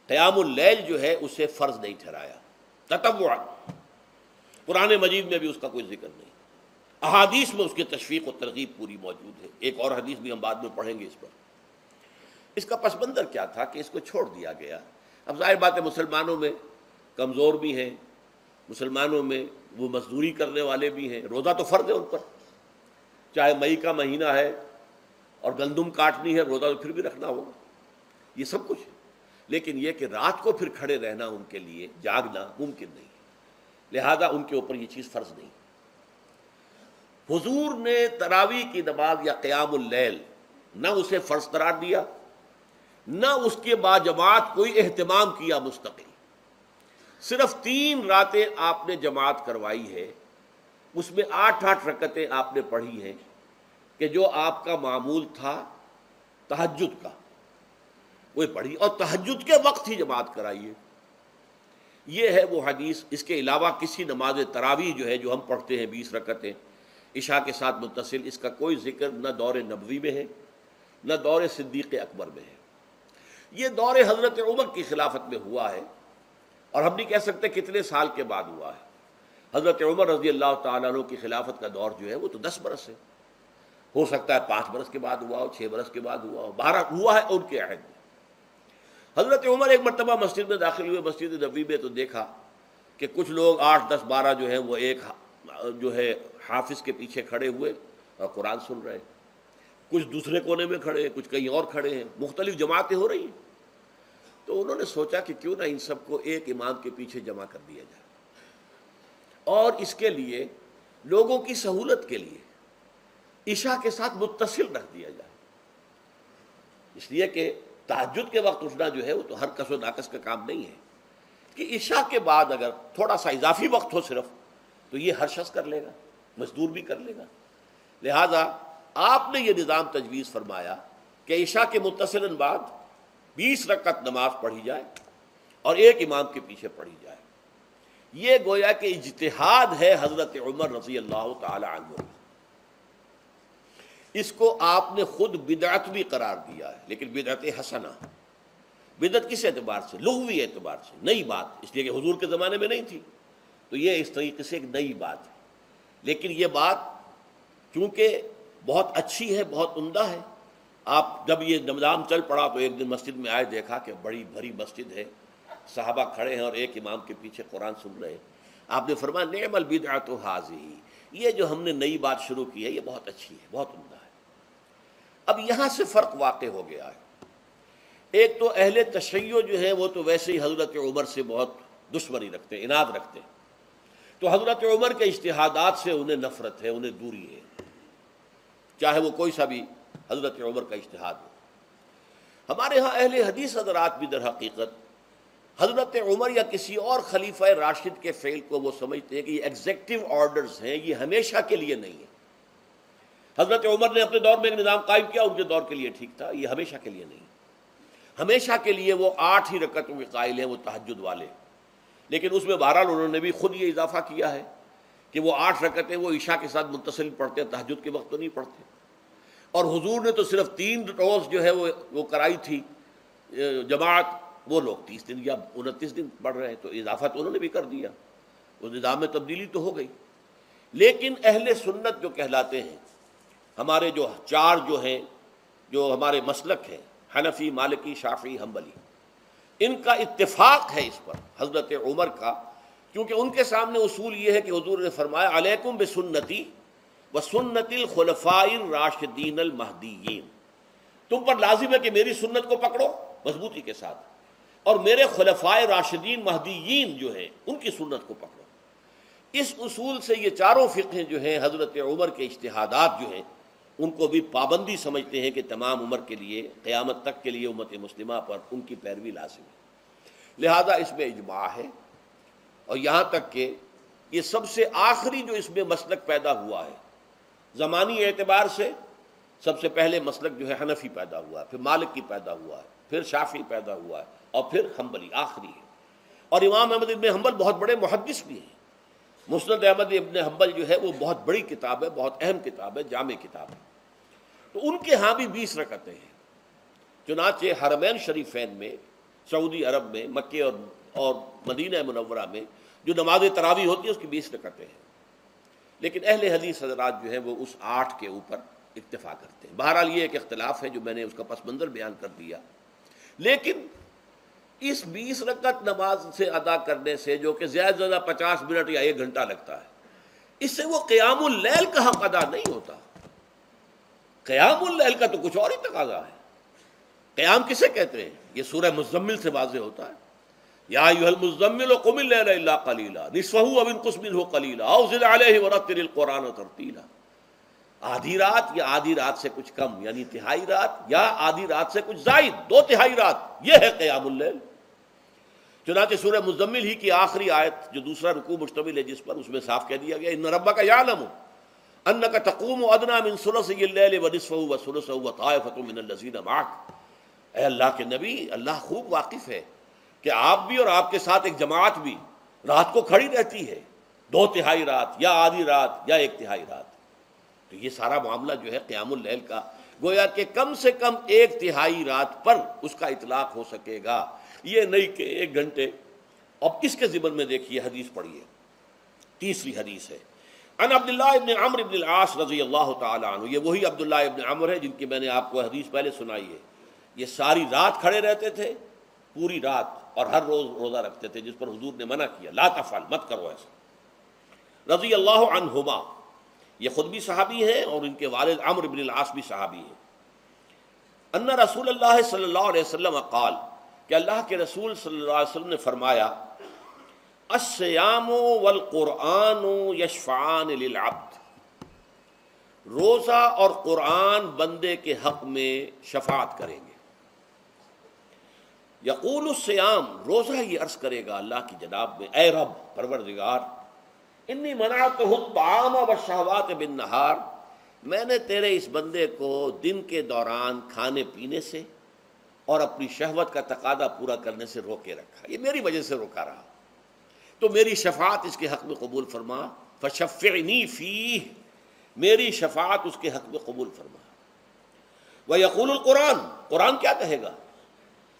क़ियामुल लैल जो है उसे फ़र्ज़ नहीं ठहराया, ततव्वुअन कुरान मजीद में भी उसका कोई जिक्र नहीं, अहादीस में उसकी तशवीक़ और तरगीब पूरी मौजूद है। एक और हदीस भी हम बाद में पढ़ेंगे इस पर। इसका पस मंज़र क्या था कि इसको छोड़ दिया गया। अब जाहिर बात है मुसलमानों में कमज़ोर भी हैं, मुसलमानों में वो मजदूरी करने वाले भी हैं, रोज़ा तो फ़र्ज है उन पर, चाहे मई का महीना है और गंदम काटनी है, रोज़ा तो फिर भी रखना होगा, ये सब कुछ है। लेकिन यह कि रात को फिर खड़े रहना उनके लिए, जागना मुमकिन नहीं, लिहाजा उनके ऊपर ये चीज़ फ़र्ज़ नहीं। हुजूर ने तरावी की नमाज या क़ियामुल लैल ना उसे फ़र्ज करार दिया, ना उसके बाजमात कोई एहतमाम किया मुस्तकिल। सिर्फ तीन रातें आपने जमात करवाई है, उसमें आठ आठ रकतें आपने पढ़ी हैं कि जो आपका मामूल था तहज्जुद का, वही पढ़ी और तहज्जुद के वक्त ही जमात कराइए। यह है वो हदीस। इसके अलावा किसी नमाज तरावी जो है जो हम पढ़ते हैं बीस रकतें इशा के साथ मुतसिल, इसका कोई जिक्र न दौर नबवी में है न दौर सिद्दीक़ अकबर में है। ये दौर हज़रत उमर की खिलाफत में हुआ है और हम नहीं कह सकते कितने साल के बाद हुआ है। हज़रत उमर रज़ी अल्लाह ताला अन्हु की खिलाफत का दौर जो है वो तो दस बरस है, हो सकता है पाँच बरस के बाद हुआ हो, छः बरस के बाद हुआ हो, बारह हुआ है उनके अहद में। हज़रत उमर एक मरतबा मस्जिद में दाखिल हुए मस्जिद नबवी में, तो देखा कि कुछ लोग आठ दस बारह जो है वो एक जो है हाफिज़ के पीछे खड़े हुए और कुरान सुन रहे, कुछ दूसरे कोने में खड़े हैं, कुछ कहीं और खड़े हैं, मुख्तलिफ जमातें हो रही हैं। तो उन्होंने सोचा कि क्यों ना इन सबको एक इमाम के पीछे जमा कर दिया जाए, और इसके लिए लोगों की सहूलत के लिए ईशा के साथ मुत्तसिल रख दिया जाए, इसलिए कि तहज्जुद के वक्त उठना जो है वो तो हर कसो नाकस का काम नहीं है कि ईशा के बाद अगर थोड़ा सा इजाफी वक्त हो सिर्फ, तो ये हर शख्स कर लेगा, मजदूर भी कर लेगा। लिहाजा आपने ये निज़ाम तजवीज़ फरमाया कि ईशा के मुत्तसिलन बाद बीस रकात नमाज पढ़ी जाए और एक इमाम के पीछे पढ़ी जाए। ये गोया कि इज्तिहाद है हज़रत उमर रज़ी अल्लाह तआला अन्हु, इसको आपने खुद बिदअत भी करार दिया है, लेकिन बिदअत हसना। बिदअत किस एतबार से? लुग़वी एतबार से नई बात, इसलिए कि हुजूर के ज़माने में नहीं थी, तो ये इस तरीके से एक नई बात है। लेकिन ये बात चूँकि बहुत अच्छी है, बहुत उम्दा है, आप जब ये निज़ाम चल पड़ा तो एक दिन मस्जिद में आए, देखा कि बड़ी भरी मस्जिद है, सहाबा खड़े हैं और एक इमाम के पीछे कुरान सुन रहे हैं। आपने फरमाया नेमल बिदअतु हाज़िही, ये जो हमने नई बात शुरू की है ये बहुत अच्छी है, बहुत उम्दा है। अब यहाँ से फ़र्क वाक़ हो गया है। एक तो अहले तशय्यो जो है वो तो वैसे ही हज़रत उमर से बहुत दुश्मनी रखते हैं, इनाद रखते हैं, तो हज़रत उमर के इज्तिहादात से उन्हें नफरत है, उन्हें दूरी है, चाहे वो कोई सा भी हज़रत उमर का इज्तिहाद हो। हमारे यहाँ अहले हदीस हज़रात भी दर हकीकत हज़रत उमर या किसी और खलीफा राशिद के फ़ेल को वो समझते हैं कि ये एग्जेक्टिव ऑर्डर्स हैं, ये हमेशा के लिए नहीं है। हज़रत उमर ने अपने दौर में एक निज़ाम कायम किया, उनके दौर के लिए ठीक था, ये हमेशा के लिए नहीं। हमेशा के लिए वो आठ ही रकतों के कायल हैं, वो तहज्जुद वाले, लेकिन उसमें बहरहाल उन्होंने भी खुद ये इजाफा किया है कि वो आठ रकतें वो ईशा के साथ मुत्तसिल पढ़ते हैं, तहज्जुद के वक्त तो नहीं पढ़ते। और हुजूर ने तो सिर्फ तीन रोज़ जो है वो वो कराई थी जमात, वो लोग तीस दिन या उनतीस दिन पढ़ रहे हैं, तो इजाफा तो उन्होंने भी कर दिया, उस निज़ाम में तब्दीली तो हो गई। लेकिन अहले सुन्नत जो कहलाते हैं, हमारे जो चार जो हैं, जो हमारे मसलक हैं, हनफी, मालिकी, शाफी, हम्बली, इनका इत्तिफाक है इस पर हज़रत उमर का, क्योंकि उनके सामने उसूल ये है कि हुजूर ने फरमाया अलैकुम बिसुन्नती व सुन्नतिल खुलफाइर राशिदीन अल महदीयीन, तुम पर लाजिम है कि मेरी सुन्नत को पकड़ो मजबूती के साथ और मेरे खुलफाए राशिदीन महदीयीन जो है उनकी सुन्नत को पकड़ो। इस उसूल से ये चारों फ़िक़्हें जो हैं हज़रत उमर के इज्तिहादात जो हैं उनको भी पाबंदी समझते हैं कि तमाम उम्र के लिए क़यामत तक के लिए उम्मत मुस्लिमा पर उनकी पैरवी लाजिम है। लिहाजा इसमें इजमा है, और यहाँ तक कि ये सबसे आखिरी जो इसमें मसलक पैदा हुआ है ज़मानी एतबार से, सबसे पहले मसलक जो है हनफी पैदा हुआ है, फिर मालिकी पैदा हुआ है, फिर शाफी पैदा हुआ है और फिर हम्बली आखिरी है। और इमाम अहमद इब्न हम्बल बहुत बड़े मुहद्दिस भी हैं। मुस्नद अहमद इब्न हम्बल जो है वो बहुत बड़ी किताब है, बहुत अहम किताब है, जामे किताब है, तो उनके यहाँ भी बीस रकतें हैं। चुनाचे हरमैन शरीफैन में, सऊदी अरब में, मक्के और और मदीना मुनव्वरा में जो नमाज तरावी होती है उसकी बीस रकतें हैं, लेकिन अहले हदीस हजरात जो हैं वो उस आठ के ऊपर इत्तिफा करते हैं। बहरहाल ये एक इख्तलाफ है जो मैंने उसका पस मंज़र बयान कर दिया, लेकिन इस बीस रकत नमाज से अदा करने से जो कि ज़्यादा से ज़्यादा पचास मिनट या एक घंटा लगता है, इससे वो क़ियामुल लैल का हक़ अदा नहीं होता। क़ियामुल लैल का तो कुछ और ही तकाज़ा है। क़ियाम किसे कहते हैं ये सूरह मुज़म्मिल से वाज़ेह होता है, या अय्युहल मुज़म्मिल क़ुम अल-लैला इल्ला क़लीला निस्फ़हू अव इन्क़ुस मिन्हु क़लीला अज़िल अलैहि वरत्तिलिल क़ुरान तरतीला। आधी रात या आधी रात से कुछ कम यानी तिहाई रात या आधी रात से कुछ ज़ायद दो तिहाई रात, यह है क़ियामुल लैल। चुनांचे सूरह मुज़म्मिल ही की आखिरी आयत जो दूसरा रुकू मुश्तमिल है जिस पर, उसमें साफ कह दिया गया इन्न रब्बका यअलमु अन्नका तक़ूमु अदना मिन सुलुसिल लैल व निस्फ़हू व सुलुसहू व ताइफ़तुम मिनल्लज़ीना मअक। ऐ अल्लाह के नबी, अल्लाह खूब वाकिफ़ है कि आप भी और आपके साथ एक जमात भी रात को खड़ी रहती है, दो तिहाई रात या आधी रात या एक तिहाई रात। तो ये सारा मामला जो है क़ियामुल लैल का, गोया कि कम से कम एक तिहाई रात पर उसका इतलाक़ हो सकेगा, ये नहीं कि एक घंटे। अब इसके ज़िमन में देखिए हदीस पढ़िए, तीसरी हदीस है अन अब्दुल्लाह इब्न अम्र इब्न अल-आस रज़ी अल्लाह तआला अन्हु, ये वही अब्दुल्लाह इब्न अम्र है जिनकी मैंने आपको हदीस पहले सुनाई है। ये सारी रात खड़े रहते थे, पूरी रात, और हर रोज़ रोज़ा रखते थे, जिस पर हुजूर ने मना किया ला तफ़अल, मत करो ऐसा। रज़ी अल्लाह अन्हुमा, ये ख़ुद भी सहाबी है और इनके वालिद अम्र इब्न अल-आस भी सहाबी है। अन्ना रसूलल्लाह सल्लल्लाहु अलैहि वसल्लम क़ाल, कि अल्लाह के रसूल सल्लल्लाहु अलैहि वसल्लम ने फरमाया, अस्सियामु वल क़ुरआनु यशफ़ान लिल अब्द, रोज़ा और कुरान बंदे के हक़ में शफ़ाअत करेंगे। यक़ूलु सियाम, रोज़ा ही अर्ज़ करेगा अल्लाह की जनाब में, ए रब परवरदिगार, इन्नी मनाअतहु ताम व शहवात बिन नहार, मैंने तेरे इस बंदे को दिन के दौरान खाने पीने से और अपनी शहवत का तकादा पूरा करने से रोके रखा, ये मेरी वजह से रोका रहा, तो मेरी शफ़ाअत इसके हक़ में कबूल फरमा। फशफ़्फ़िनी फ़ीह, मेरी शफ़ाअत उसके हक़ में कबूल फरमा। व यक़ूलुल कुरान, कुरान क्या कहेगा,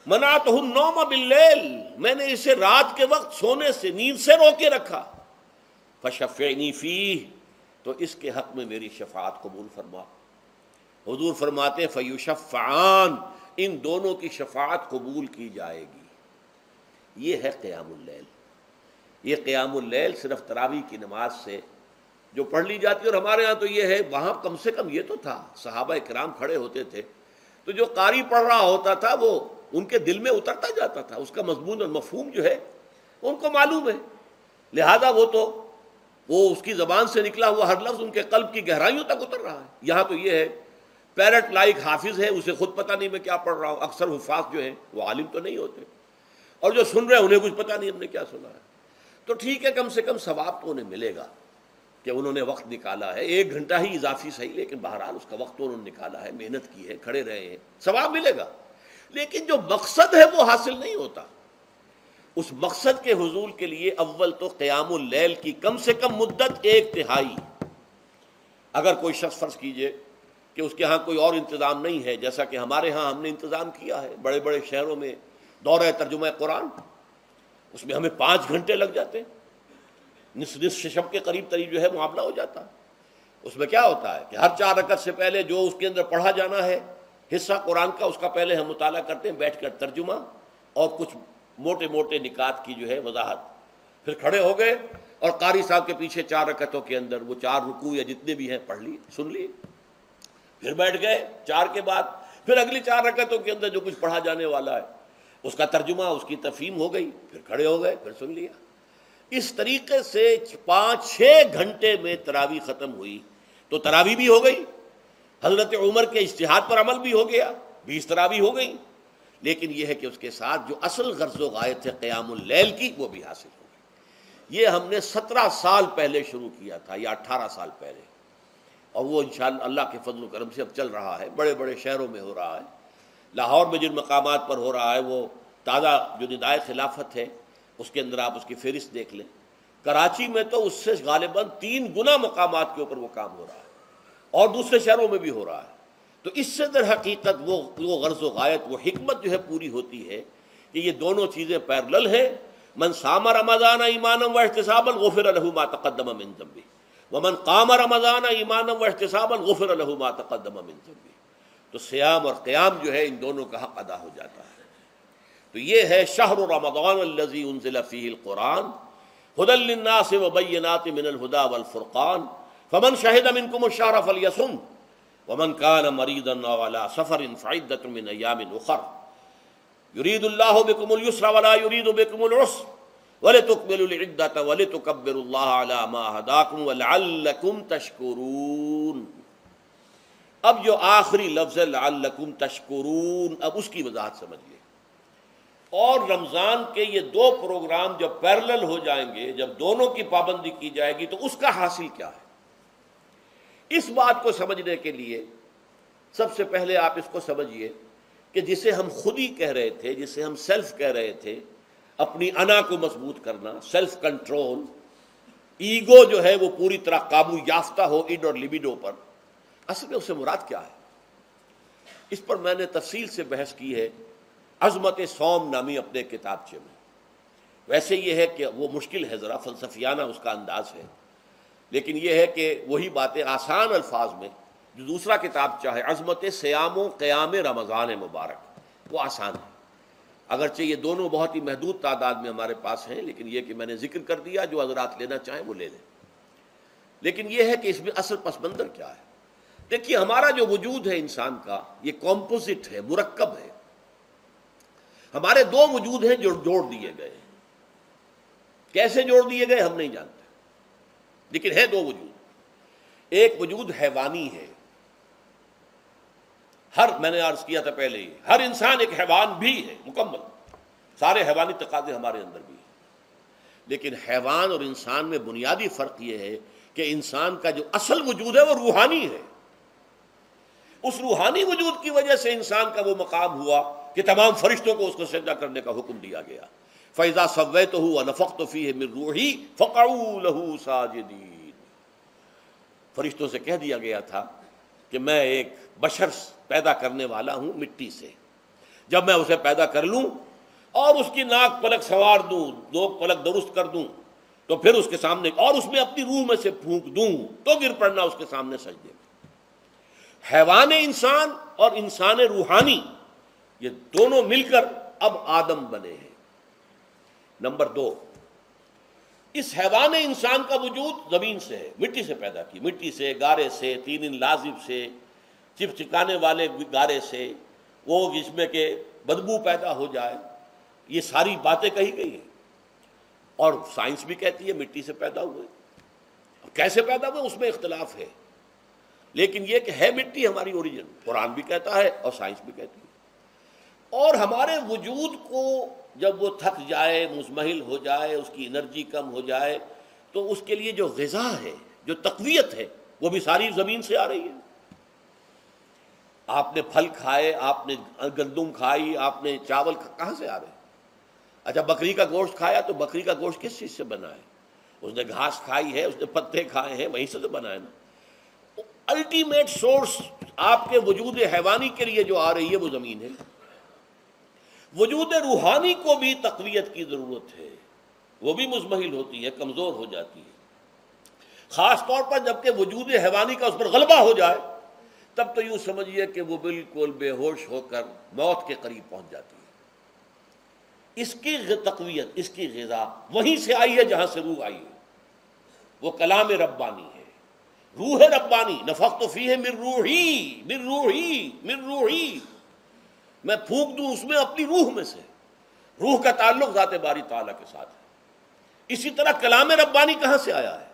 मनाअतहु नौम बिल्लैल, मैंने इसे रात के वक्त सोने से नींद से रोके रखा। फशफ़्फ़िनी फ़ीह, तो इसके हक़ में मेरी शफ़ाअत कबूल फरमा। हुजूर फरमाते हैं फ़युशफ़्फ़अान, इन दोनों की शफ़ाअत कबूल की जाएगी। ये है क़ियामुल लैल। ये क़ियामुल लैल सिर्फ तरावी की नमाज से जो पढ़ ली जाती है, और हमारे यहाँ तो ये है, वहाँ कम से कम ये तो था, सहाबा इकराम खड़े होते थे तो जो कारी पढ़ रहा होता था वो उनके दिल में उतरता जाता था, उसका मज़मून और मफ़हूम जो है उनको मालूम है, लिहाजा वो तो वो उसकी ज़बान से निकला हुआ हर लफ्ज़ उनके कल्ब की गहराइयों तक उतर रहा है। यहाँ तो ये है पैरट लाइक हाफिज़ है, उसे खुद पता नहीं मैं क्या पढ़ रहा हूँ। अक्सर हुफाज जो हैं वो आलिम तो नहीं होते, और जो सुन रहे हैं उन्हें कुछ पता नहीं हमने क्या सुना है। तो ठीक है, कम से कम सवाब तो उन्हें मिलेगा कि उन्होंने वक्त निकाला है, एक घंटा ही इजाफी सही, लेकिन बहरहाल उसका वक्त तो उन्होंने निकाला है, मेहनत की है, खड़े रहे हैं, सवाब मिलेगा। लेकिन जो मकसद है वो हासिल नहीं होता। उस मकसद के हुजूल के लिए अव्वल तो क़ियामुल लैल की कम से कम मुद्दत एक तिहाई। अगर कोई शख्स फ़र्ज़ कीजिए कि उसके यहाँ कोई और इंतज़ाम नहीं है, जैसा कि हमारे यहाँ हमने इंतज़ाम किया है, बड़े बड़े शहरों में दौरे तर्जुमा कुरान, उसमें हमें पाँच घंटे लग जाते, निस निस शब के करीब करीब जो है मुआवला हो जाता। उसमें क्या होता है कि हर चार रकत से पहले जो उसके अंदर पढ़ा जाना है हिस्सा कुरान का, उसका पहले हम मुताला करते हैं बैठ कर, तर्जुमा और कुछ मोटे मोटे निकात की जो है वजाहत, फिर खड़े हो गए और कारी साहब के पीछे चार रकतों के अंदर वो चार रुकू या जितने भी हैं पढ़ लिए, सुन लिए, फिर बैठ गए। चार के बाद फिर अगली चार रकतों के अंदर जो कुछ पढ़ा जाने वाला है उसका तर्जुमा, उसकी तफहीम हो गई, फिर खड़े हो गए, फिर सुन लिया। इस तरीके से पाँच छः घंटे में तरावी ख़त्म हुई, तो तरावी भी हो गई, हज़रत उमर के इज्तिहाद पर अमल भी हो गया, बीस तरावी हो गई, लेकिन यह है कि उसके साथ जो असल गर्ज़ व गायत है क़ियामुल लैल की वो भी हासिल हो गई। ये हमने सत्रह साल पहले शुरू किया था या अट्ठारह साल पहले, और वो इंशाअल्लाह अल्लाह के फजल करम से अब चल रहा है, बड़े बड़े शहरों में हो रहा है, लाहौर में जिन मकामात पर हो रहा है वो ताज़ा जो निदाए खिलाफत है उसके अंदर आप उसकी फहरिस्त देख लें। कराची में तो उससे गालिबन तीन गुना मकामात के ऊपर वो काम हो रहा है, और दूसरे शहरों में भी हो रहा है। तो इससे दर हकीकत वो वो गर्ज़ व गायत, वो हिकमत जो है पूरी होती है कि ये दोनों चीज़ें पैरेलल हैं। मन सामा रमज़ान ईमानम व इहतिसाबन गुफिर लहू मा तक़द्दम मिन ज़म्बी, व मन क़ाम रमज़ान ईमानम व इहतिसाबन गुफिर लहू मा तक़द्दम मिन ज़म्बी। तो सियाम और क़ियाम जो है इन दोनों का हक़ अदा हो जाता है। तो ये है शहर रमज़ान अल्लज़ी उनज़िला फ़ीहिल क़ुरान हुदल लिन्नास व बय्यिनातिन मिनल हुदा वल फ़ुरक़ान, फ़मन शहिद मिनकुमुश शहर फ़ल्यसुम, वमन कान मरीदन अव अला सफ़रिन फ़इद्दतुम मिन अय्यामिन उख़र, युरीदुल्लाहु बिकुमुल युस्रा वला युरीदु बिकुमुल उसर, वलितुकमिलुल इद्दता वलितुकब्बिरुल्लाह अला मा हदाकुम वलअल्लकुम तशकुरून। अब जो आखिरी लफ्ज़ लअल्लकुम तशकुरून, अब उसकी वजाहत समझिए। और रमज़ान के ये दो प्रोग्राम जब पैरेलल हो जाएंगे, जब दोनों की पाबंदी की जाएगी, तो उसका हासिल क्या है, इस बात को समझने के लिए सबसे पहले आप इसको समझिए कि जिसे हम खुद ही कह रहे थे, जिसे हम सेल्फ कह रहे थे, अपनी अना को मजबूत करना, सेल्फ कंट्रोल, ईगो जो है वो पूरी तरह काबू याफ्ता हो इड और लिबिडो पर, असल में उससे मुराद क्या है, इस पर मैंने तफसील से बहस की है अज़मत सौम नामी अपने किताबचे में। वैसे यह है कि वो मुश्किल है, ज़रा फ़लसफियाना उसका अंदाज़ है, लेकिन यह है कि वही बातें आसान अल्फाज में, जो दूसरा किताबचा है अज़मत सियाम क़याम रमज़ान मुबारक, वो आसान है, अगरचे ये दोनों बहुत ही महदूद तादाद में हमारे पास हैं, लेकिन यह कि मैंने जिक्र कर दिया, जो हजरात लेना चाहें वो ले लें। लेकिन यह है कि इसमें असल पसमंजर क्या है। देखिए, हमारा जो वजूद है इंसान का, ये कॉम्पोजिट है, मुरक्कब है। हमारे दो वजूद हैं जो जोड़ दिए गए, कैसे जोड़ दिए गए हम नहीं जानते, लेकिन है दो वजूद। एक वजूद हैवानी है, हर, मैंने अर्ज किया था पहले ही, हर इंसान एक हैवान भी है, मुकम्मल सारे हैवानी तकाजे हमारे अंदर भी हैं। लेकिन हैवान और इंसान में बुनियादी फर्क यह है कि इंसान का जो असल वजूद है वो रूहानी है। उस रूहानी वजूद की वजह से इंसान का वो मकाम हुआ कि तमाम फरिश्तों को उसको सजदा करने का हुक्म दिया गया। फैजा सव्वैतहु व नफख्तु फीहि मिन रूही फक़ऊ लहू साजिदीन। फरिश्तों से कह दिया गया था कि मैं एक बशर पैदा करने वाला हूँ मिट्टी से, जब मैं उसे पैदा कर लूँ और उसकी नाक पलक संवार दूँ, दो पलक दुरुस्त कर दूँ, तो फिर उसके सामने और उसमें अपनी रूह में से फूंक दूँ तो गिर पड़ना उसके सामने सजदे में। हैवान इंसान और इंसान रूहानी, ये दोनों मिलकर अब आदम बने हैं। नंबर दो, इस हैवान इंसान का वजूद जमीन से है, मिट्टी से पैदा की, मिट्टी से, गारे से, तीन इन लाजिब से, चिपचिकाने वाले गारे से, वो जिसमें के बदबू पैदा हो जाए, ये सारी बातें कही गई हैं। और साइंस भी कहती है मिट्टी से पैदा हुए, कैसे पैदा हुए उसमें इख्तलाफ है, लेकिन यह कि है मिट्टी हमारी ओरिजिन, कुरान भी कहता है और साइंस भी कहती है। और हमारे वजूद को जब वो थक जाए, मुजमहिल हो जाए, उसकी एनर्जी कम हो जाए, तो उसके लिए जो ग़िज़ा है, जो तक़वियत है, वो भी सारी ज़मीन से आ रही है। आपने फल खाए, आपने गंदुम खाई, आपने चावल, कहाँ से आ रहे? अच्छा, बकरी का गोश्त खाया, तो बकरी का गोश्त किस चीज़ से बना है? उसने घास खाई है, उसने पत्ते खाए हैं, वहीं से तो बना है ना। अल्टीमेट सोर्स आपके वजूद हैवानी के लिए जो आ रही है वो ज़मीन है। वजूद रूहानी को भी तक़वियत की ज़रूरत है, वो भी मुजमहिल होती है, कमज़ोर हो जाती है, ख़ास तौर पर जबकि वजूद हैवानी का उस पर गलबा हो जाए, तब तो यूँ समझिए कि वो बिल्कुल बेहोश होकर मौत के करीब पहुँच जाती है। इसकी तक़वियत, इसकी ग़िज़ा वहीं से आई है जहाँ से रूह आई है, वो कलाम रब्बानी है, रूह रब्बानी। नफख्तु फीहि मिन रूही मिन रूही मिन रूही, मैं फूंक दूं उसमें अपनी रूह में से। रूह का ताल्लुक ज़ाते बारी ताला के साथ है। इसी तरह कलाम रब्बानी कहाँ से आया है?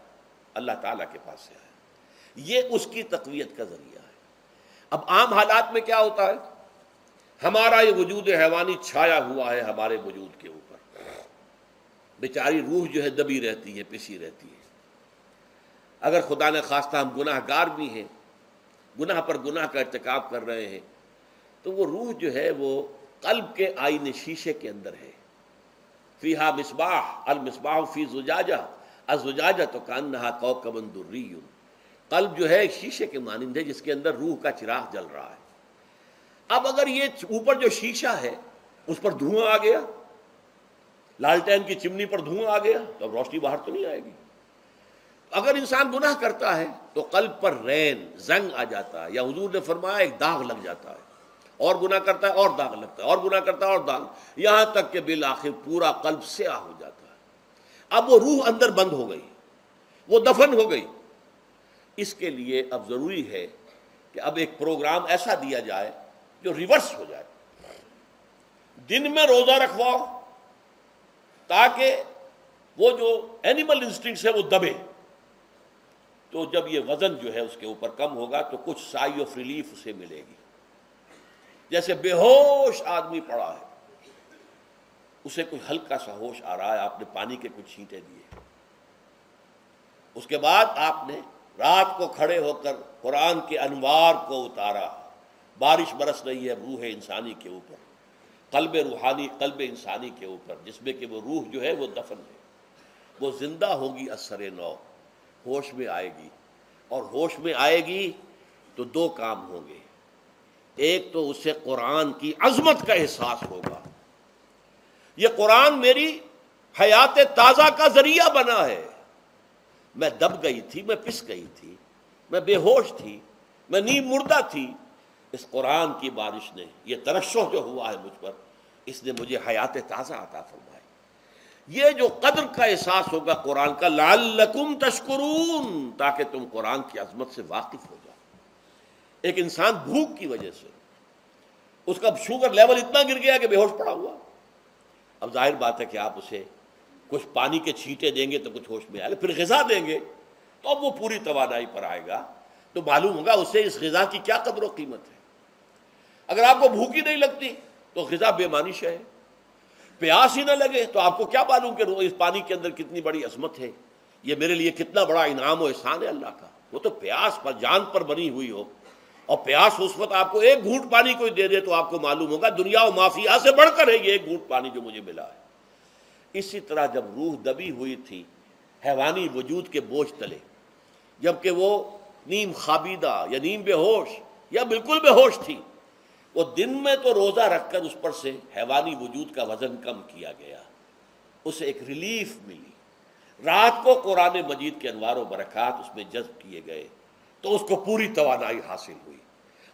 अल्लाह ताला के पास से आया है। ये उसकी तक़वियत का ज़रिया है। अब आम हालात में क्या होता है, हमारा ये वजूद हैवानी छाया हुआ है हमारे वजूद के ऊपर, बेचारी रूह जो है दबी रहती है, पिसी रहती है। अगर खुदा ने खास्ता हम गुनाहगार भी हैं, गुनाह पर गुनाह का इर्तिकाब कर रहे हैं, तो वो रूह जो है वो कल्ब के आईने शीशे के अंदर है। फ़ीहा मिसबाह अल मिसबाह फ़ी ज़ुजाजा अज़ुजाजा तो कान्नहा कौकबन दुर्रियुन। कल्ब जो है शीशे के मानिंद है जिसके अंदर रूह का चिराग जल रहा है। अब अगर ये ऊपर जो शीशा है उस पर धुआं आ गया, लालटेन की चिमनी पर धुआं आ गया, तो अब रोशनी बाहर तो नहीं आएगी। अगर इंसान गुनाह करता है तो कल्ब पर रैन, जंग आ जाता है, या हुजूर ने फरमाया एक दाग लग जाता है, और गुनाह करता है और दाग लगता है, और गुनाह करता है और दाग, यहाँ तक कि बिल आखिर पूरा कल्ब स्याह हो जाता है। अब वो रूह अंदर बंद हो गई, वो दफन हो गई। इसके लिए अब ज़रूरी है कि अब एक प्रोग्राम ऐसा दिया जाए जो रिवर्स हो जाए। दिन में रोज़ा रखवाओ ताकि वो जो एनिमल इंस्टिंक्ट है वो दबे, तो जब ये वज़न जो है उसके ऊपर कम होगा तो कुछ साई ऑफ रिलीफ उसे मिलेगी। जैसे बेहोश आदमी पड़ा है, उसे कुछ हल्का सा होश आ रहा है, आपने पानी के कुछ छींटे दिए, उसके बाद आपने रात को खड़े होकर कुरान के अनवार को उतारा, बारिश बरस रही है रूह इंसानी के ऊपर, कल्ब रूहानी, कल्ब इंसानी के ऊपर, जिसमें कि वो रूह जो है वो दफन है, वो जिंदा होगी, असर नौ होश में आएगी। और होश में आएगी तो दो काम होंगे, एक तो उसे कुरान की अज़मत का एहसास होगा, ये कुरान मेरी हयात ताज़ा का ज़रिया बना है, मैं दब गई थी, मैं पिस गई थी, मैं बेहोश थी, मैं नीम मुर्दा थी, इस कुरान की बारिश ने, ये तरशो जो हुआ है मुझ पर, इसने मुझे हयात ताज़ा अता फरमाई। ये जो कदर का एहसास होगा कुरान का, लअल्लकुम तशकुरून, ताकि तुम कुरान की अजमत से वाकिफ हो जाओ। एक इंसान भूख की वजह से उसका शुगर लेवल इतना गिर गया कि बेहोश पड़ा हुआ, अब जाहिर बात है कि आप उसे कुछ पानी के छींटे देंगे तो कुछ होश में आएगा, फिर ग़िज़ा देंगे तो अब वो पूरी तवानाई पर आएगा तो मालूम होगा उसे इस ग़िज़ा की क्या कदर व कीमत है। अगर आपको भूख ही नहीं लगती तो ग़िज़ा बेमानिश है, प्यास ही ना लगे तो आपको क्या मालूम कि इस पानी के अंदर कितनी बड़ी अज़मत है, ये मेरे लिए कितना बड़ा इनाम और एहसान है अल्लाह का। वो तो प्यास पर, जान पर बनी हुई हो, और प्यास उस वक्त आपको एक घूंट पानी कोई दे दे तो आपको मालूम होगा दुनिया और माफिया से बढ़कर है ये एक घूंट पानी जो मुझे मिला है। इसी तरह जब रूह दबी हुई थी हैवानी वजूद के बोझ तले, जबकि वो नीम खाबीदा या नीम बेहोश या बिल्कुल बेहोश थी, वो दिन में तो रोज़ा रखकर उस पर से हैवानी वजूद का वज़न कम किया गया, उसे एक रिलीफ मिली। रात को कुरान मजीद के अनवार व बरक़ात उसमें जज्ब किए गए तो उसको पूरी तवानाई हासिल हुई।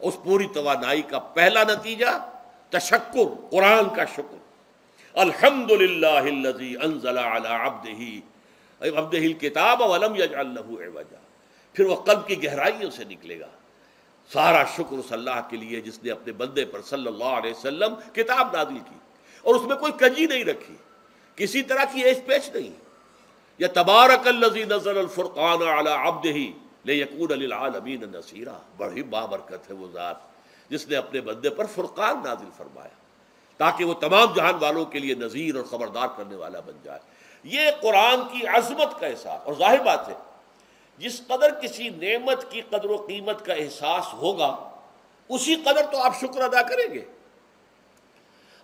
उस पूरी तवानाई का पहला नतीजा तशक्कुर, कुरान का शुक्र। अल्हम्दुलिल्लाहिल्लज़ी अंज़ला अला अब्दिही अब्दिहिल किताब वलम यजअल लहू इवजा। फिर वह कल्ब की गहराइयों से निकलेगा। सारा शुक्र उस अल्लाह के लिए जिसने अपने बंदे पर सल्लल्लाहु अलैहि वसल्लम किताब नाजिल की और उसमें कोई कजी नहीं रखी, किसी तरह की एच पेच नहीं। या तबारकल्लज़ी नज़्ज़ल अलफुरक़ान अला अब्दिही लेयकून लिलआलमीन नसीरा। बड़ी बाबरकत है वो ज़ात जिसने अपने बंदे पर फुरक़ान नाजिल फरमाया ताकि वो तमाम जहान वालों के लिए नज़ीर और ख़बरदार करने वाला बन जाए। ये कुरान की अज़मत का एहसास, और जाहिर बात है जिस कदर किसी नेमत की कदर व कीमत का एहसास होगा उसी कदर तो आप शुक्र अदा करेंगे।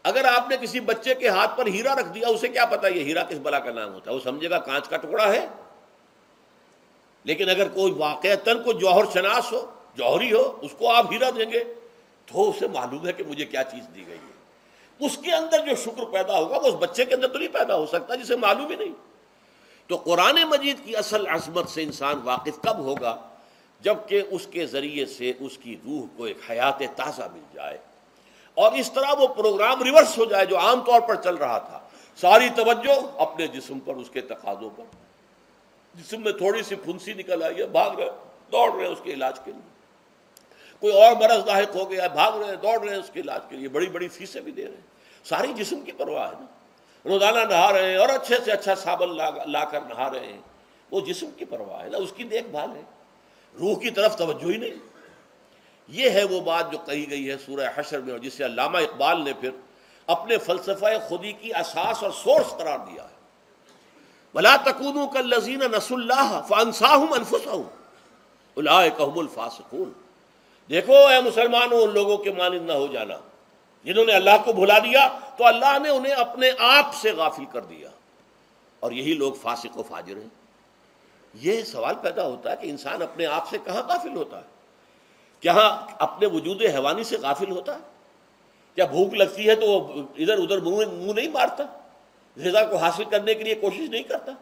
अगर आपने किसी बच्चे के हाथ पर हीरा रख दिया, उसे क्या पता ये हीरा किस बला का नाम होता है, वो समझेगा कांच का टुकड़ा है। लेकिन अगर कोई वाक़तन कोई जौहर शनास हो, जौहरी हो, उसको आप हीरा देंगे तो उसे मालूम है कि मुझे क्या चीज़ दी गई है। उसके अंदर जो शुक्र पैदा होगा वो उस बच्चे के अंदर तो नहीं पैदा हो सकता जिसे मालूम ही नहीं। तो कुरान मजीद की असल अज़मत से इंसान वाकिफ़ कब होगा, जबकि उसके ज़रिए से उसकी रूह को एक हयात ताज़ा मिल जाए और इस तरह वो प्रोग्राम रिवर्स हो जाए जो आम तौर पर चल रहा था, सारी तवज्जो अपने जिस्म पर, उसके तकाज़ों पर। जिसम में थोड़ी सी फुंसी निकल आई है, भाग रहे दौड़ रहे हैं उसके इलाज के लिए। कोई और मरज लायक हो गया है, भाग रहे हैं दौड़ रहे हैं उसके इलाज के लिए, बड़ी बड़ी फीसें भी दे रहे हैं। सारी जिस्म की परवाह है ना, रोज़ाना नहा रहे हैं और अच्छे से अच्छा साबन ला लाकर नहा रहे हैं, वो जिस्म की परवाह है ना, उसकी देखभाल है। रूह की तरफ तवज्जो ही नहीं। ये है वो बात जो कही गई है सूरह हशर में, और जिसे अल्लामा इकबाल ने फिर अपने फ़लसफ़ा खुदी की असास और सोर्स करार दिया है। वला तकूनू कल्लज़ीन नसुल्लाह फ़अनसाहुम अनफुसहुम उलाइका हुमुल फ़ासिकून। देखो ए मुसलमानों, उन लोगों के मानिंद न हो जाना जिन्होंने अल्लाह को भुला दिया तो अल्लाह ने उन्हें अपने आप से गाफिल कर दिया, और यही लोग फासिक व फाजिर हैं। यह सवाल पैदा होता है कि इंसान अपने आप से कहाँ गाफिल होता है? क्या अपने वजूद हैवानी से गाफिल होता है? क्या भूख लगती है तो इधर उधर मुँह मुँह नहीं मारता, ग़िज़ा को हासिल करने के लिए कोशिश नहीं करता?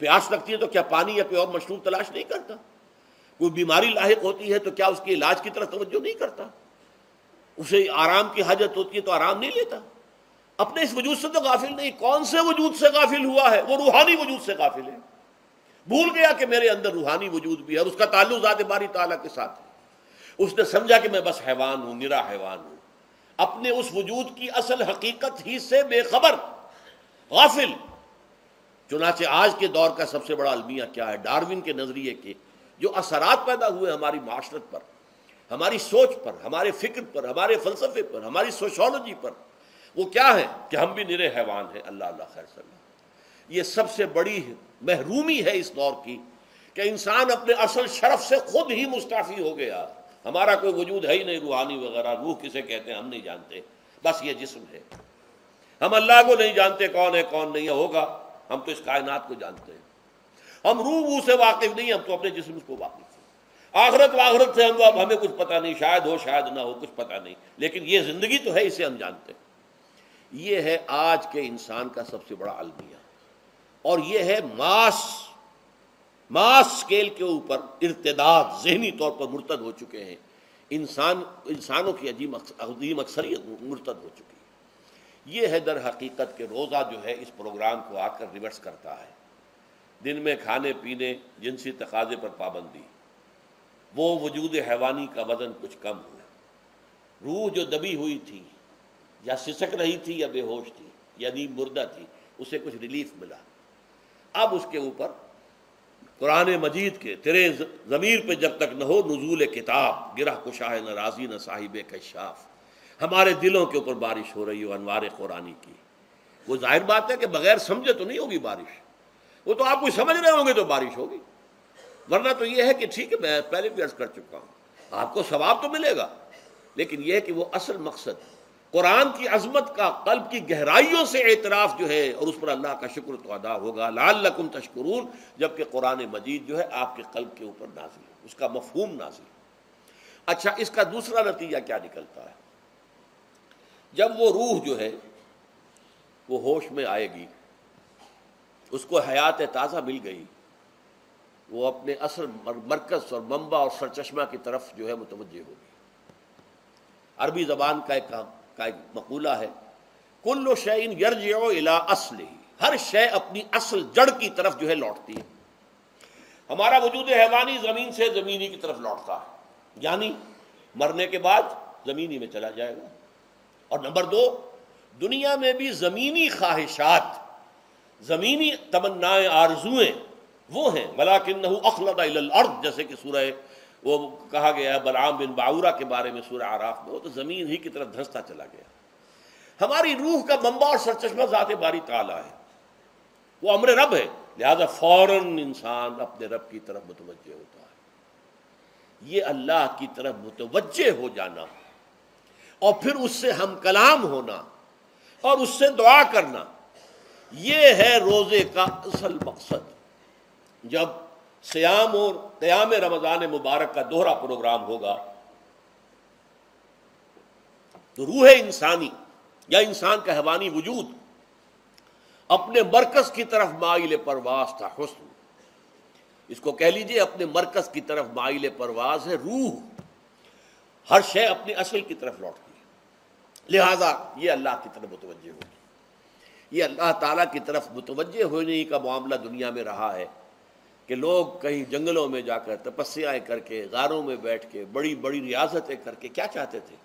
प्यास लगती है तो क्या पानी या कोई और मशरूब तलाश नहीं करता? कोई बीमारी लाहिक होती है तो क्या उसके इलाज की तरफ तवज्जो नहीं करता? उसे आराम की हाजत होती है तो आराम नहीं लेता? अपने इस वजूद से तो गाफिल नहीं। कौन से वजूद से गाफिल हुआ है? वो रूहानी वजूद से गाफिल है, भूल गया कि मेरे अंदर रूहानी वजूद भी है और उसका ताल्लुक़ ज़ात बारी ताला के साथ है। उसने समझा कि मैं बस हैवान हूँ, निरा हैवान हूँ, अपने उस वजूद की असल हकीकत ही से बेखबर, गाफिल। चुनाचे आज के दौर का सबसे बड़ा अलमिया क्या है? डार्विन के नज़रिए के जो असरात पैदा हुए हमारी माशरत पर, हमारी सोच पर, हमारे फ़िक्र पर, हमारे फ़लसफ़े पर, हमारी सोशोलॉजी पर, वो क्या है कि हम भी निरे हैवान हैं। अल्लाह अल्लाह खैर सल्लल्लाह। ये सबसे बड़ी महरूमी है इस दौर की कि इंसान अपने असल शरफ से खुद ही मुस्ताफ़ी हो गया। हमारा कोई वजूद है ही नहीं, रूहानी वगैरह रूह किसे कहते हैं हम नहीं जानते, बस ये जिस्म है। हम अल्लाह को नहीं जानते कौन है कौन नहीं है, होगा, हम तो इस कायनात को जानते हैं। हम रूह वूह से वाकिफ़ नहीं, हम तो अपने जिस्म को वाकिफ़ हैं। आखरत वाखरत से हम, अब हमें कुछ पता नहीं, शायद हो शायद ना हो, कुछ पता नहीं, लेकिन ये ज़िंदगी तो है, इसे हम जानते हैं। ये है आज के इंसान का सबसे बड़ा अलमिया, और ये है मास मास स्केल के ऊपर इर्तदाद, ज़हनी तौर पर मुर्तद हो चुके हैं इंसान। इंसानों की अजीम अजीम अक्सरियत मुर्तद हो चुकी है। ये है दर हकीकत के रोज़ा जो है इस प्रोग्राम को आकर रिवर्स करता है। दिन में खाने पीने जिनसी तकाजे पर पाबंदी, वो वजूद हैवानी का वज़न कुछ कम हुआ, रूह जो दबी हुई थी या सिसक रही थी या बेहोश थी यानी मुर्दा थी, उसे कुछ रिलीफ मिला। अब उसके ऊपर कुरान मजीद के तेरे ज़मीर पे जब तक न हो नुजूल किताब गिरह कुशाह न राजी न साहिब कशाफ, हमारे दिलों के ऊपर बारिश हो रही हो अनवार कुरानी की। वो जाहिर बात है कि बगैर समझे तो नहीं होगी बारिश, वो तो आप कुछ समझ रहे होंगे तो बारिश होगी, वरना तो ये है कि ठीक है मैं पहले भी अर्ज कर चुका हूँ आपको सवाब तो मिलेगा, लेकिन यह है कि वो असल मकसद कुरान की अजमत का कल्ब की गहराइयों से एतराफ़ जो है और उस पर अल्लाह का शुक्र तो अदा होगा। लअल्लकुम तशकुरून, जबकि कुरान मजीद जो है आपके कल्ब के ऊपर नाजिल है, उसका मफहूम नाजिल। अच्छा, इसका दूसरा नतीजा क्या निकलता है? जब वो रूह जो है वो होश में आएगी, उसको हयात ताज़ा मिल गई, वो अपने असल मरकज़ और मंबा और सरचश्मा की तरफ जो है मुतवज्जे होगी। अरबी ज़बान का एक का एक मकूला है, कुल्लु शैइन यरजिउ इला अस्लिही, हर शय अपनी असल जड़ की तरफ जो है लौटती है। हमारा वजूद हैवानी ज़मीन से ज़मीनी की तरफ लौटता है, यानी मरने के बाद ज़मीनी में चला जाएगा। और नंबर दो, दुनिया में भी ज़मीनी ख्वाहिशात, ज़मीनी तमन्नाएँ, आरजुएँ वो हैं, वलाकिन्नहु अखलदा इलल अर्द, जैसे कि सूरह वो कहा गया है बलआम बिन बाऊरा के बारे में सूरह आराफ में, वो तो ज़मीन ही की तरफ धंसता चला गया। हमारी रूह का मंबा और सरचश्मा ज़ाते बारी ताला है, वो अमर रब है, लिहाजा फ़ौरन इंसान अपने रब की तरफ मुतवज्जे होता है। ये अल्लाह की तरफ मुतवज्जे हो जाना और फिर उससे हम कलाम होना और उससे दुआ करना, ये है रोज़े का असल मकसद। जब सियाम और क़याम रमज़ान मुबारक का दोहरा प्रोग्राम होगा तो रूह इंसानी या इंसान का हैवानी वजूद अपने मरकज़ की तरफ माइल परवाज़ था। हुस्न, इसको कह लीजिए अपने मरकज़ की तरफ माइल परवाज़ है। रूह हर शय अपने असल की तरफ लौटती है, लिहाजा ये अल्लाह की तरफ मुतवज्जे होगी। ये अल्लाह ताला की तरफ मुतवज्जे होने का मामला दुनिया में रहा है कि लोग कहीं जंगलों में जाकर तपस्याएं करके, गारों में बैठ के, बड़ी बड़ी रियाजतें करके क्या चाहते थे?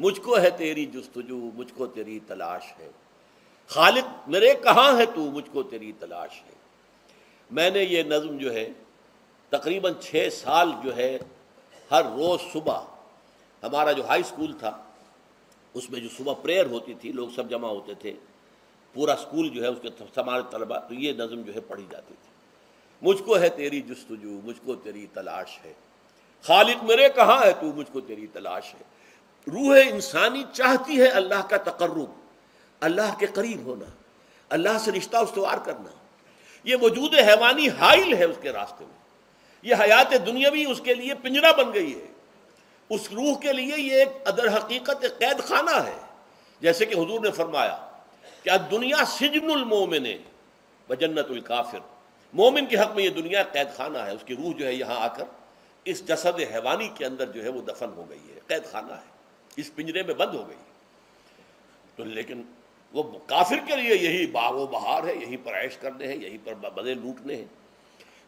मुझको है तेरी जुस्तजू, मुझको तेरी तलाश है, खालिक मेरे कहाँ है तू, मुझको तेरी तलाश है। मैंने ये नज़म जो है तकरीबन छः साल जो है हर रोज़ सुबह, हमारा जो हाई स्कूल था उसमें जो सुबह प्रेयर होती थी, लोग सब जमा होते थे, पूरा स्कूल जो है उसके सारे तलबा, तो ये नज़म जो है पढ़ी जाती थी, मुझको है तेरी जुस्तजू, मुझको तेरी तलाश है, खालिक मेरे कहाँ है तू, मुझको तेरी तलाश है। रूह इंसानी चाहती है अल्लाह का तकर्रुब, अल्लाह के करीब होना, अल्लाह से रिश्ता उस्तवार करना। ये वजूद हैवानी हाइल है उसके रास्ते में, ये हयात दुनियावी उसके लिए पिंजरा बन गई है, उस रूह के लिए ये एक अदर हकीकत कैद खाना है। जैसे कि हुजूर ने फरमाया कि दुनिया सिजनुल मोमिन व जन्नतुल काफिर, मोमिन के हक में ये दुनिया कैद खाना है, उसकी रूह जो है यहाँ आकर इस जसद हैवानी के अंदर जो है वो दफन हो गई है, कैद खाना है, इस पिंजरे में बंद हो गई। तो लेकिन वो काफिर के लिए यही बागो बहार है, यहीं पर ऐश करने हैं, यहीं पर मज़े लूटने हैं।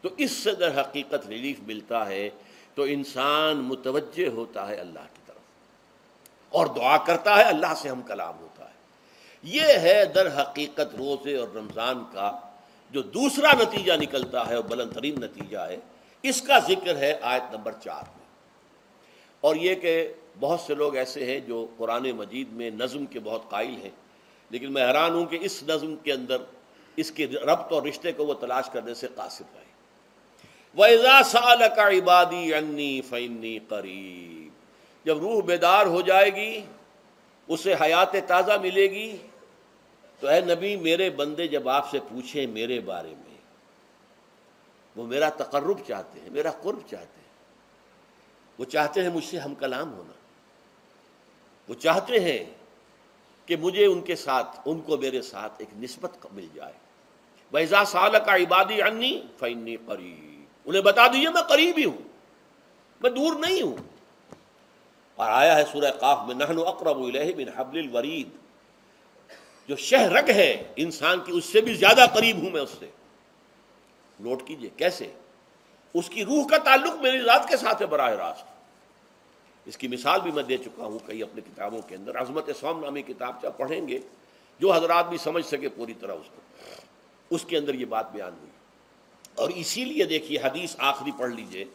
तो इससे दर हकीकत रिलीफ मिलता है, तो इंसान मुतवज्जे होता है अल्लाह की तरफ और दुआ करता है, अल्लाह से हम कलाम होता है। ये है दर हकीकत रोज़े और रमज़ान का जो दूसरा नतीजा निकलता है और बुलंद तरीन नतीजा है, इसका जिक्र है आयत नंबर चार में। और ये कि बहुत से लोग ऐसे हैं जो कुरान मजीद में नज़म के बहुत कायल हैं, लेकिन मैं हैरान हूँ कि इस नज़म के अंदर इसके रब्त और रिश्ते को वो तलाश करने से कासिर आए। वइज़ा सअलक इबादी अन्नी फ़इन्नी क़रीब, जब रूह बेदार हो जाएगी, उसे हयात ताज़ा मिलेगी, तो ऐ नबी मेरे बंदे जब आपसे पूछें मेरे बारे में, वो मेरा तकर्रुब चाहते हैं, मेरा कुर्ब चाहते हैं, वो चाहते हैं मुझसे हम कलाम होना, वो चाहते हैं कि मुझे उनके साथ, उनको मेरे साथ एक निस्बत मिल जाए। वैज़ा सालक इबादी अन्नी फ़इन्नी करीब, उन्हें बता दीजिए मैं करीब ही हूँ, मैं दूर नहीं हूँ। और आया है सूरह काफ में, नहनु अक़रबु इलैहि मिन हब्लिल वरीद, जो शहरक है इंसान की, उससे भी ज्यादा करीब हूं मैं उससे। नोट कीजिए कैसे, उसकी रूह का ताल्लुक मेरी जात के साथ है बराह रास्त। इसकी मिसाल भी मैं दे चुका हूं कई अपनी किताबों के अंदर। अज़मत सौम नामी किताब जब पढ़ेंगे, जो हजरात भी समझ सके पूरी तरह उसको, उसके अंदर ये बात बयान हुई। और इसीलिए देखिए हदीस आखिरी पढ़ लीजिए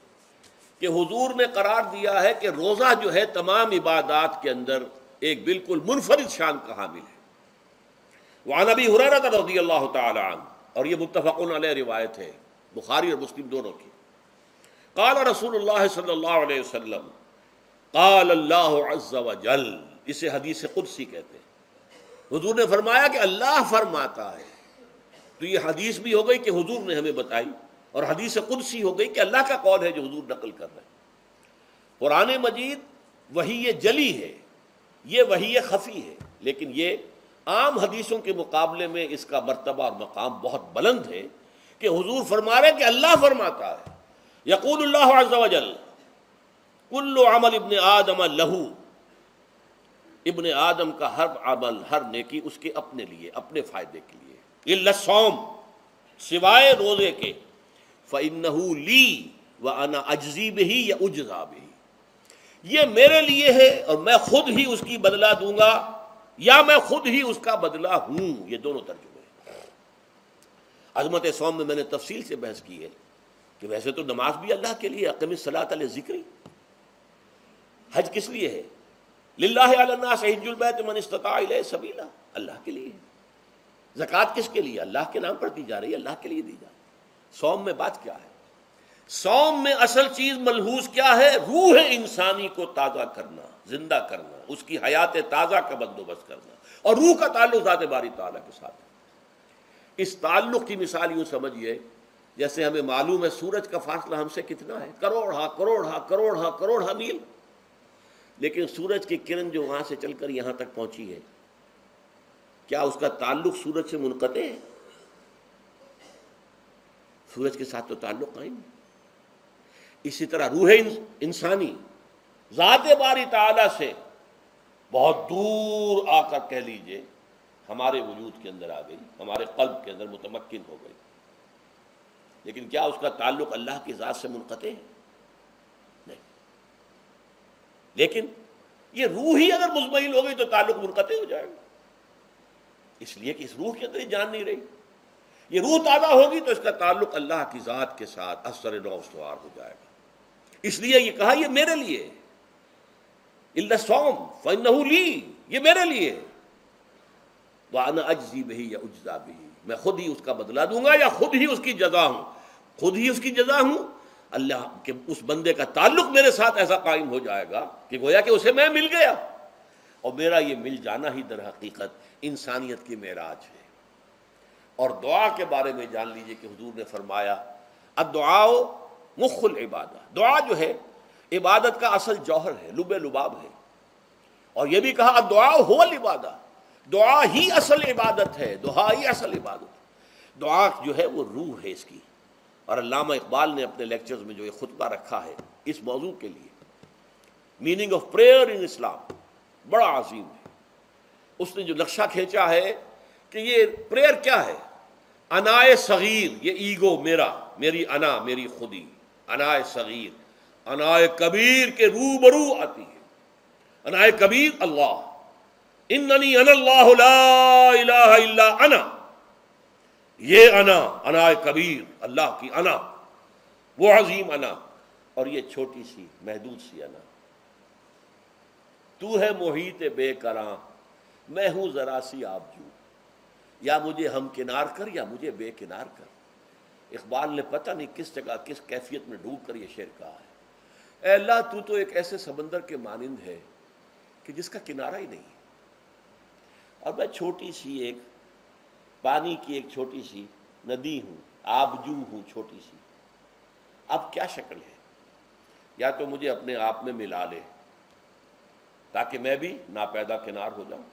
कि हुजूर ने करार दिया है कि रोज़ा जो है तमाम इबादात के अंदर एक बिल्कुल मुनफरिद शान का हामिल है। वह नबी हुरैरा रज़ियल्लाहु तआला अन्हु, और ये मुत्तफ़क़ुन अलैह रिवायत है बुखारी और मुस्लिम दोनों की, क़ाल रसूलुल्लाह सल्लल्लाहु अलैहि वसल्लम क़ाल अल्लाहु अज़्ज़ा व जल। इसे हदीस कुदसी कहते हैं। हुजूर ने फरमाया कि अल्लाह फरमाता है। तो ये हदीस भी हो गई कि हुजूर ने हमें बताई, और हदीस कुदसी हो गई कि अल्लाह का कौल है जो हुजूर नकल कर रहे हैं। कुरान मजीद वही ये जली है, ये वही ये खफ़ी है, लेकिन ये आम हदीसों के मुकाबले में इसका मरतबा और मकाम बहुत बुलंद है कि हुजूर फरमा रहे कि अल्लाह फरमाता है, यक़ूलुल्लाहु अज़्ज़ा व जल कुल्लु अमल इब्न आदम लहू। इब्न आदम का हर अमल, हर नेकी उसके अपने लिए, अपने फ़ायदे के लिए। इल्ला सौम, सिवाय रोज़े के, फ़इन्नहु ली व अना अज्ज़ी बिही या उज्ज़ा बिही, ये मेरे लिए है और मैं खुद ही उसकी बदला दूंगा, या मैं खुद ही उसका बदला हूँ। ये दोनों तर्जुमे हैं। अज़मत सौम में मैंने तफसील से बहस की है कि वैसे तो नमाज भी अल्लाह के लिए, अक़िमिस्सलात अल ज़िक्री। हज किस लिए है? लिल्लाहि अलन्नास हज्जुल बैत मन इस्तताअ इलैहि सबीला, अल्लाह के लिए। ज़कात किसके लिए? अल्लाह के नाम पर दी जा रही है, अल्लाह के लिए दी जा रही है। सौम में बात क्या है? सौम में असल चीज़ मलहूस क्या है? रूह इंसानी को ताज़ा करना, जिंदा करना, उसकी हयात ताज़ा का बंदोबस्त करना। और रूह का ताल्लुक़ ज़ात बारी ताला के साथ है। इस ताल्लुक़ की मिसाल यूँ समझिए जैसे हमें मालूम है सूरज का फासला हमसे कितना है, करोड़ हा करोड़ हा करोड़ हा करोड़ हा मील, लेकिन सूरज की किरण जो वहाँ से चलकर यहाँ तक पहुँची है, क्या उसका ताल्लुक सूरज से मुनक़ते है? सूरज के साथ तो ताल्लुक कायम है। इसी तरह रूह इंसानी ज़ाते बारी ताला से बहुत दूर आकर कह लीजिए हमारे वजूद के अंदर आ गई, हमारे कल्ब के अंदर मुतमक्किन हो गई, लेकिन क्या उसका ताल्लुक अल्लाह की ज़ात से मुनक़ते है? लेकिन ये रूह ही अगर मुजमहिल हो गई तो ताल्लुक मुनक़ते हो जाएगा, इसलिए कि इस रूह के अंदर ही जान नहीं रही। ये रूह ताज़ा होगी तो इसका ताल्लुक अल्लाह की ज़ात के साथ असर नौसवार हो जाएगा। इसलिए ये कहा ये मेरे लिए, इल्ला सौम फ़इन्नहु ली, ये मेरे लिए, व अना अज्ज़ी बिही या उज्ज़ा बिही, मैं खुद ही उसका बदला दूंगा या खुद ही उसकी जज़ा हूँ। खुद ही उसकी जज़ा हूँ, अल्लाह के उस बंदे का ताल्लुक मेरे साथ ऐसा कायम हो जाएगा कि गोया कि उसे मैं मिल गया। और मेरा ये मिल जाना ही दर हकीकत इंसानियत की मेराज है। और दुआ के बारे में जान लीजिए कि हुजूर ने फरमाया अद्दुआओ मुखुल इबादा, दुआ जो है इबादत का असल जौहर है, लुबे लुबाब है। और यह भी कहा अद्दुआओ हुवल इबादा, दुआ ही असल इबादत है, दुआ ही असल इबादत। दुआ जो है वो रूह है इसकी। और अल्लामा इकबाल ने अपने लेक्चर्स में जो ये खुतबा रखा है इस मौजू के लिए, meaning of prayer in Islam, बड़ा अजीम है। उसने जो नक्शा खींचा है कि ये प्रेयर क्या है, अनाए सगीर, ये ईगो मेरा, मेरी अना, मेरी खुदी, अनाए सगीर अनाए कबीर के रूबरू आती है। अनाए कबीर अल्लाह, इन्नी अनल्लाहु ला इलाहा इल्ला अना, ये अना, अनाए कबीर अल्लाह की अना, वो अजीम अना। और ये छोटी सी महदूद सी अना, तू है मोहित बेकरां, मैं हूँ जरा सी आबजू, या मुझे हमकिनार कर या मुझे बेकिनार कर। इकबाल ने पता नहीं किस जगह किस कैफियत में डूब कर ये शेर कहा है, ऐ अल्लाह तू तो एक ऐसे समंदर के मानिंद है कि जिसका किनारा ही नहीं, और मैं छोटी सी एक पानी की एक छोटी सी नदी हूँ, आबजू हूँ छोटी सी। अब क्या शक्ल है, या तो मुझे अपने आप में मिला ले ताकि मैं भी नापैदा किनार हो जाऊँ।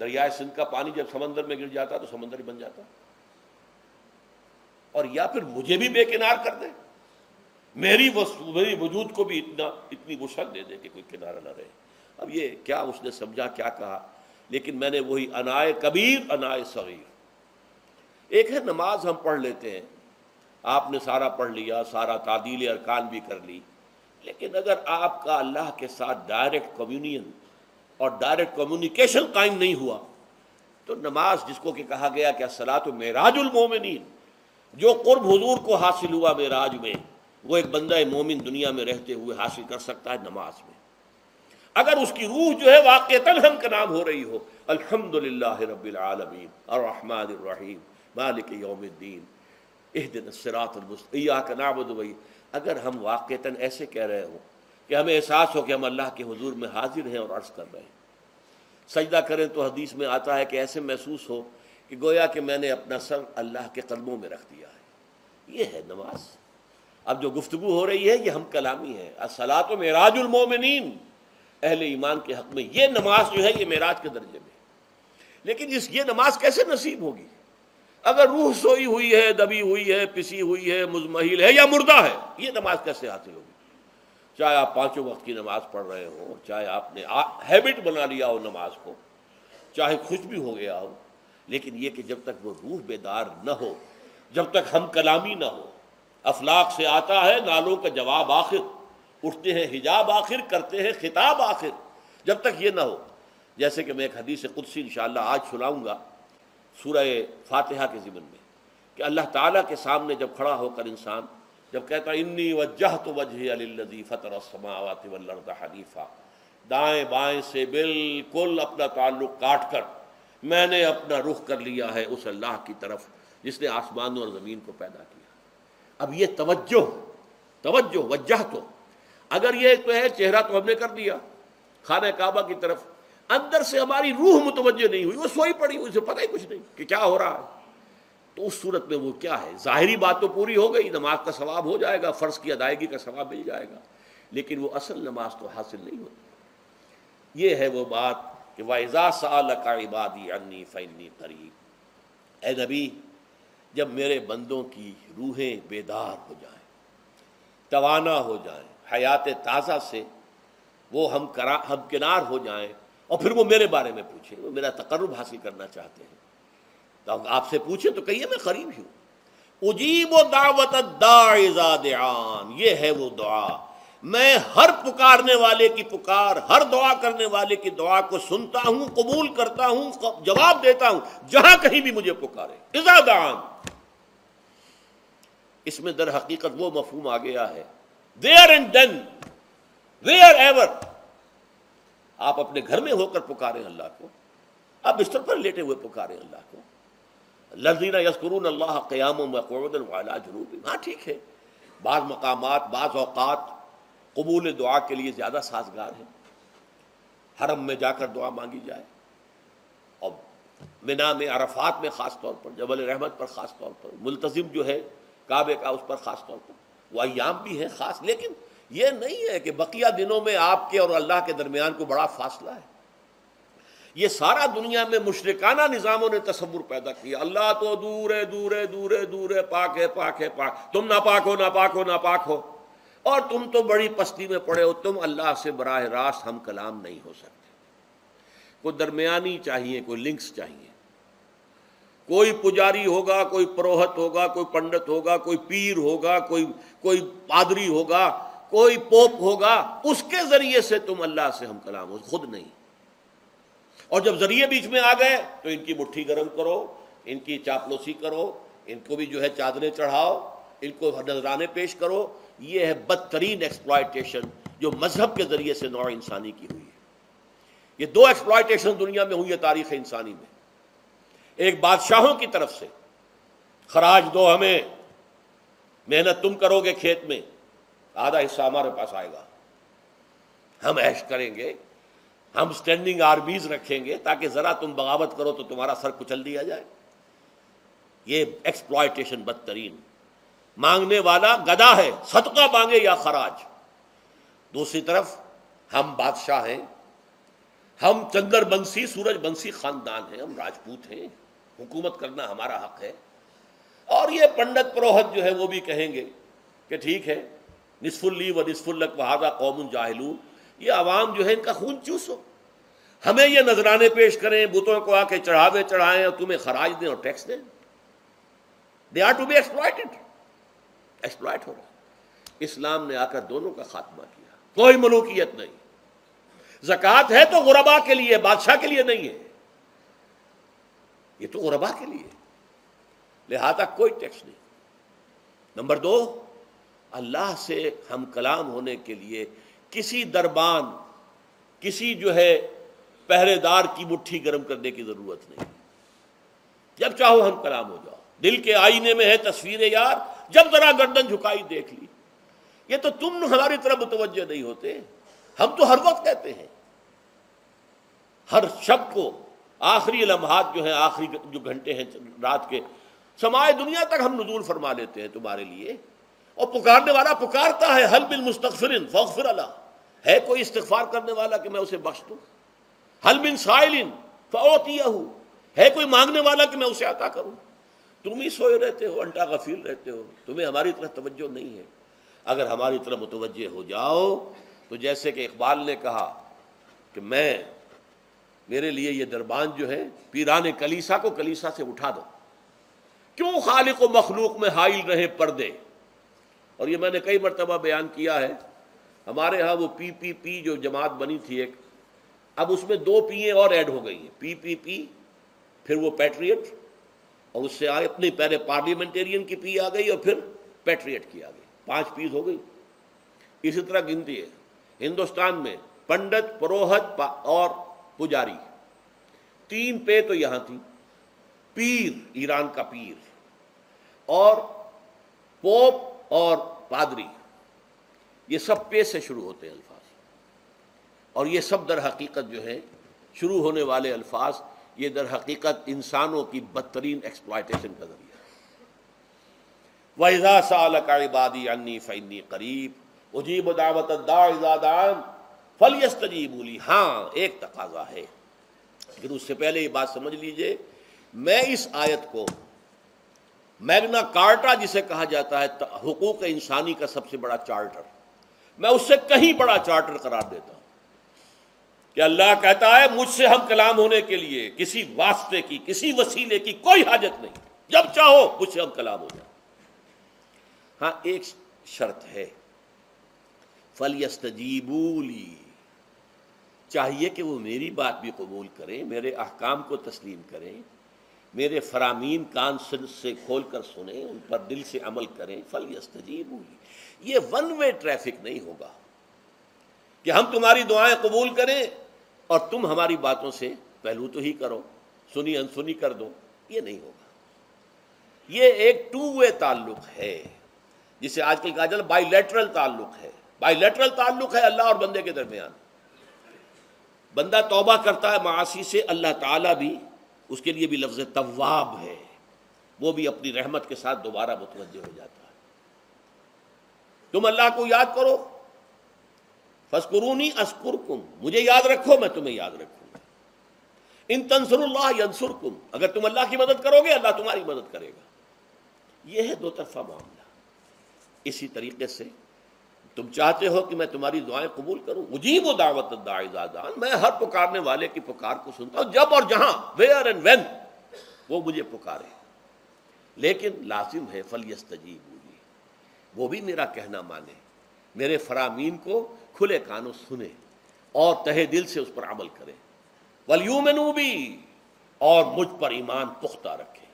दरियाए सिंध का पानी जब समंदर में गिर जाता तो समंदर ही बन जाता। और या फिर मुझे भी बेकिनार कर दे, मेरी वस्तु मेरी वजूद को भी इतना इतनी वसअत दे दे कि कोई किनारा ना रहे। अब ये क्या उसने समझा, क्या कहा लेकिन मैंने वही अनाए कबीर अनाए सगीर। एक है नमाज हम पढ़ लेते हैं, आपने सारा पढ़ लिया, सारा तादील अरकान भी कर ली, लेकिन अगर आपका अल्लाह के साथ डायरेक्ट कम्युनियन और डायरेक्ट कम्युनिकेशन कायम नहीं हुआ तो नमाज, जिसको कि कहा गया कि अस्सलातु मेराजुल मोमिनीन, जो कुर्ब हुजूर को हासिल हुआ मेराज में, वो एक बंदा मोमिन दुनिया में रहते हुए हासिल कर सकता है नमाज में, अगर उसकी रूह जो है वाक़तन हम का नाम हो रही हो। अल्हम्दुलिल्लाह रब्बिल आलमीन अर्रहमान अर्रहीम मालिक यौमिद्दीन इहदिनस सिरातल मुस्तकीम इय्याक नअबुदु व इय्याक, अगर हम वाक़तन ऐसे कह रहे हो कि हमें एहसास हो कि हम अल्लाह के हुजूर में हाजिर हैं और अर्ज़ कर रहे हैं। सजदा करें तो हदीस में आता है कि ऐसे महसूस हो कि गोया कि मैंने अपना सर अल्लाह के कदमों में रख दिया है। ये है नमाज। अब जो गुफ्तगू हो रही है ये हम कलामी है। अस्सलातु मेराजुल मोमिनीन, अहले ईमान के हक़ में ये नमाज जो है ये मेराज के दर्जे में। लेकिन इस ये नमाज कैसे नसीब होगी अगर रूह सोई हुई है, दबी हुई है, पिसी हुई है, मुजमहिल है या मुर्दा है? ये नमाज कैसे हासिल होगी? चाहे आप पाँचों वक्त की नमाज पढ़ रहे हो, चाहे आपने हैबिट बना लिया हो नमाज को, चाहे खुश भी हो गया हो, लेकिन ये कि जब तक वो रूह बेदार न हो, जब तक हम कलामी ना हो। अफलाक से आता है नालों का जवाब आखिर, उठते हैं हिजाब आखिर, करते हैं खिताब आखिर। जब तक ये ना हो, जैसे कि मैं एक हदीस कुदसी इंशाअल्लाह आज सुनाऊँगा सूरह फातिहा के ज़िमन में, कि अल्लाह ताला के सामने जब खड़ा होकर इंसान जब कहता है इन्नी वज्जहतु वज्हिया लिल्लज़ी फ़तरस्समावाति वल्अर्ज़ हनीफ़ा, दाएँ बाएँ से बिल्कुल अपना ताल्लुक़ काट कर मैंने अपना रुख कर लिया है उस अल्लाह की तरफ जिसने आसमान और ज़मीन को पैदा किया। अब ये तवज्जो तवज्जो वज्जहतु, अगर ये तो है चेहरा तो हमने कर दिया खाना काबा की तरफ, अंदर से हमारी रूह मुतवज्जो नहीं हुई, वो सोई पड़ी, उसे पता ही कुछ नहीं कि क्या हो रहा है, तो उस सूरत में वो क्या है? ज़ाहिरी बात तो पूरी हो गई, नमाज का सवाब हो जाएगा, फ़र्ज़ की अदायगी का सवाब मिल जाएगा, लेकिन वो असल नमाज तो हासिल नहीं होती। ये है वो बात कि वाइज़ा सअलका इबादी अन्नी फ़इन्नी क़रीब, ए नबी जब मेरे बंदों की रूहें बेदार हो जाएँ, तवाना हो जाएँ, हयात ताज़ा से वो हम करा हमकिनार हो जाएँ और फिर वो मेरे बारे में पूछे, वो मेरा तकर्रुब हासिल करना चाहते हैं, तो आपसे पूछे तो कहिए मैं करीब हूँ। उजीब दावत दाइज़ा दुआन, ये है वो दुआ, मैं हर पुकारने वाले की पुकार, हर दुआ करने वाले की दुआ को सुनता हूँ, कबूल करता हूँ, जवाब देता हूँ जहाँ कहीं भी मुझे पुकारे। इज़ा दुआन, इसमें दर हकीकत वो मफहूम आ गया है there and then wherever. आप अपने घर में होकर पुकारें अल्लाह को, आप बिस्तर पर लेटे हुए पुकारें अल्लाह को, लज़ीना यज़्कुरून अल्लाह क़ियामन व क़ुऊदन व अला जुनूबिहिम। हाँ ठीक है, बाज़ मक़ामात बाज़ औक़ात कबूल दुआ के लिए ज़्यादा साजगार है, हरम में जाकर दुआ मांगी जाए और मिना में अरफात में ख़ास तौर पर, जबल रहमत पर ख़ास तौर पर, मुल्तज़िम जो है काबे का उस पर ख़ास तौर पर, वह अय्याम भी है ख़ास। लेकिन ये नहीं है कि बकिया दिनों में आपके और अल्लाह के दरमियान को बड़ा फासला है। ये सारा दुनिया में मुशरिकाना निज़ामों ने तसव्वुर पैदा किया, अल्लाह तो दूर है दूर है दूर है दूर है, पाक है पाक है पाक, तुम नापाक हो नापाक हो नापाक हो, और तुम तो बड़ी पस्ती में पड़े हो, तुम अल्लाह से बराह रास्त हम कलाम नहीं हो सकते। कोई दरमियानी चाहिए, कोई लिंक्स चाहिए, कोई पुजारी होगा, कोई पुरोहित होगा, कोई पंडित होगा, कोई पीर होगा, कोई कोई पादरी होगा, कोई पोप होगा, उसके जरिए से तुम अल्लाह से हम कलाम हो, खुद नहीं। और जब जरिए बीच में आ गए तो इनकी मुट्ठी गर्म करो, इनकी चापलूसी करो, इनको भी जो है चादरें चढ़ाओ, इनको नजराने पेश करो। ये है बदतरीन एक्सप्लॉयटेशन जो मजहब के जरिए से नौ इंसानी की हुई है। ये दो एक्सप्लॉयटेशन दुनिया में हुई है तारीख इंसानी में, एक बादशाहों की तरफ से, खराज दो हमें, मेहनत तुम करोगे खेत में, आधा हिस्सा हमारे पास आएगा, हम ऐश करेंगे, हम स्टैंडिंग आर्मीज रखेंगे ताकि ज़रा तुम बगावत करो तो तुम्हारा सर कुचल दिया जाए। ये एक्सप्लॉयटेशन बदतरीन। मांगने वाला गधा है, सदका मांगे या खराज। दूसरी तरफ हम बादशाह हैं, हम चंद्र बंसी सूरज बंसी ख़ानदान हैं, हम राजपूत हैं, हुकूमत करना हमारा हक है। और ये पंडित पुरोहित जो है वो भी कहेंगे कि ठीक है निसफुल्ली व निसफुल्लक वहादा कौमुन जाहिलून, ये आवाम जो है इनका खून चूसो, हमें ये नजराने पेश करें, बुतों को आके चढ़ावे चढ़ाएं और तुम्हें खराज दें और टैक्स दें। They are to be exploited, exploit हो रहा। इस्लाम ने आकर दोनों का खात्मा किया, कोई मलूकियत नहीं। ज़कात है तो गुरबा के लिए, बादशाह के लिए नहीं है, ये तो गुरबा के लिए, लिहाजा कोई टैक्स नहीं। नंबर दो, अल्लाह से हम कलाम होने के लिए किसी दरबान, किसी जो है पहरेदार की मुट्ठी गर्म करने की जरूरत नहीं। जब चाहो हम कलाम हो जाओ, दिल के आईने में है तस्वीरें यार, जब जरा गर्दन झुकाई देख ली। ये तो तुम हमारी तरफ मुतवज्जह नहीं होते, हम तो हर वक्त कहते हैं, हर शब्द को, आखिरी लम्हात जो है, आखिरी जो घंटे हैं रात के, समाए दुनिया तक हम नुज़ूल फरमा लेते हैं तुम्हारे लिए। और पुकारने वाला पुकारता है, हल बिन मुस्तगफिरिन फगफिर अल्लाह, है कोई इस्तगफार करने वाला कि मैं उसे बख्श दूँ? हल बिन साइलिन फ़अतियहू, है कोई मांगने वाला कि मैं उसे अता करूँ? तुम ही सोए रहते हो, अंटा गफील रहते हो, तुम्हें हमारी तरफ तवज्जो नहीं है। अगर हमारी तरफ मुतवज्जे हो जाओ तो जैसे कि इकबाल ने कहा कि मैं, मेरे लिए ये दरबान जो है पीराने कलीसा को कलीसा से उठा दो। क्यों खालिक व मखलूक में हाइल रहे पर्दे? और ये मैंने कई मरतबा बयान किया है, हमारे यहाँ वो पी पी पी जो जमात बनी थी एक, अब उसमें दो पीएँ और ऐड हो गई हैं, पी पी पी, फिर वो पैट्रियट, और उससे आए अपने पहले पार्लियामेंटेरियन की पी आ गई और फिर पैट्रियट की आ गई, पांच पीस हो गई। इसी तरह गिनती है हिंदुस्तान में, पंडित, पुरोहित और पुजारी, तीन पे तो यहाँ थी, पीर, ईरान का पीर, और पोप और पादरी, ये सब पे से शुरू होते हैं अल्फाज। और ये सब दर हकीकत जो है शुरू होने वाले अल्फाज, ये दर हकीकत इंसानों की बदतरीन एक्सप्लॉयटेशन का जरिया। वइज़ा सअलका इबादी अन्नी फ़इन्नी क़रीब उजीब दावत अद्दाई इज़ा दान फ़लयस्तजीबू ली। हाँ, एक तकाजा है, लेकिन उससे पहले ये बात समझ लीजिए, मैं इस आयत को मैग्ना कार्टा जिसे कहा जाता है हुकूक इंसानी का सबसे बड़ा चार्टर, मैं उससे कहीं बड़ा चार्टर करार देता हूँ कि अल्लाह कहता है मुझसे हम कलाम होने के लिए किसी वास्ते की, किसी वसीले की कोई हाजत नहीं, जब चाहो मुझसे हम कलाम हो जाए। हाँ, एक शर्त है, फलयस्तजीबूली, चाहिए कि वो मेरी बात भी कबूल करें, मेरे अहकाम को तस्लीम करें, मेरे फरामीन कान से खोल कर सुने, उन पर दिल से अमल करें। फलयस्तजीबू, ये वन वे ट्रैफिक नहीं होगा कि हम तुम्हारी दुआएं कबूल करें और तुम हमारी बातों से पहलू तो ही करो, सुनी अनसुनी कर दो, ये नहीं होगा। ये एक टू वे ताल्लुक़ है, जिसे आजकल कहा जाता है बाईलैटरल ताल्लुक़ है। बाईलैटरल ताल्लुक़ है अल्लाह और बंदे के दरमियान। बंदा तौबा करता है मासी से, अल्लाह ताला भी, उसके लिए भी लफ्ज़ तव्वाब है, वो भी अपनी रहमत के साथ दोबारा मुतवज्जह हो जाता है। तुम अल्लाह को याद करो, फस्कुरूनी अस्कुरकुम, मुझे याद रखो मैं तुम्हें याद रखूंगा। इन तंसुरुल्लाह यंसुरकुम, अगर तुम अल्लाह की मदद करोगे अल्लाह तुम्हारी मदद करेगा। यह है दो तरफा मामला। इसी तरीके से तुम चाहते हो कि मैं तुम्हारी दुआएं कबूल करूं, उजीबु दावत अद्दाई इज़ा दान, मैं हर पुकारने वाले की पुकार को सुनता हूं, जब और जहां, वेयर एंड वेन वो मुझे पुकारे। लेकिन लाजिम है फलयस्तजीबू ली, वो भी मेरा कहना माने, मेरे फरामीन को खुले कानों सुने और तहे दिल से उस पर अमल करे। वलयूमिनू बी, और मुझ पर ईमान पुख्ता रखे,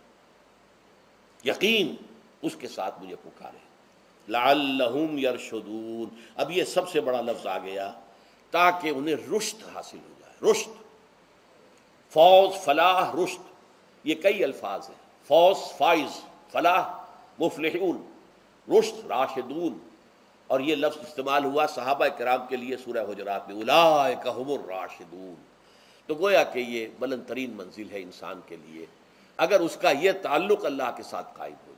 यकीन उसके साथ मुझे पुकारे। लअल्लहुम यर्शुदून, अब ये सबसे बड़ा लफ्ज़ आ गया, ताकि उन्हें रुश्द हासिल हो जाए। रुश्द, फौज, फलाह, रुश्द, ये कई अल्फाज हैं। फौज, फाइज, फलाह, मुफलिहून, रुश्द, राशिदून। और ये लफ्ज़ इस्तेमाल हुआ सहाबा किराम के लिए सूरह हुजरात में, उलाइका हुमुर राशिदून। तो गोया कि ये बुलंद तरीन मंजिल है इंसान के लिए, अगर उसका ये ताल्लुक़ अल्लाह के साथ कायम हो,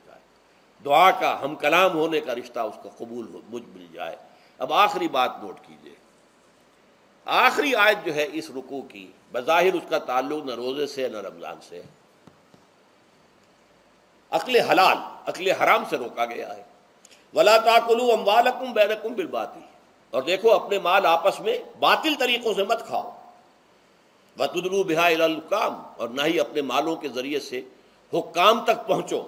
दुआ का, हम कलाम होने का रिश्ता उसका कबूल हो, मुझ मिल जाए। अब आखिरी बात नोट कीजिए, आखिरी आयत जो है इस रुकू की, बज़ाहिर उसका ताल्लुक न रोज़े से न रमज़ान से, अक्ल हलाल अक्ल हराम से रोका गया है। वला ताकुलू अम्वालकुम बैनकुम बिल बातिल, और देखो अपने माल आपस में बातिल तरीक़ों से मत खाओ। वतुदलू बिहा इलालुकाम, और ना ही अपने मालों के ज़रिए से हुक्काम तक पहुँचो।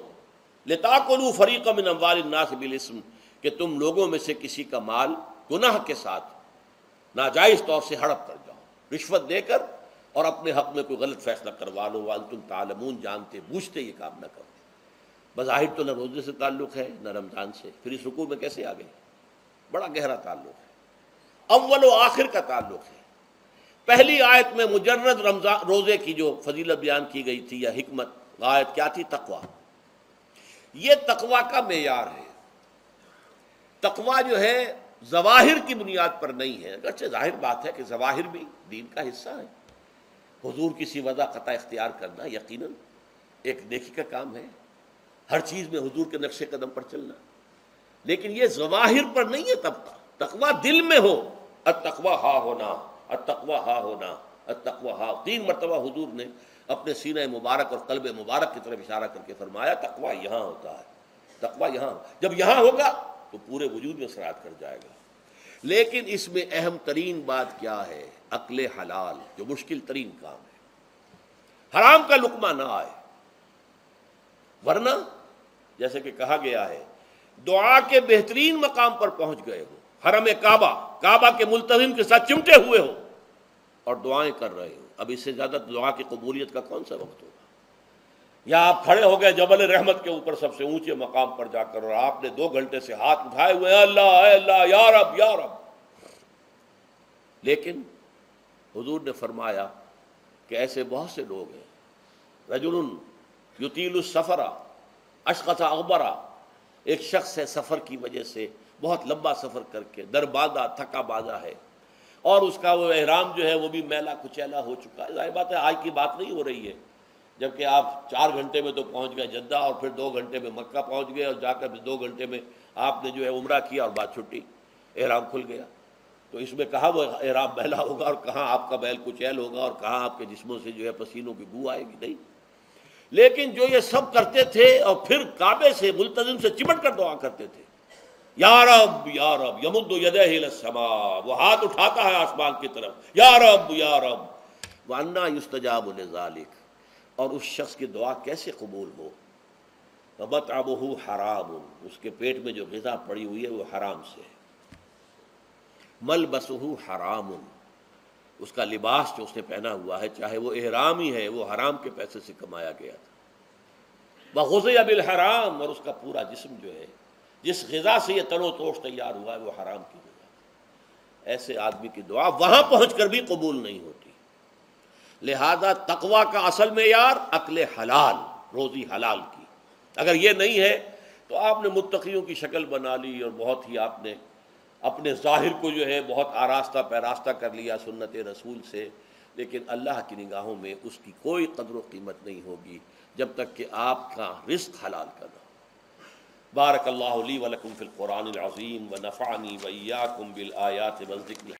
लताकुलू फरीक़म मिन अम्वालिन नास बिल इस्म, कि तुम लोगों में से किसी का माल गुनाह के साथ नाजायज़ तौर से हड़प कर जाओ, रिश्वत देकर, और अपने हक़ में कोई गलत फैसला करवा लो। वालतुम तालमून, जानते बूझते ये काम ना करो। बज़ाहिर तो न रोज़े से ताल्लुक़ है न रमज़ान से, फिर इस रुकू में कैसे आ गए? बड़ा गहरा ताल्लुक़ है, अव्वल व आखिर का ताल्लुक़ है। पहली आयत में मुजर्रद रमज़ान रोज़े की जो फजीलत बयान की गई थी या हिकमत, आयत क्या थी? तकवा। ये तकवा का मेयार है। तकवा जो है ज़वाहिर की बुनियाद पर नहीं है, अगरचे जाहिर बात है कि ज़वाहिर भी दीन का हिस्सा है। हुजूर की सी वज़ा क़ता इख्तियार करना यकीनन एक नेकी का काम है, हर चीज़ में हुजूर के नक्शे कदम पर चलना, लेकिन ये ज़वाहिर पर नहीं है तकवा। तकवा दिल में हो। अतकवा हा होना, अतकवा हा होना, अतकवा हा। तीन मरतबा हुजूर ने अपने सीने मुबारक और कल्ब मुबारक की तरफ इशारा करके फरमाया तकवा यहाँ होता है, तकवा यहाँ। जब यहाँ होगा तो पूरे वजूद में सराहत कर जाएगा। लेकिन इसमें अहम तरीन बात क्या है? अक्ल हलाल, जो मुश्किल तरीन काम है। हराम का लुकमा ना आए, वरना जैसे कि कहा गया है दुआ के बेहतरीन मकाम पर पहुंच गए हो, हरम काबा, काबा के मुल्तज़िम के साथ चिमटे हुए हो और दुआएं कर रहे हो, अब इससे ज़्यादा दुआ की कबूलियत का कौन सा वक्त होगा? या आप खड़े हो गए जबल रहमत के ऊपर, सबसे ऊंचे मकाम पर जाकर, और आपने दो घंटे से हाथ उठाए हुए हैं, अल्लाह अल्लाह या रब या रब। लेकिन हुजूर ने फरमाया कि ऐसे बहुत से लोग हैं। रजुलन युतीलु सफ़रा अशक़सा अगबरा, एक शख्स है सफ़र की वजह से बहुत लंबा सफ़र करके दरबादा थका बादा है, और उसका वो एहराम जो है वो भी मैला कुचैला हो चुका है। जाहिर बात है आज की बात नहीं हो रही है, जबकि आप चार घंटे में तो पहुंच गए जद्दा, और फिर दो घंटे में मक्का पहुंच गए, और जाकर फिर दो घंटे में आपने जो है उम्रा किया और बात छुट्टी, एहराम खुल गया। तो इसमें कहाँ वो एहराम मैला होगा और कहाँ आपका बैल कुचैल होगा और कहाँ आपके जिस्मों से जो है पसीनों की बू आएगी? नहीं। लेकिन जो ये सब करते थे और फिर काबे से मुल्तज़िम से चिमट कर दुआ करते थे, या रब या रब, यमुद्दु यदैहि लिस्समा, वो हाथ उठाता है आसमान की तरफ, या रब या रब। व अन्ना युस्तजाबु लिज़ालिक, और उस शख्स की दुआ कैसे कबूल हो? मतअबुहु हराम, उसके पेट में जो ग़िज़ा पड़ी हुई है वो हराम से है। मलबसुहु हराम, उसका लिबास जो उसने पहना हुआ है चाहे वो एहराम ही है, वो हराम के पैसे से कमाया गया था। वग़ुज़िया बिल हराम, और उसका पूरा जिस्म जो है जिस ग़िज़ा से ये तनो तोश तैयार हुआ है वो हराम की ग़िज़ा। ऐसे आदमी की दुआ वहाँ पहुँच कर भी कबूल नहीं होती। लिहाजा तकवा का असल में यार अक्ल हलाल, रोज़ी हलाल की। अगर ये नहीं है तो आपने मुत्तक़ियों की शक्ल बना ली और बहुत ही आपने अपने ज़ाहिर को जो है बहुत आरास्ता पैरास्ता कर लिया सुन्नत रसूल से, लेकिन अल्लाह की निगाहों में उसकी कोई कदर व कीमत नहीं होगी जब तक कि आपका रिस्क हलाल का ना हो। बारकल्लाहु ली व लकुम फिल कुरानिल अज़ीम व नफ़अनी व इय्याकुम बिल आयाति वल ज़िक्रिल